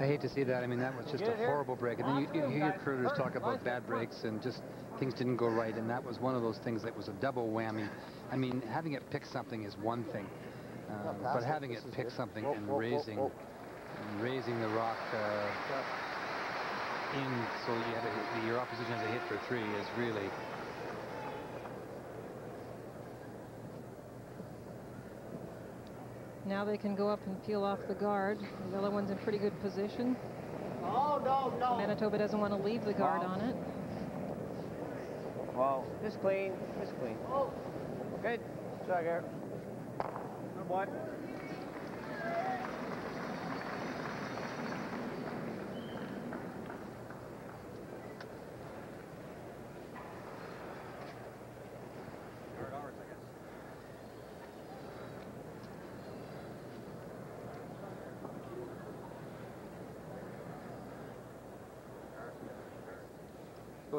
I hate to see that. I mean, that was just a horrible break. And then you hear recruiters talk about bad breaks and just things didn't go right. And that was one of those things that was a double whammy. I mean, having it pick something is one thing, but having it pick something and raising the rock in so you have a hit, your opposition has a hit for three is really. Now they can go up and peel off the guard. The other one's in pretty good position. Oh, no, no. Manitoba doesn't want to leave the guard on it. Wow. Just clean. Just clean. Oh. Good. Sugar. Good one.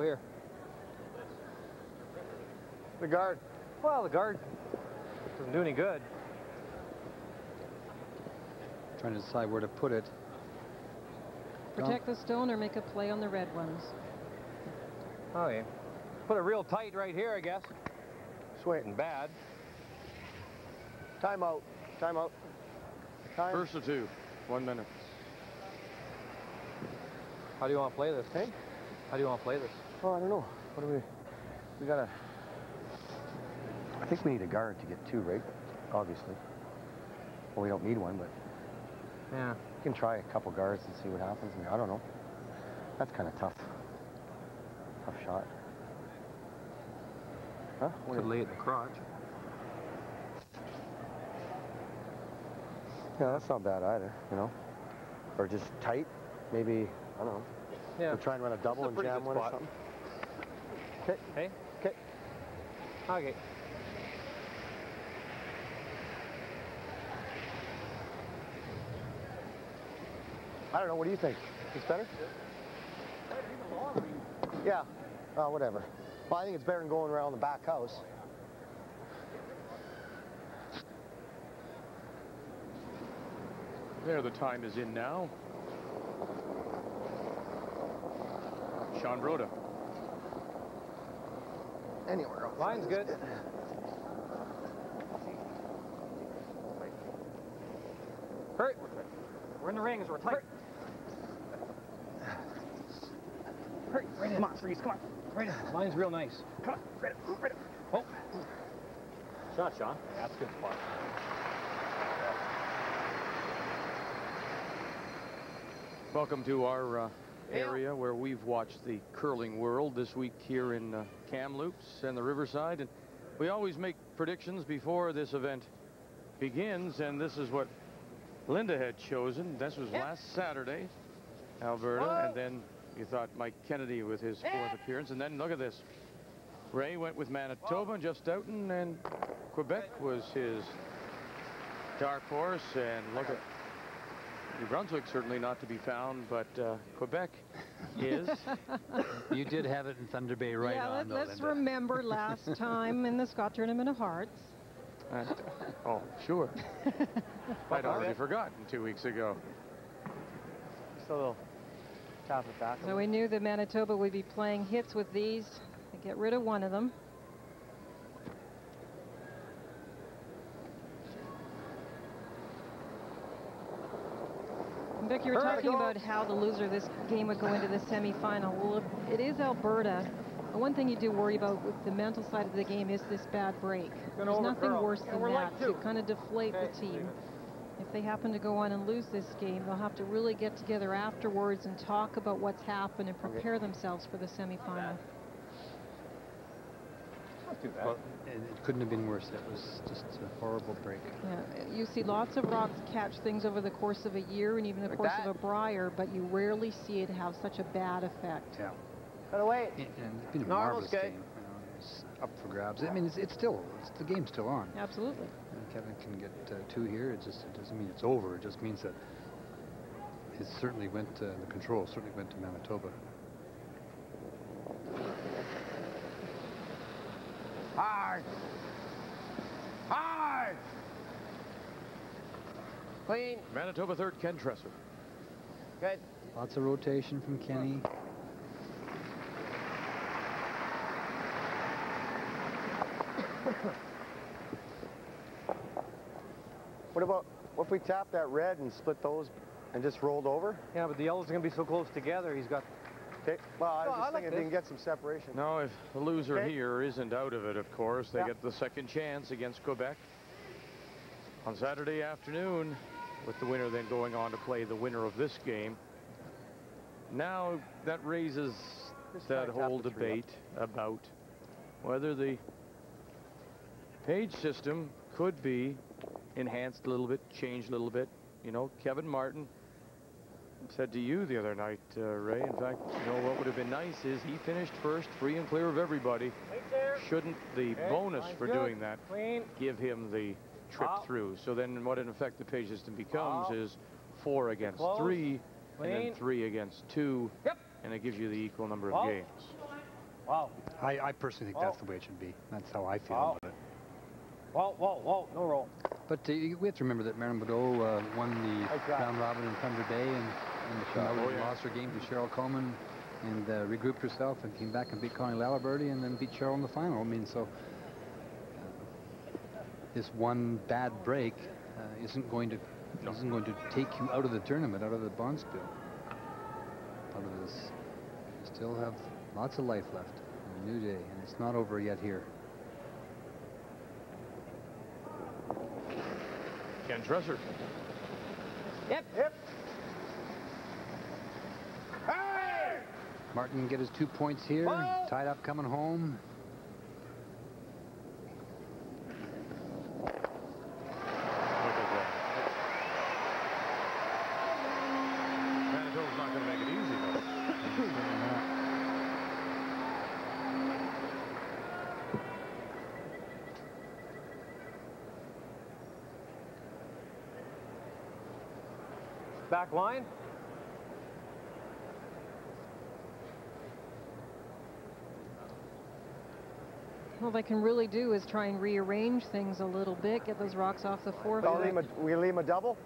Here. The guard. Well, the guard doesn't do any good. Trying to decide where to put it. Protect the stone or make a play on the red ones. Oh, yeah. Put it real tight right here, I guess. Sweating bad. Timeout. Timeout. Time. First or two. 1 minute. How do you want to play this, hey? How do you want to play this? Oh, I don't know. What do we gotta? I think we need a guard to get two, right? Obviously. Well, we don't need one, but yeah, we can try a couple guards and see what happens. I mean, I don't know. That's kind of tough. Tough shot. Huh? Could lay it in the crotch. Yeah, that's not bad either. You know, or just tight. Maybe I don't know. Yeah. We'll try and run a double and jam one or something. Okay. Hey? Okay. Okay. I don't know. What do you think? It's better? Yeah. Oh, whatever. Well, I think it's better than going around the back house. There, the time is in now. Sean Broda. Anywhere else. Line's good. Hurt. We're in the rings. We're tight. Hurt. Right in. Come on, Freeze. Come on. Right in. Line's real nice. Come on. Right up. Right up. Oh. Shot, Sean. That's a good spot. Welcome to our area where we've watched the curling world this week here in Kamloops and the Riverside, and We always make predictions before this event begins, and this is what Linda had chosen. This was last Saturday, Alberta, and then you thought Mike Kennedy with his fourth appearance, and then look at this. Ray went with Manitoba, and Jeff Stoughton, and Quebec was his dark horse, and look at New Brunswick, certainly not to be found, but Quebec is. You did have it in Thunder Bay right on, though, let's remember last time in the Scott Tournament of Hearts. Oh, sure. I'd already forgotten 2 weeks ago. Just a little top of back. So we knew that Manitoba would be playing hits with these. They get rid of one of them. Vic, you were talking about how the loser of this game would go into the semifinal. Well, it is Alberta. The one thing you do worry about with the mental side of the game is this bad break. There's nothing worse than that to kind of deflate the team. If they happen to go on and lose this game, they'll have to really get together afterwards and talk about what's happened and prepare themselves for the semifinal. Well, it couldn't have been worse. That was just a horrible break. Yeah, you see lots of rocks catch things over the course of a year and even the course of a brier, but you rarely see it have such a bad effect. Yeah. Cut away. And it's been a marvelous game. You know, it's up for grabs. I mean, it's the game's still on. Absolutely. And Kevin can get two here. It doesn't mean it's over. It just means that it certainly went to the control. Certainly went to Manitoba. Hard! Hard! Clean. Manitoba third, Ken Tresser. Good. Lots of rotation from Kenny. What about, what if we tap that red and split those and just rolled over? Yeah, but the yellows are going to be so close together, he's got... Well, I was just thinking they can get some separation. No, if the loser here isn't out of it, of course, they get the second chance against Quebec on Saturday afternoon, with the winner then going on to play the winner of this game. Now, that raises that whole debate about whether the page system could be enhanced a little bit, changed a little bit. You know, Kevin Martin said to you the other night, Ray, in fact, you know what would have been nice is he finished first, free and clear of everybody. Shouldn't the bonus for doing that give him the trip through? So then what in effect the page system becomes is 4 against 3 and then 3 against 2, and it gives you the equal number of games. Wow. I personally think that's the way it should be. That's how I feel about it. Whoa, no roll. But we have to remember that Marilyn Badeau won the round robin in Thunder Bay, and lost her game to Cheryl Coleman, and regrouped herself and came back and beat Connie Laliberti and then beat Cheryl in the final. I mean, so this one bad break isn't going to take you out of the tournament, out of the bond spill. Out of this, you still have lots of life left, a new day, and it's not over yet here. Ken Tresser. Yep. Hey! Martin can get his 2 points here. Whoa! Tied up coming home. Manitoba's not going to make it easy, though. Back line. All they can really do is try and rearrange things a little bit, get those rocks off the forefoot. We leave them a double?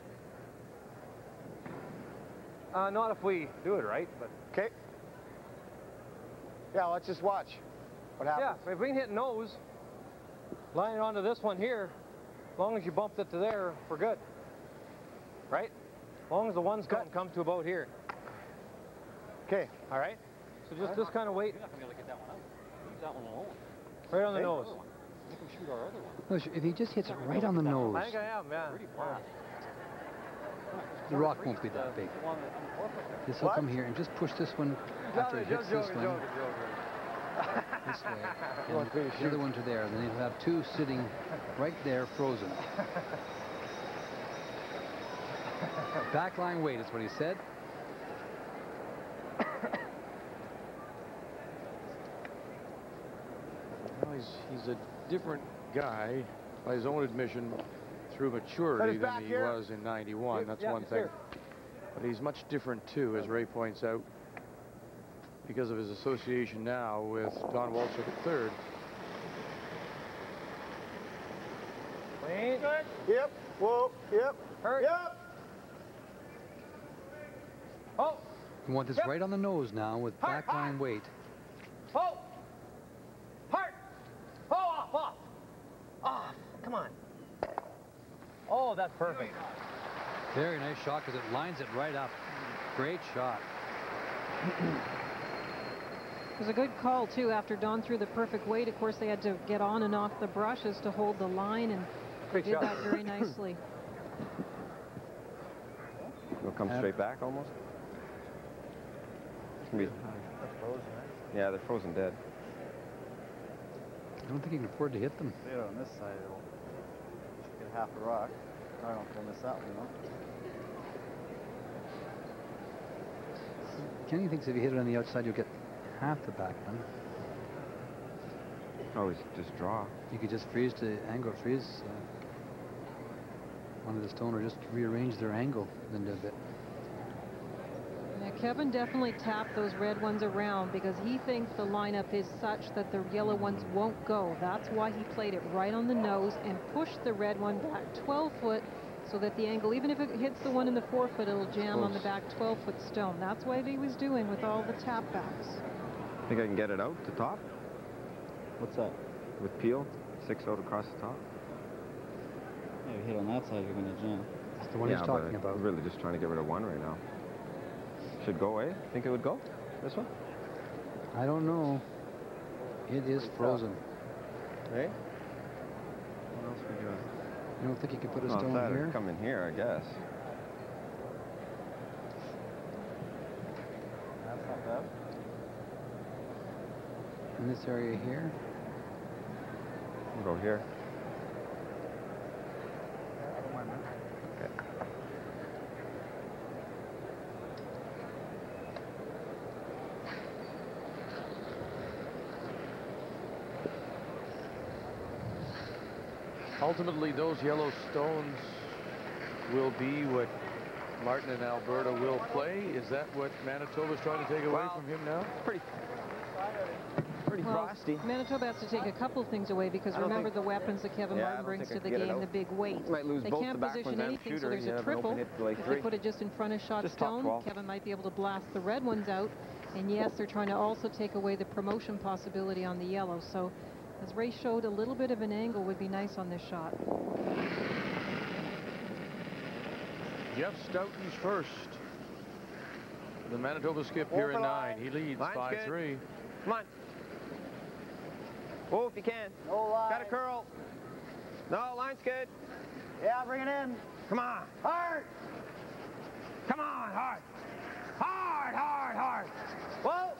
Not if we do it right, but... Okay. Yeah, let's just watch what happens. Yeah, if we can hit nose, line it onto this one here, as long as you bump it to there, we're good. Right? As long as the ones don't come to about here. Okay. All right. So just this kind of weight. You're not gonna be able to get that one up. Leave that one alone. Right on the nose. We can shoot our other one. If he just hits it right on the nose. I think I am, yeah. The rock won't be that big. This will come here and just push this one after it hits this one. this way, and the other one to there, and then you'll have two sitting right there frozen. Backline weight is what he said. Well, he's a different guy, by his own admission, through maturity than he was in 91. That's one thing. But he's much different, too, as Ray points out, because of his association now with Don Walchuk III. Clean. Yep. Whoa. Yep. Hurry. Yep. Oh. You want this right on the nose now with backline weight. Oh. Hard. Oh, off, off. Off. Come on. Oh, that's perfect. Very nice shot because it lines it right up. Great shot. It was a good call, too, after Don threw the perfect weight. Of course, they had to get on and off the brushes to hold the line, and they did that very nicely. It'll come straight back, almost. It's gonna be... Yeah, they're frozen dead. I don't think you can afford to hit them. Yeah, on this side, it'll get half a rock. I don't think I'll miss that one, though. Kenny thinks if you hit it on the outside, you'll get half the back one. Always just draw. You could just freeze to angle, freeze one of the stone, or just rearrange their angle then do a bit. Yeah, Kevin definitely tapped those red ones around because he thinks the lineup is such that the yellow ones won't go. That's why he played it right on the nose and pushed the red one back 12 foot, so that the angle, even if it hits the one in the 4 foot, it'll jam on the back 12-foot stone. That's what he was doing with all the tap backs. Think I can get it out the top? What's that? With Peel, 6 out across the top. Yeah, you hit on that side, you're going to jam. That's the one he's talking about. I'm really just trying to get rid of one right now. Should go away. Think it would go? This one? I don't know. It is frozen. Hey? What else are we doing? You don't think you could put a stone here? It'd come in here, I guess. That's not bad. In this area here. We'll go here. Okay. Ultimately, those yellow stones will be what Martin and Alberta will play. Is that what Manitoba's trying to take away from him now? Pretty frosty. Manitoba has to take a couple things away because remember the weapons that Kevin Martin brings to the game, the big weight. They can't position anything, so there's a triple. If they put it just in front of shot stone, Kevin might be able to blast the red ones out. And yes, they're trying to also take away the promotion possibility on the yellow. So as Ray showed, a little bit of an angle would be nice on this shot. Jeff Stoughton's first. The Manitoba skip here at 9. He leads 5-3. Come on. Oh, if you can. No line. Got a curl. No, line's good. Yeah, bring it in. Come on. Hard. Come on, hard. Hard, hard, hard. Whoa.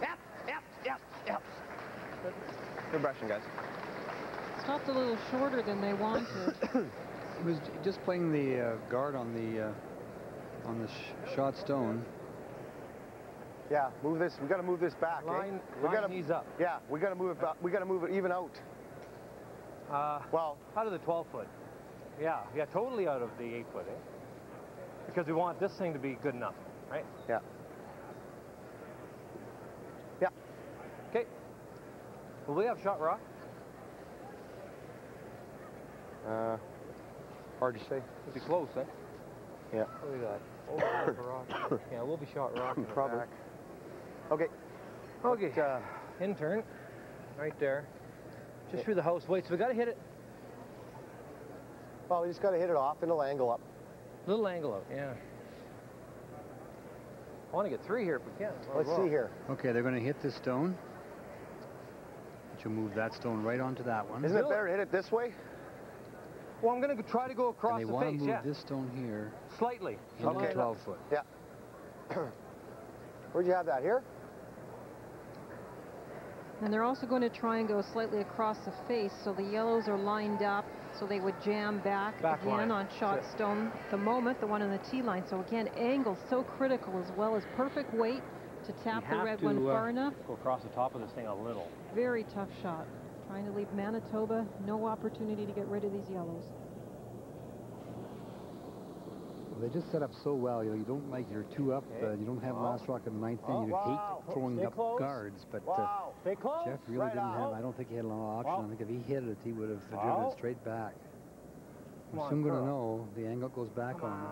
Yep, yep, yep, yep. Good brushing, guys. Stopped a little shorter than they wanted. He was just playing the guard on the shot stone. Yeah, move this. We got to move this back. Line, line knees up. Yeah, we got to move it back. We got to move it even out. Well, out of the 12-foot. Yeah, yeah, totally out of the 8-foot, eh? Because we want this thing to be good enough, right? Yeah. Yeah. Okay. Will we have shot rock? Hard to say. It'll be close, eh? Yeah. Look at that. Over rock. Yeah, we'll be shot rock. Probably. Okay. Okay. But, in turn, right there. Just through the house. Wait, so we got to hit it. Well, we just got to hit it off and it'll angle up. Little angle up, yeah. I want to get 3 here if we can. Let's see here. Okay, they're going to hit this stone. But you'll move that stone right onto that one. Isn't it better to hit it this way? Well, I'm going to try to go across the face, yeah. They want to move this stone here. Slightly. Okay. 12 foot. Yeah. Where'd you have that? Here? And they're also going to try and go slightly across the face, so the yellows are lined up, so they would jam back again line. On shot stone at the moment, the one on the T line. So again, angle so critical, as well as perfect weight to tap the red one far enough. Go across the top of this thing a little. Very tough shot. Trying to leave Manitoba no opportunity to get rid of these yellows. They just set up so well. You know, you don't like your two up. You don't have last rock in the ninth inning. You hate throwing up guards. But Jeff really didn't have. I don't think he had a lot of option. I think if he hit it, he would have driven it straight back. We're soon going to know the angle goes back on him.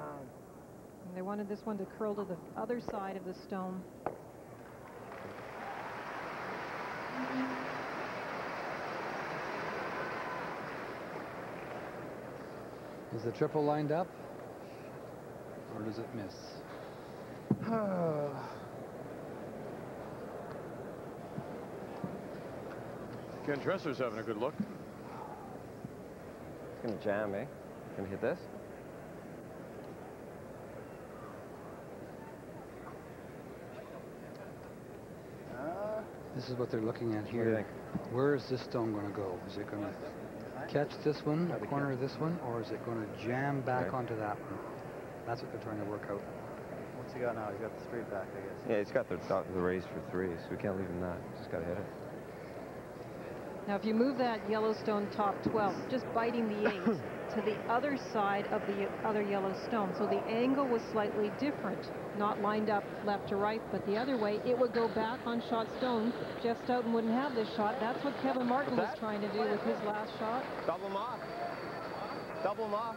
They wanted this one to curl to the other side of the stone. Is the triple lined up? Or does it miss? Ken Tresser's having a good look. It's going to jam, eh? Going to hit this? This is what they're looking at here. Where is this stone going to go? Is it going to catch this one, the corner of this one, or is it going to jam back onto that one? That's what they're trying to work out. What's he got now? He's got the straight back, I guess. Yeah, he's got the raise for three, so we can't leave him that. Just got to hit it. Now, if you move that Yellowstone top 12, just biting the 8 to the other side of the other Yellowstone, so the angle was slightly different, not lined up left to right, but the other way, it would go back on shot stone. Jeff Stoughton wouldn't have this shot. That's what Kevin Martin was trying to do with his last shot. Double him off. Double him off.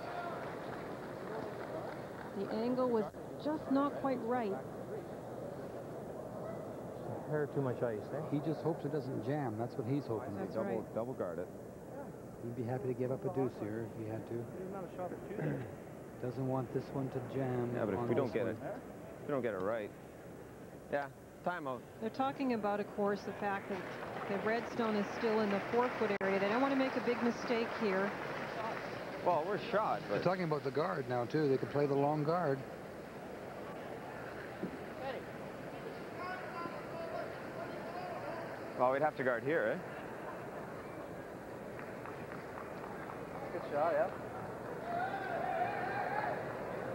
The angle was just not quite right. A hair too much ice, eh? He just hopes it doesn't jam. That's what he's hoping. That's double guard it. He'd be happy to give up a deuce here if he had to. Doesn't want this one to jam. Yeah, but if we don't get it, if we don't get it right. Yeah, timeout. They're talking about, of course, the fact that the redstone is still in the 4-foot area. They don't want to make a big mistake here. Well, we're shot. But they're talking about the guard now, too. They could play the long guard. Well, we'd have to guard here, eh? Good shot, yeah.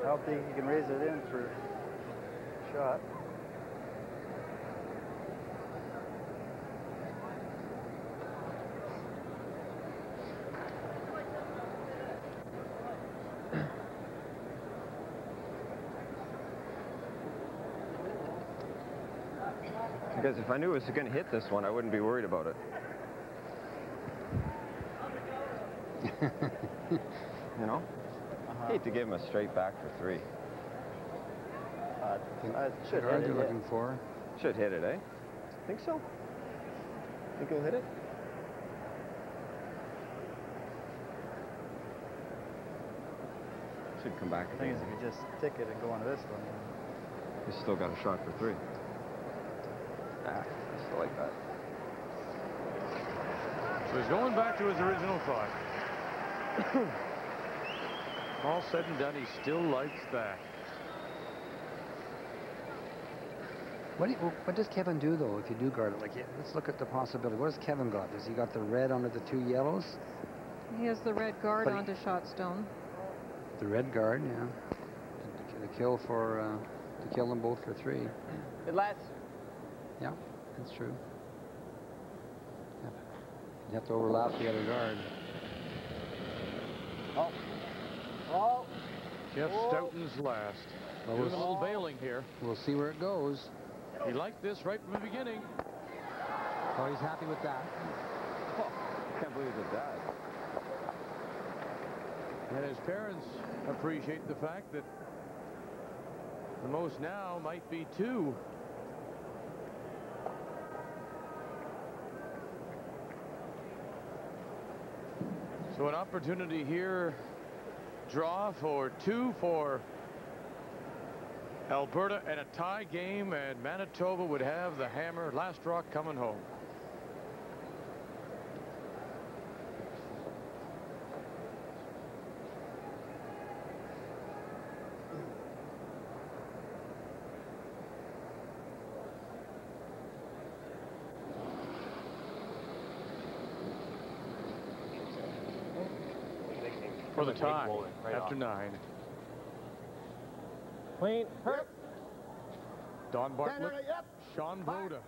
I don't think you can raise it in for a shot. Because if I knew it was going to hit this one, I wouldn't be worried about it. You know? Hate to give him a straight back for three. Should hit it, eh? Think so? Think he'll hit it? Should come back. The thing is, if you just tick it and go on to this one, he's still got a shot for three. I still like that. So he's going back to his original thought. All said and done, he still likes that. What does Kevin do, though, if you do guard it? Like, let's look at the possibility. What does Kevin got? Does he got the red under the two yellows? He has the red guard onto shot stone. The red guard, yeah. To kill them both for three. Good lads. Yeah, that's true. Yeah. You have to overlap the other guard. Oh. Oh. Jeff Stoughton's last. Doing a little bailing here. We'll see where it goes. He liked this right from the beginning. Oh, he's happy with that. Oh, can't believe it died. And his parents appreciate the fact that the most now might be two. So an opportunity here, draw for two for Alberta and a tie game, and Manitoba would have the hammer, last rock coming home. for the tie right after nine. Clean. Hurt. Don Bartlett. Sean Broda.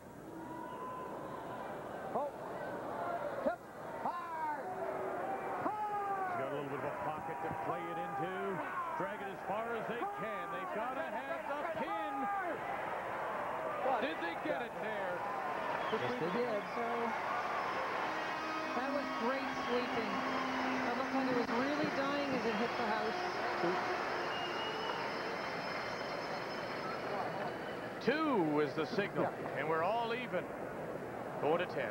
Oh. Tip. Hard. Hard. He's got a little bit of a pocket to play it into. Drag it as far as they can. They've got to have the pin. Did they get it there? Yes, they did. So that was great sweeping. That looked like it was really dying as it hit the house. Two is the signal, and we're all even. 4 to 10.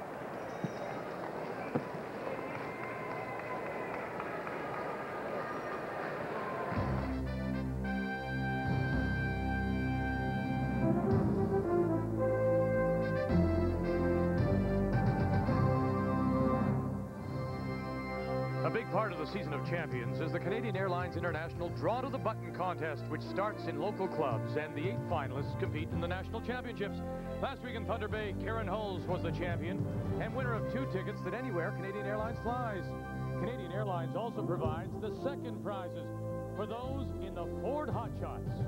A big part of the season of champions is the Canadian Airlines International Draw to the Button contest, which starts in local clubs, and the 8 finalists compete in the national championships. Last week in Thunder Bay, Karen Hulls was the champion and winner of 2 tickets that anywhere Canadian Airlines flies. Canadian Airlines also provides the second prizes for those in the Ford Hotshots.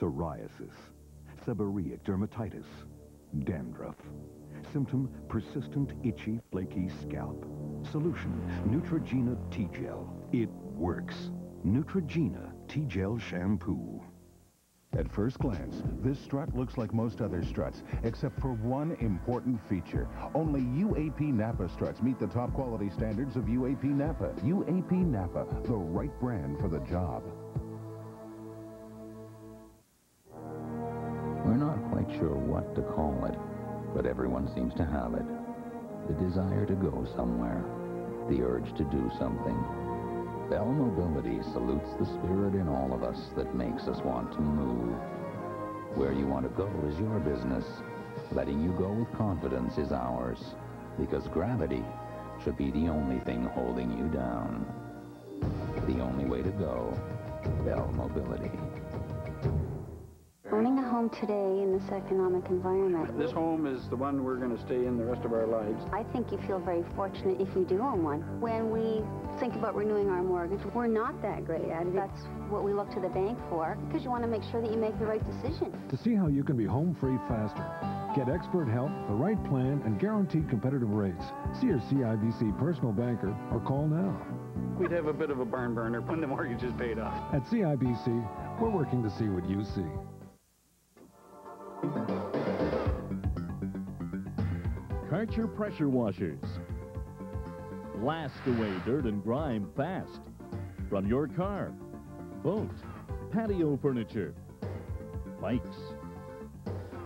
Psoriasis, seborrheic dermatitis, dandruff. Symptom, persistent, itchy, flaky scalp. Solution, Neutrogena T-Gel. It works. Neutrogena T-Gel Shampoo. At first glance, this strut looks like most other struts, except for one important feature. Only UAP Napa struts meet the top quality standards of UAP Napa. UAP Napa, the right brand for the job. We're not quite sure what to call it, but everyone seems to have it. The desire to go somewhere, the urge to do something. Bell Mobility salutes the spirit in all of us that makes us want to move. Where you want to go is your business. Letting you go with confidence is ours, because gravity should be the only thing holding you down. The only way to go, Bell Mobility. Owning a home today in this economic environment. This home is the one we're going to stay in the rest of our lives. I think you feel very fortunate if you do own one. When we think about renewing our mortgage, we're not that great at it. That's what we look to the bank for, because you want to make sure that you make the right decision. To see how you can be home free faster, get expert help, the right plan, and guaranteed competitive rates. See your CIBC personal banker or call now. We'd have a bit of a barn burner when the mortgage is paid off. At CIBC, we're working to see what you see. Karcher pressure washers blast away dirt and grime fast from your car, boat, patio furniture, bikes,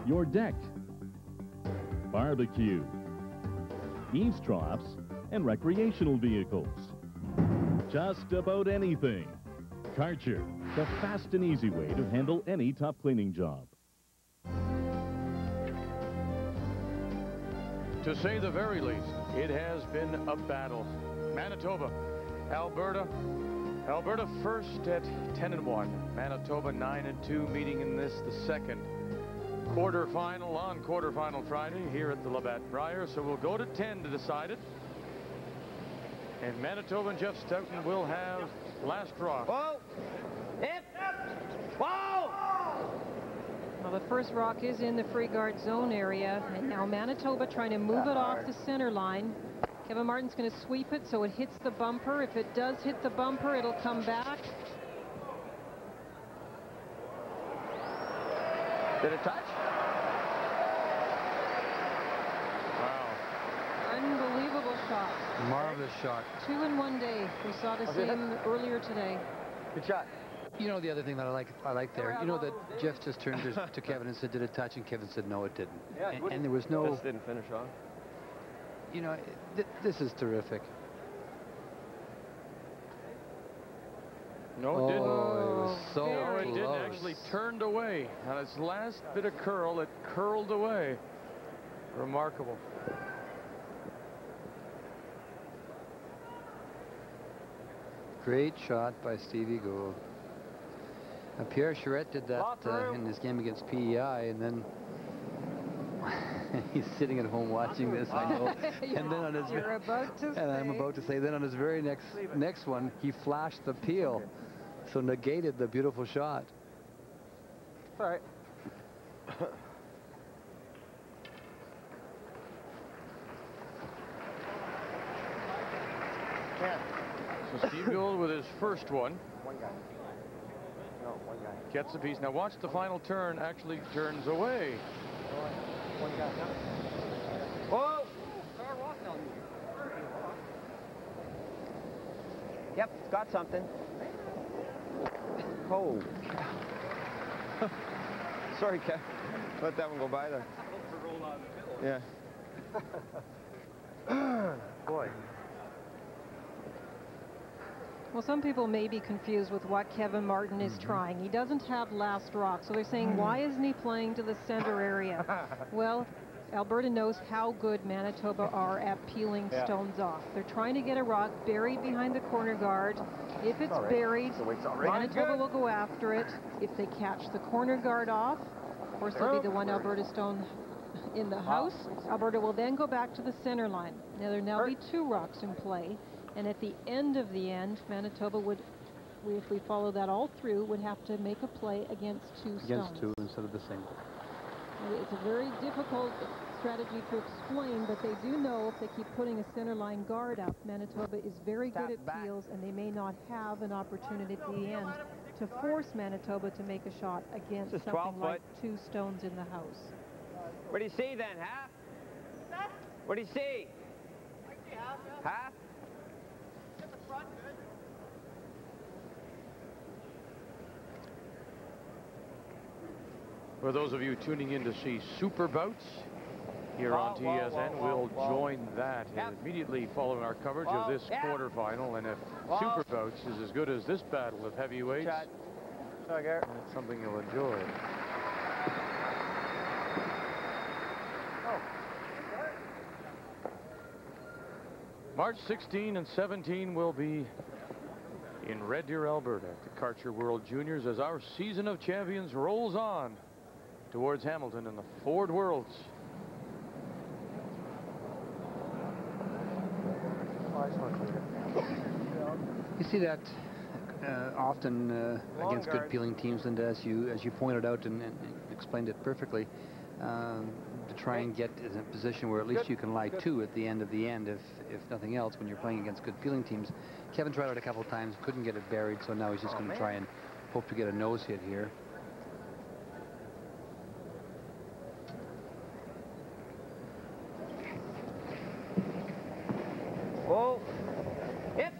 your deck, barbecue, eavesdrops, and recreational vehicles. Just about anything. Karcher, the fast and easy way to handle any top cleaning job. To say the very least, it has been a battle. Manitoba, Alberta. Alberta first at 10-1. Manitoba 9-2, meeting in this the second quarterfinal on quarterfinal Friday here at the Labatt Brier. So we'll go to 10 to decide it. And Manitoba and Jeff Stoughton will have last rock. Oh, it's well, the first rock is in the free guard zone area, and now Manitoba trying to move it off the center line. Kevin Martin's going to sweep it so it hits the bumper. If it does hit the bumper, it'll come back. Did it touch? Wow. Unbelievable shot. Marvelous shot. 2 in 1 day. We saw the same earlier today. Good shot. You know, the other thing that I like there, you know that Jeff just turned to Kevin and said, did it touch? And Kevin said, no, it didn't. Yeah, and there was no... Just didn't finish off. You know, this is terrific. No, it didn't. Oh, it was so close. It didn't. Actually turned away. On its last bit of curl, it curled away. Remarkable. Great shot by Stevie Gould. Pierre Charette did that in his game against PEI, and then He's sitting at home watching this, I know. And then on his, then on his very next one, he flashed the peel, so negated the beautiful shot. All right. So Steve Gould with his first one. Gets the piece. Now watch the final turn, actually turns away. Whoa! Yep, got something. Oh. Sorry, Kev. Let that one go by there. Yeah. Boy. Well, some people may be confused with what Kevin Martin is trying. He doesn't have last rock, so they're saying, why isn't he playing to the center area? Well, Alberta knows how good Manitoba are at peeling stones off. They're trying to get a rock buried behind the corner guard. If it's buried, Manitoba will go after it. If they catch the corner guard off, of course, they'll be the one Alberta stone in the house. Alberta will then go back to the center line. Now, there'll now be two rocks in play. And at the end of the end, Manitoba would, if we follow that all through, would have to make a play against two stones. Against two instead of the single. It's a very difficult strategy to explain, but they do know if they keep putting a center line guard up, Manitoba is very good at peels, and they may not have an opportunity at the end to force Manitoba to make a shot against something like two stones in the house. What do you see then, half? What do you see? Half? For those of you tuning in to see Super Bouts here on TSN, we'll join that immediately following our coverage of this quarterfinal. And if Super Bouts is as good as this battle of heavyweights, that's something you'll enjoy. March 16 and 17 will be in Red Deer, Alberta at the Karcher World Juniors as our season of champions rolls on towards Hamilton and the Ford Worlds. You see that often against good peeling teams, and as you pointed out and explained it perfectly, to try and get in a position where at least you can lie two at the end of the end, if nothing else, when you're playing against good peeling teams. Kevin tried it a couple of times, couldn't get it buried, so now he's just going to try and hope to get a nose hit here. Whoa. Hip.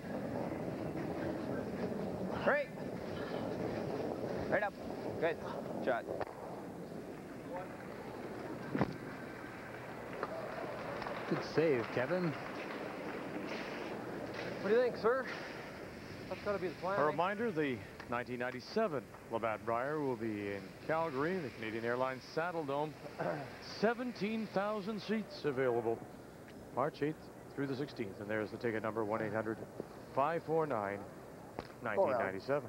Great. Right up. Good shot. Good save, Kevin. What do you think, sir? That's got to be the plan. A reminder, the 1997 Labatt Brier will be in Calgary, the Canadian Airlines Saddle Dome. 17,000 seats available March 8th through the 16th. And there's the ticket number 1-800-549-1997.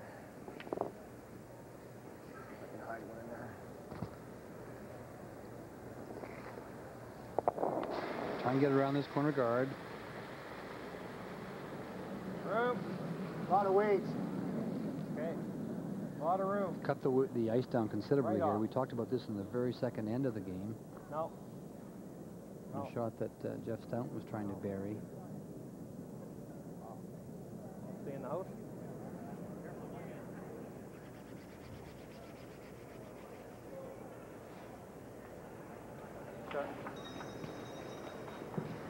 Try and get around this corner guard. Room. A lot of weight. Okay. A lot of room. Cut the ice down considerably here. We talked about this in the very second end of the game. No. The shot that Jeff Stoughton was trying to bury. Stay in the house. Sure.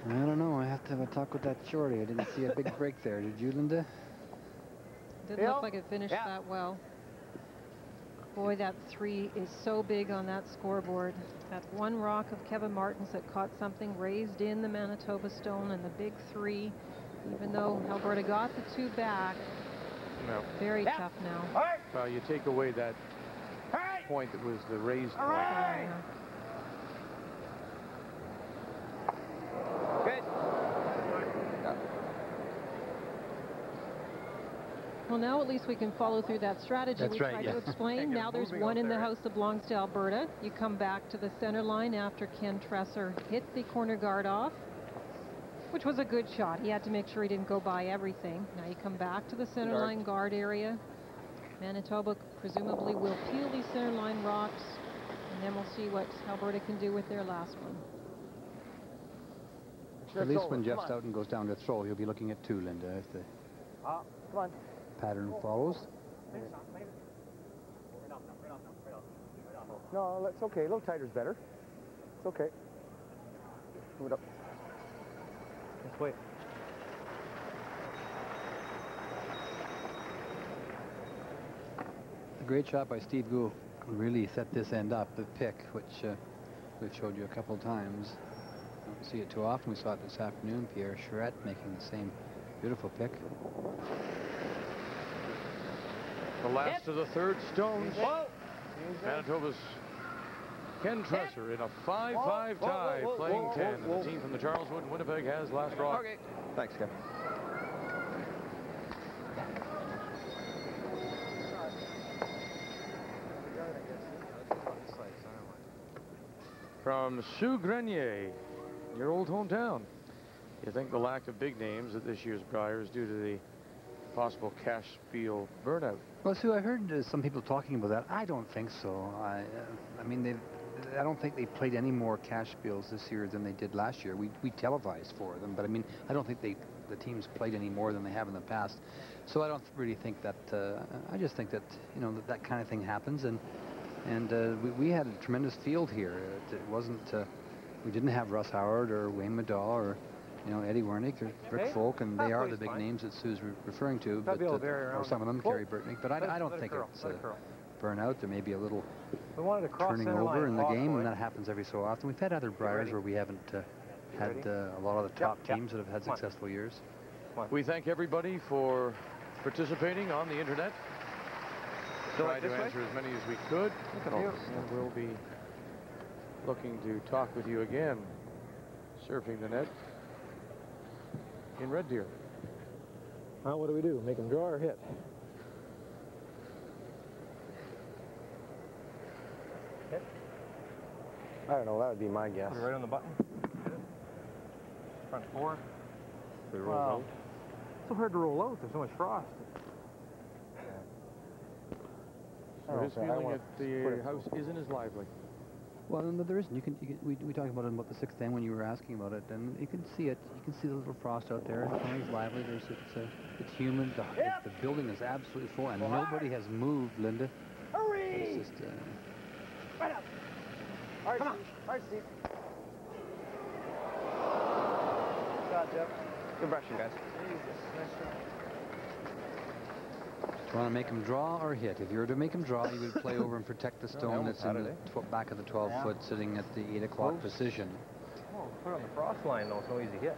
I don't know. I have to have a talk with that shorty. I didn't see a big break there. Did you, Linda? Didn't look like it finished that well. Boy, that three is so big on that scoreboard. That one rock of Kevin Martin's that caught something raised in the Manitoba stone, and the big three, even though Alberta got the two back, very tough now. All right. Well, you take away that point that was the raised one. Well, now at least we can follow through that strategy. That's right, we tried to explain. Now there's one in the house that belongs to Alberta. You come back to the center line after Ken Tresser hit the corner guard off, which was a good shot. He had to make sure he didn't go by everything. Now you come back to the center line guard area. Manitoba presumably will peel these center line rocks, and then we'll see what Alberta can do with their last one. At least when Jeff Stoughton goes down to throw, he'll be looking at two, Linda, if the pattern follows. No, it's okay. A little tighter is better. It's okay. Move it up. Just wait. A great shot by Steve Gould. Really set this end up, the pick, which we've showed you a couple times. Don't see it too often. We saw it this afternoon. Pierre Charette making the same beautiful pick. The last of the third stones. Whoa. Manitoba's Ken Tresser in a 5-5 tie, playing 10. And the team from the Charleswood, Winnipeg has last rock. Okay. Thanks, Ken. From Sault Grenier, your old hometown. You think the lack of big names at this year's Brier is due to the possible cash spiel burnout? Well, Sue, I heard some people talking about that. I don't think so. I mean, I don't think they played any more cash spiels this year than they did last year. We televised for them, but I mean, I don't think the teams played any more than they have in the past. So I don't really think that. I just think that, you know, that kind of thing happens, and we had a tremendous field here. It wasn't. We didn't have Russ Howard or Wayne Maddow or, you know, Eddie Wernick or Rick Folk, and they are the big names that Sue's referring to, but, or some of them, Gary Burtnick, but I don't think it's burnout. There may be a little turning over in the game, and that happens every so often. We've had other Briers where we haven't had a lot of the top teams that have had successful years. We thank everybody for participating on the internet. Tried to answer as many as we could. And we'll be looking to talk with you again, surfing the net in Red Deer. Well, what do we do? Make him draw or hit? Hit? I don't know. That would be my guess. Put it right on the button. Hit it. Front four. They roll out. It's so hard to roll out. There's so much frost. So his feeling at the house isn't as lively. Well, no, there isn't. We talked about it about the sixth end when you were asking about it, and you can see it. You can see the little frost out there. It's lively. It's humid. The building is absolutely full, and nobody has moved, Linda. Hurry! It's just, right up. All right, Steve. All right, Steve. Good job, Jeff. Good brushing, guys. Jesus, nice job. You want to make him draw or hit? If you were to make him draw, you would play over and protect the stone that's in the back of the 12-foot, sitting at the 8 o'clock position. Oh, put it on the frost line, though. It's no easy hit.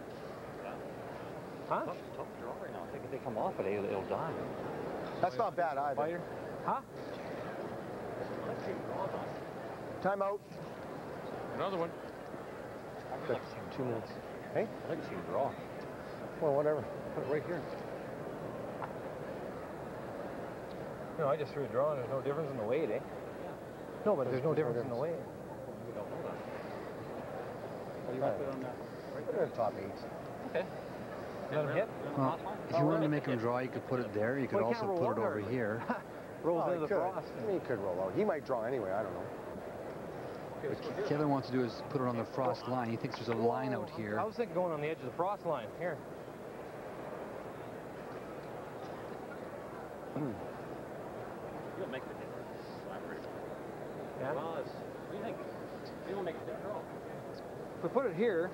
Yeah. Huh? It's a tough draw right now. I think if they come off it, it'll die. That's not bad either. Fighter. Huh? Time out. Another one. I'd like to see him 2 minutes. Hey? I'd like to see him draw. Well, whatever. Put it right here. No, I just threw a draw, and there's no difference in the weight, eh? Yeah. No, but there's no difference in the weight. We don't know that. What do you want to put on that? Put it on top 8. Okay. Let him hit? Well, if you wanted to make him draw, you could put it there. You could also put it over here. Rolls into the frost. He could roll out. He might draw anyway. I don't know. What Kevin wants to do is put it on the frost line. He thinks there's a line out here. I was thinking going on the edge of the frost line. Here. You'll make the difference. I'm pretty sure. Yeah. Well, what do you think? You'll make the difference. If we put it here,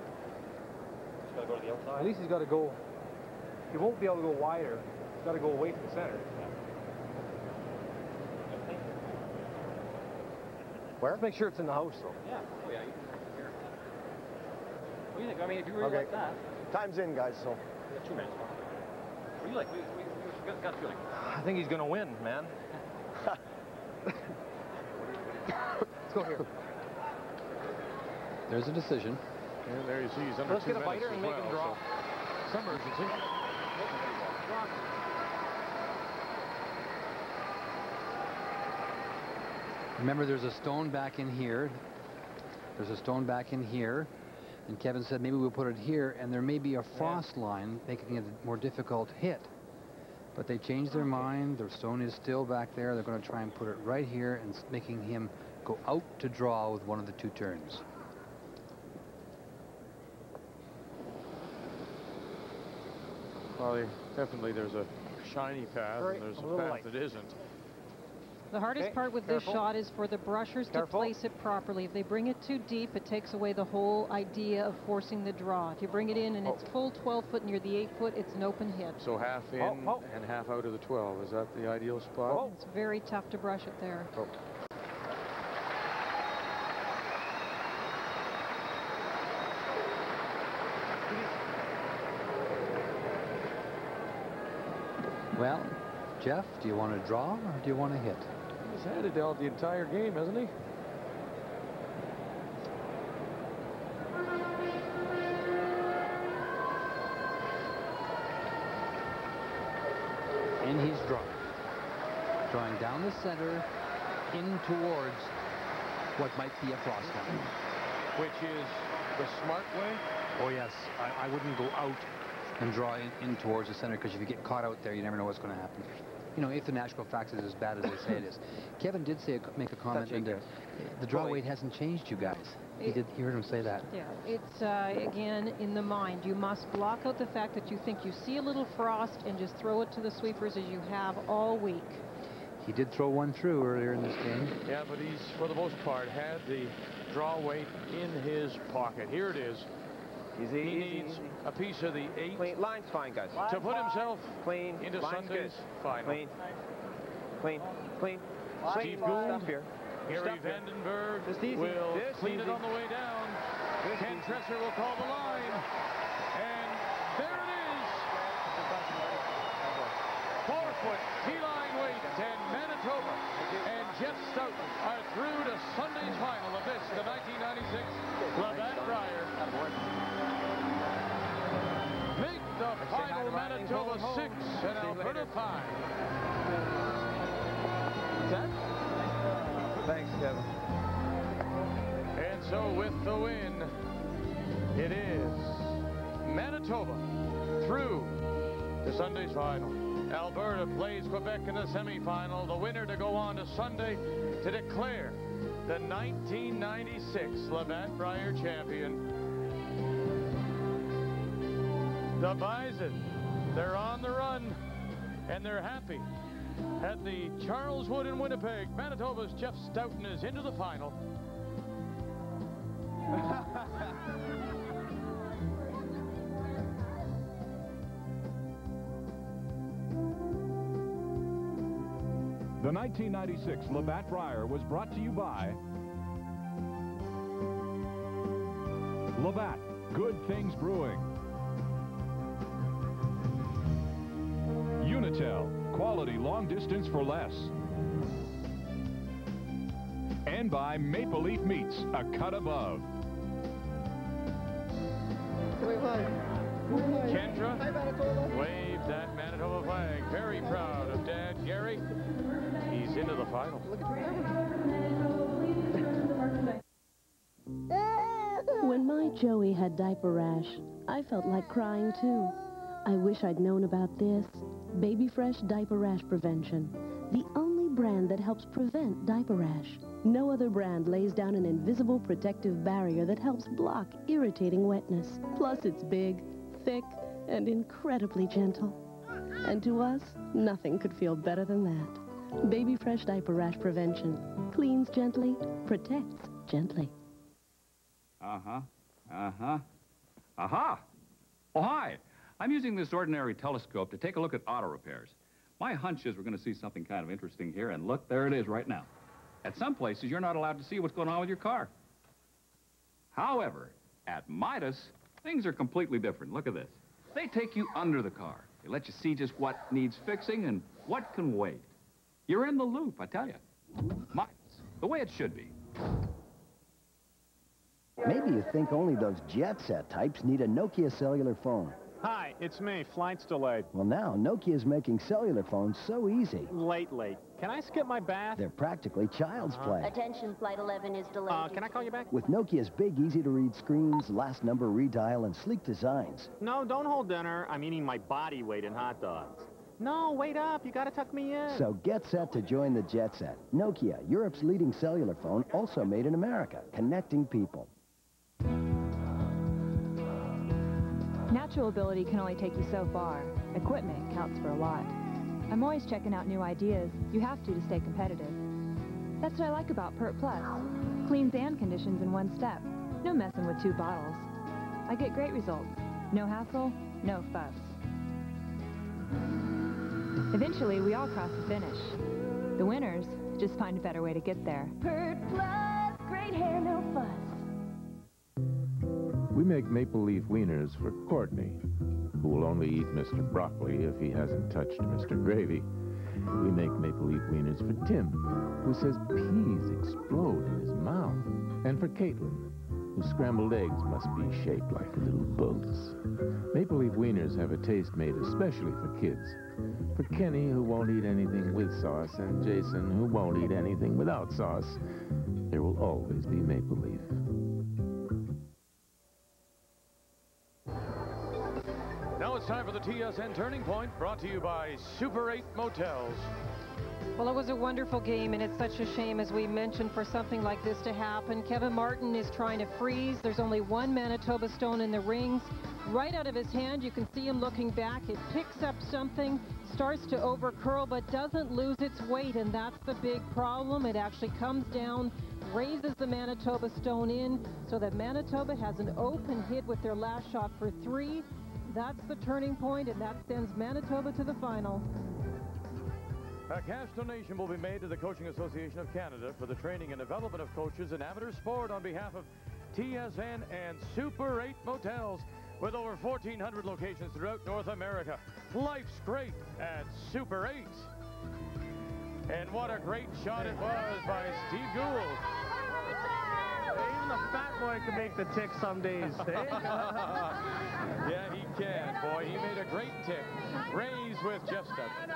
he's got to go to the outside. At least he's got to go. He won't be able to go wider. He's got to go away from the center. Yeah. Where? Let's make sure it's in the house, though. Yeah. Oh yeah. You can make it here. What do you think? I mean, if you really like that. Time's in, guys. So. We got 2 minutes. What do you like? We got feeling. I think he's going to win, man. Let's go here. There's a decision. And there you see he's under 2 minutes. Let's get a biter and make him draw. Some urgency. Remember, there's a stone back in here. There's a stone back in here. And Kevin said maybe we'll put it here, and there may be a frost line making it a more difficult hit. But they changed their mind. Their stone is still back there. They're going to try and put it right here and making him go out to draw with one of the two turns. Well, definitely there's a shiny path, and there's a path that isn't. The hardest part with this shot is for the brushers to place it properly. If they bring it too deep, it takes away the whole idea of forcing the draw. If you bring it in and it's full 12 foot near the 8 foot, it's an open hit. So half in and half out of the 12. Is that the ideal spot? It's very tough to brush it there. Well, Jeff, do you want to draw or do you want to hit? He's had it out the entire game, hasn't he? And he's drawing. Drawing down the center, in towards what might be a frost line. Which is the smart way? Oh, yes. I wouldn't go out and draw in towards the center, because if you get caught out there, you never know what's going to happen. You know, if the national fact is as bad as they say it is. Kevin did say make a comment, and the draw weight hasn't changed, you guys. You heard him say that. Yeah, it's, again, in the mind. You must block out the fact that you think you see a little frost and just throw it to the sweepers as you have all week. He did throw one through earlier in this game. Yeah, but he's, for the most part, had the draw weight in his pocket. Here it is. Easy, he needs a piece of the 8. Clean. Line's fine, guys. Line to put himself clean into line's Sunday's good. Final. Clean, clean, clean. Steve Gould, Gary Vandenberg will clean it on the way down. Ken Tresser will call the line. And there it is. 4 foot T-line weight and Manitoba and Jeff Stoughton are through to Sunday's final of this, the 1996 Labatt Brier. The final Manitoba 6 and Alberta 5. Thanks, Kevin. And so with the win, it is Manitoba through to Sunday's final. Alberta plays Quebec in the semifinal. The winner to go on to Sunday to declare the 1996 Labatt Brier champion. The Bison, they're on the run, and they're happy. At the Charleswood in Winnipeg, Manitoba's Jeff Stoughton is into the final. The 1996 Labatt Brier was brought to you by Labatt, Good Things Brewing. Unitel, quality long distance for less. And by Maple Leaf Meats, a cut above. Kendra waved that Manitoba flag. Very proud of Dad Gary. He's into the final. When my Joey had diaper rash, I felt like crying too. I wish I'd known about this. Baby Fresh Diaper Rash Prevention. The only brand that helps prevent diaper rash. No other brand lays down an invisible protective barrier that helps block irritating wetness. Plus, it's big, thick, and incredibly gentle. And to us, nothing could feel better than that. Baby Fresh Diaper Rash Prevention. Cleans gently, protects gently. Uh-huh. Uh-huh. Aha! Oh, hi! I'm using this ordinary telescope to take a look at auto repairs. My hunch is we're going to see something kind of interesting here, and look, there it is right now. At some places, you're not allowed to see what's going on with your car. However, at Midas, things are completely different. Look at this. They take you under the car. They let you see just what needs fixing and what can wait. You're in the loop, I tell you. Midas, the way it should be. Maybe you think only those jet set types need a Nokia cellular phone. Hi, it's me. Flight's delayed. Well, now, Nokia's making cellular phones so easy. Lately. Can I skip my bath? They're practically child's play. Attention, Flight 11 is delayed. Can I call you back? With Nokia's big, easy-to-read screens, last number redial, and sleek designs. No, don't hold dinner. I'm eating my body weight in hot dogs. No, wait up. You gotta tuck me in. So get set to join the jet set. Nokia, Europe's leading cellular phone, also made in America. Connecting people. Natural ability can only take you so far. Equipment counts for a lot. I'm always checking out new ideas. You have to stay competitive. That's what I like about Pert Plus. Cleans and conditions in one step. No messing with two bottles. I get great results. No hassle, no fuss. Eventually, we all cross the finish. The winners just find a better way to get there. Pert Plus, great hair, no fuss. We make maple leaf wieners for Courtney, who will only eat Mr. Broccoli if he hasn't touched Mr. Gravy. We make maple leaf wieners for Tim, who says peas explode in his mouth. And for Caitlin, whose scrambled eggs must be shaped like little boats. Maple leaf wieners have a taste made especially for kids. For Kenny, who won't eat anything with sauce, and Jason, who won't eat anything without sauce. There will always be maple leaf. Now it's time for the TSN Turning Point, brought to you by Super 8 Motels. Well, it was a wonderful game, and it's such a shame, as we mentioned, for something like this to happen. Kevin Martin is trying to freeze. There's only one Manitoba stone in the rings. Right out of his hand, you can see him looking back. It picks up something, starts to overcurl, but doesn't lose its weight, and that's the big problem. It actually comes down, raises the Manitoba stone in, so that Manitoba has an open hit with their last shot for three. That's the turning point, and that sends Manitoba to the final. A cash donation will be made to the Coaching Association of Canada for the training and development of coaches in amateur sport on behalf of TSN and Super 8 Motels, with over 1,400 locations throughout North America. Life's great at Super 8. And what a great shot it was by Steve Gould. Even the fat boy can make the tick some days. Yeah, he can, boy. He made a great tick. Rays with Jeff Stoughton.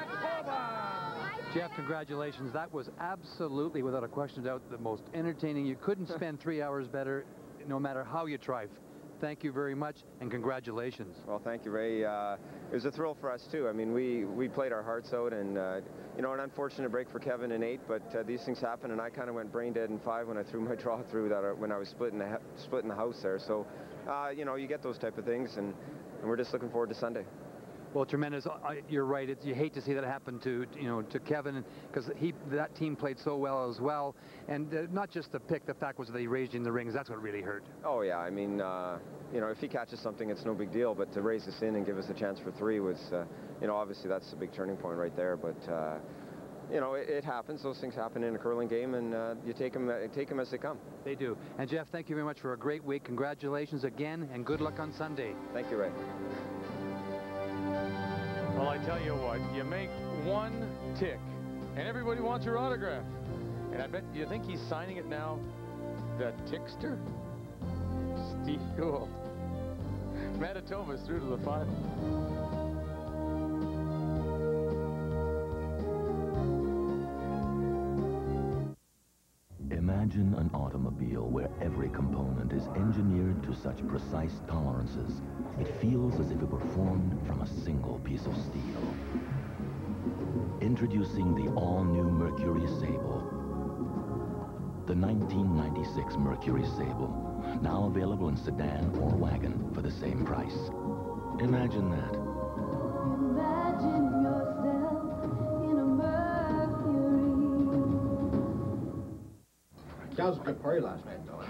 Jeff, congratulations. That was absolutely, without a question of doubt, the most entertaining. You couldn't spend 3 hours better, no matter how you tried. Thank you very much, and congratulations. Well, thank you, Ray. It was a thrill for us, too. I mean, we played our hearts out, and, you know, an unfortunate break for Kevin in 8, but these things happen, and I kind of went brain dead in 5 when I threw my draw through that when I was splitting the house there. So, you know, you get those type of things, and we're just looking forward to Sunday. Well, tremendous. You're right. It's, you hate to see that happen to, you know, to Kevin, because that team played so well as well. And not just the pick, the fact was that he raised in the rings. That's what really hurt. Oh, yeah. I mean, you know, if he catches something, it's no big deal. But to raise us in and give us a chance for three was, you know, obviously that's a big turning point right there. But, you know, it happens. Those things happen in a curling game, and you take them as they come. They do. And, Jeff, thank you very much for a great week. Congratulations again, and good luck on Sunday. Thank you, Ray. Well, I tell you what, you make one tick, and everybody wants your autograph. And I bet, you think he's signing it now? The Tickster? Steve Gould. Manitoba's through to the final. Imagine an automobile where every component is engineered to such precise tolerances. It feels as if it were formed from a single piece of steel. Introducing the all-new Mercury Sable. The 1996 Mercury Sable, now available in sedan or wagon for the same price. Imagine that. Imagine yourself in a Mercury. That was a good party last night, though.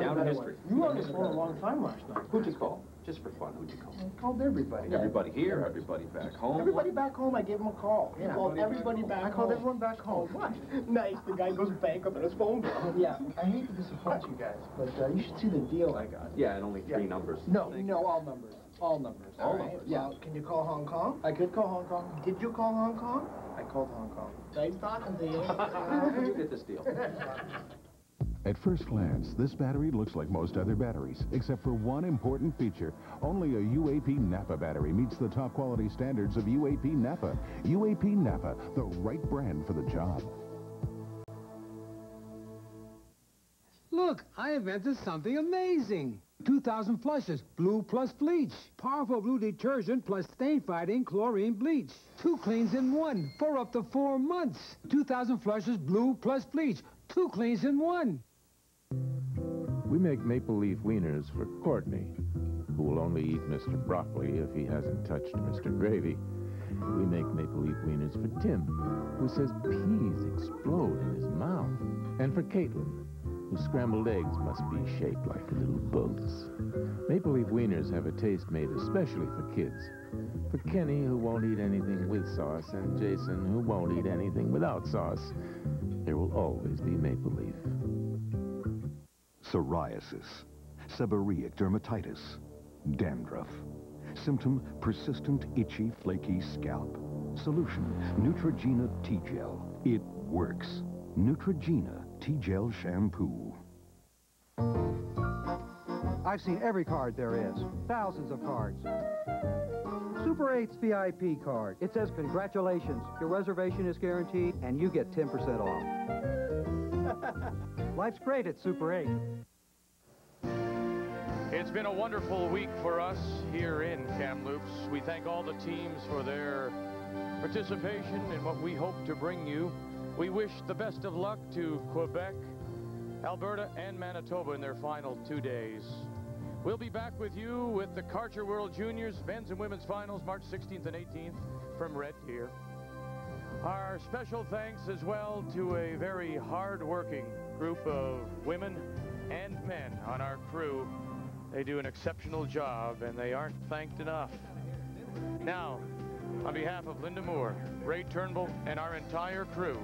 Down in history. You were on this for a long time last night. Who'd you call? Just for fun, who'd you call? I called everybody. Everybody here, everybody back home. Everybody back home, I gave him a call. Yeah, called everybody back home. I called everyone back home. What? Nice, the guy goes bankrupt on his phone bill. Yeah, I hate to disappoint you guys, but you should see the deal I got. Yeah, and only three numbers. No, all numbers. All numbers. All right. Numbers. Yeah, can you call Hong Kong? I could call Hong Kong. Did you call Hong Kong? I called Hong Kong. Nice talking to you. How did you get this deal? At first glance, this battery looks like most other batteries, except for one important feature. Only a UAP Napa battery meets the top quality standards of UAP Napa. UAP Napa, the right brand for the job. Look, I invented something amazing. 2,000 flushes, blue plus bleach. Powerful blue detergent plus stain-fighting chlorine bleach. 2 cleans in one for up to 4 months. 2,000 flushes, blue plus bleach. 2 cleans in one. We make maple leaf wieners for Courtney, who will only eat Mr. Broccoli if he hasn't touched Mr. Gravy. We make maple leaf wieners for Tim, who says peas explode in his mouth. And for Caitlin, whose scrambled eggs must be shaped like little boats. Maple leaf wieners have a taste made especially for kids. For Kenny, who won't eat anything with sauce, and Jason, who won't eat anything without sauce. There will always be maple leaf. Psoriasis, seborrheic dermatitis, dandruff. Symptom, persistent, itchy, flaky scalp. Solution, Neutrogena T-Gel. It works. Neutrogena T-Gel Shampoo. I've seen every card there is. Thousands of cards. Super 8's VIP card. It says, congratulations, your reservation is guaranteed, and you get 10% off. Life's great at Super 8. It's been a wonderful week for us here in Kamloops. We thank all the teams for their participation in what we hope to bring you. We wish the best of luck to Quebec, Alberta, and Manitoba in their final 2 days. We'll be back with you with the Karcher World Juniors men's and women's finals March 16th and 18th from Red Deer. Our special thanks as well to a very hard-working group of women and men on our crew. They do an exceptional job, and they aren't thanked enough. Now, on behalf of Linda Moore, Ray Turnbull, and our entire crew,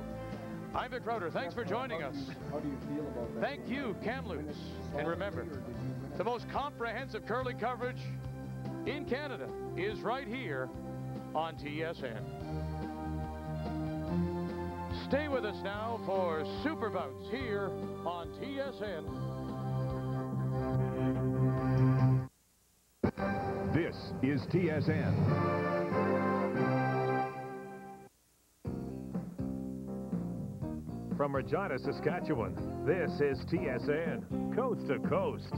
I'm Vic Roder. Thanks for joining us. How do you feel about that? Thank you, Kamloops. And remember, the most comprehensive curling coverage in Canada is right here on TSN. Stay with us now for Super Bouts here on TSN. This is TSN. From Regina, Saskatchewan, this is TSN, coast to coast.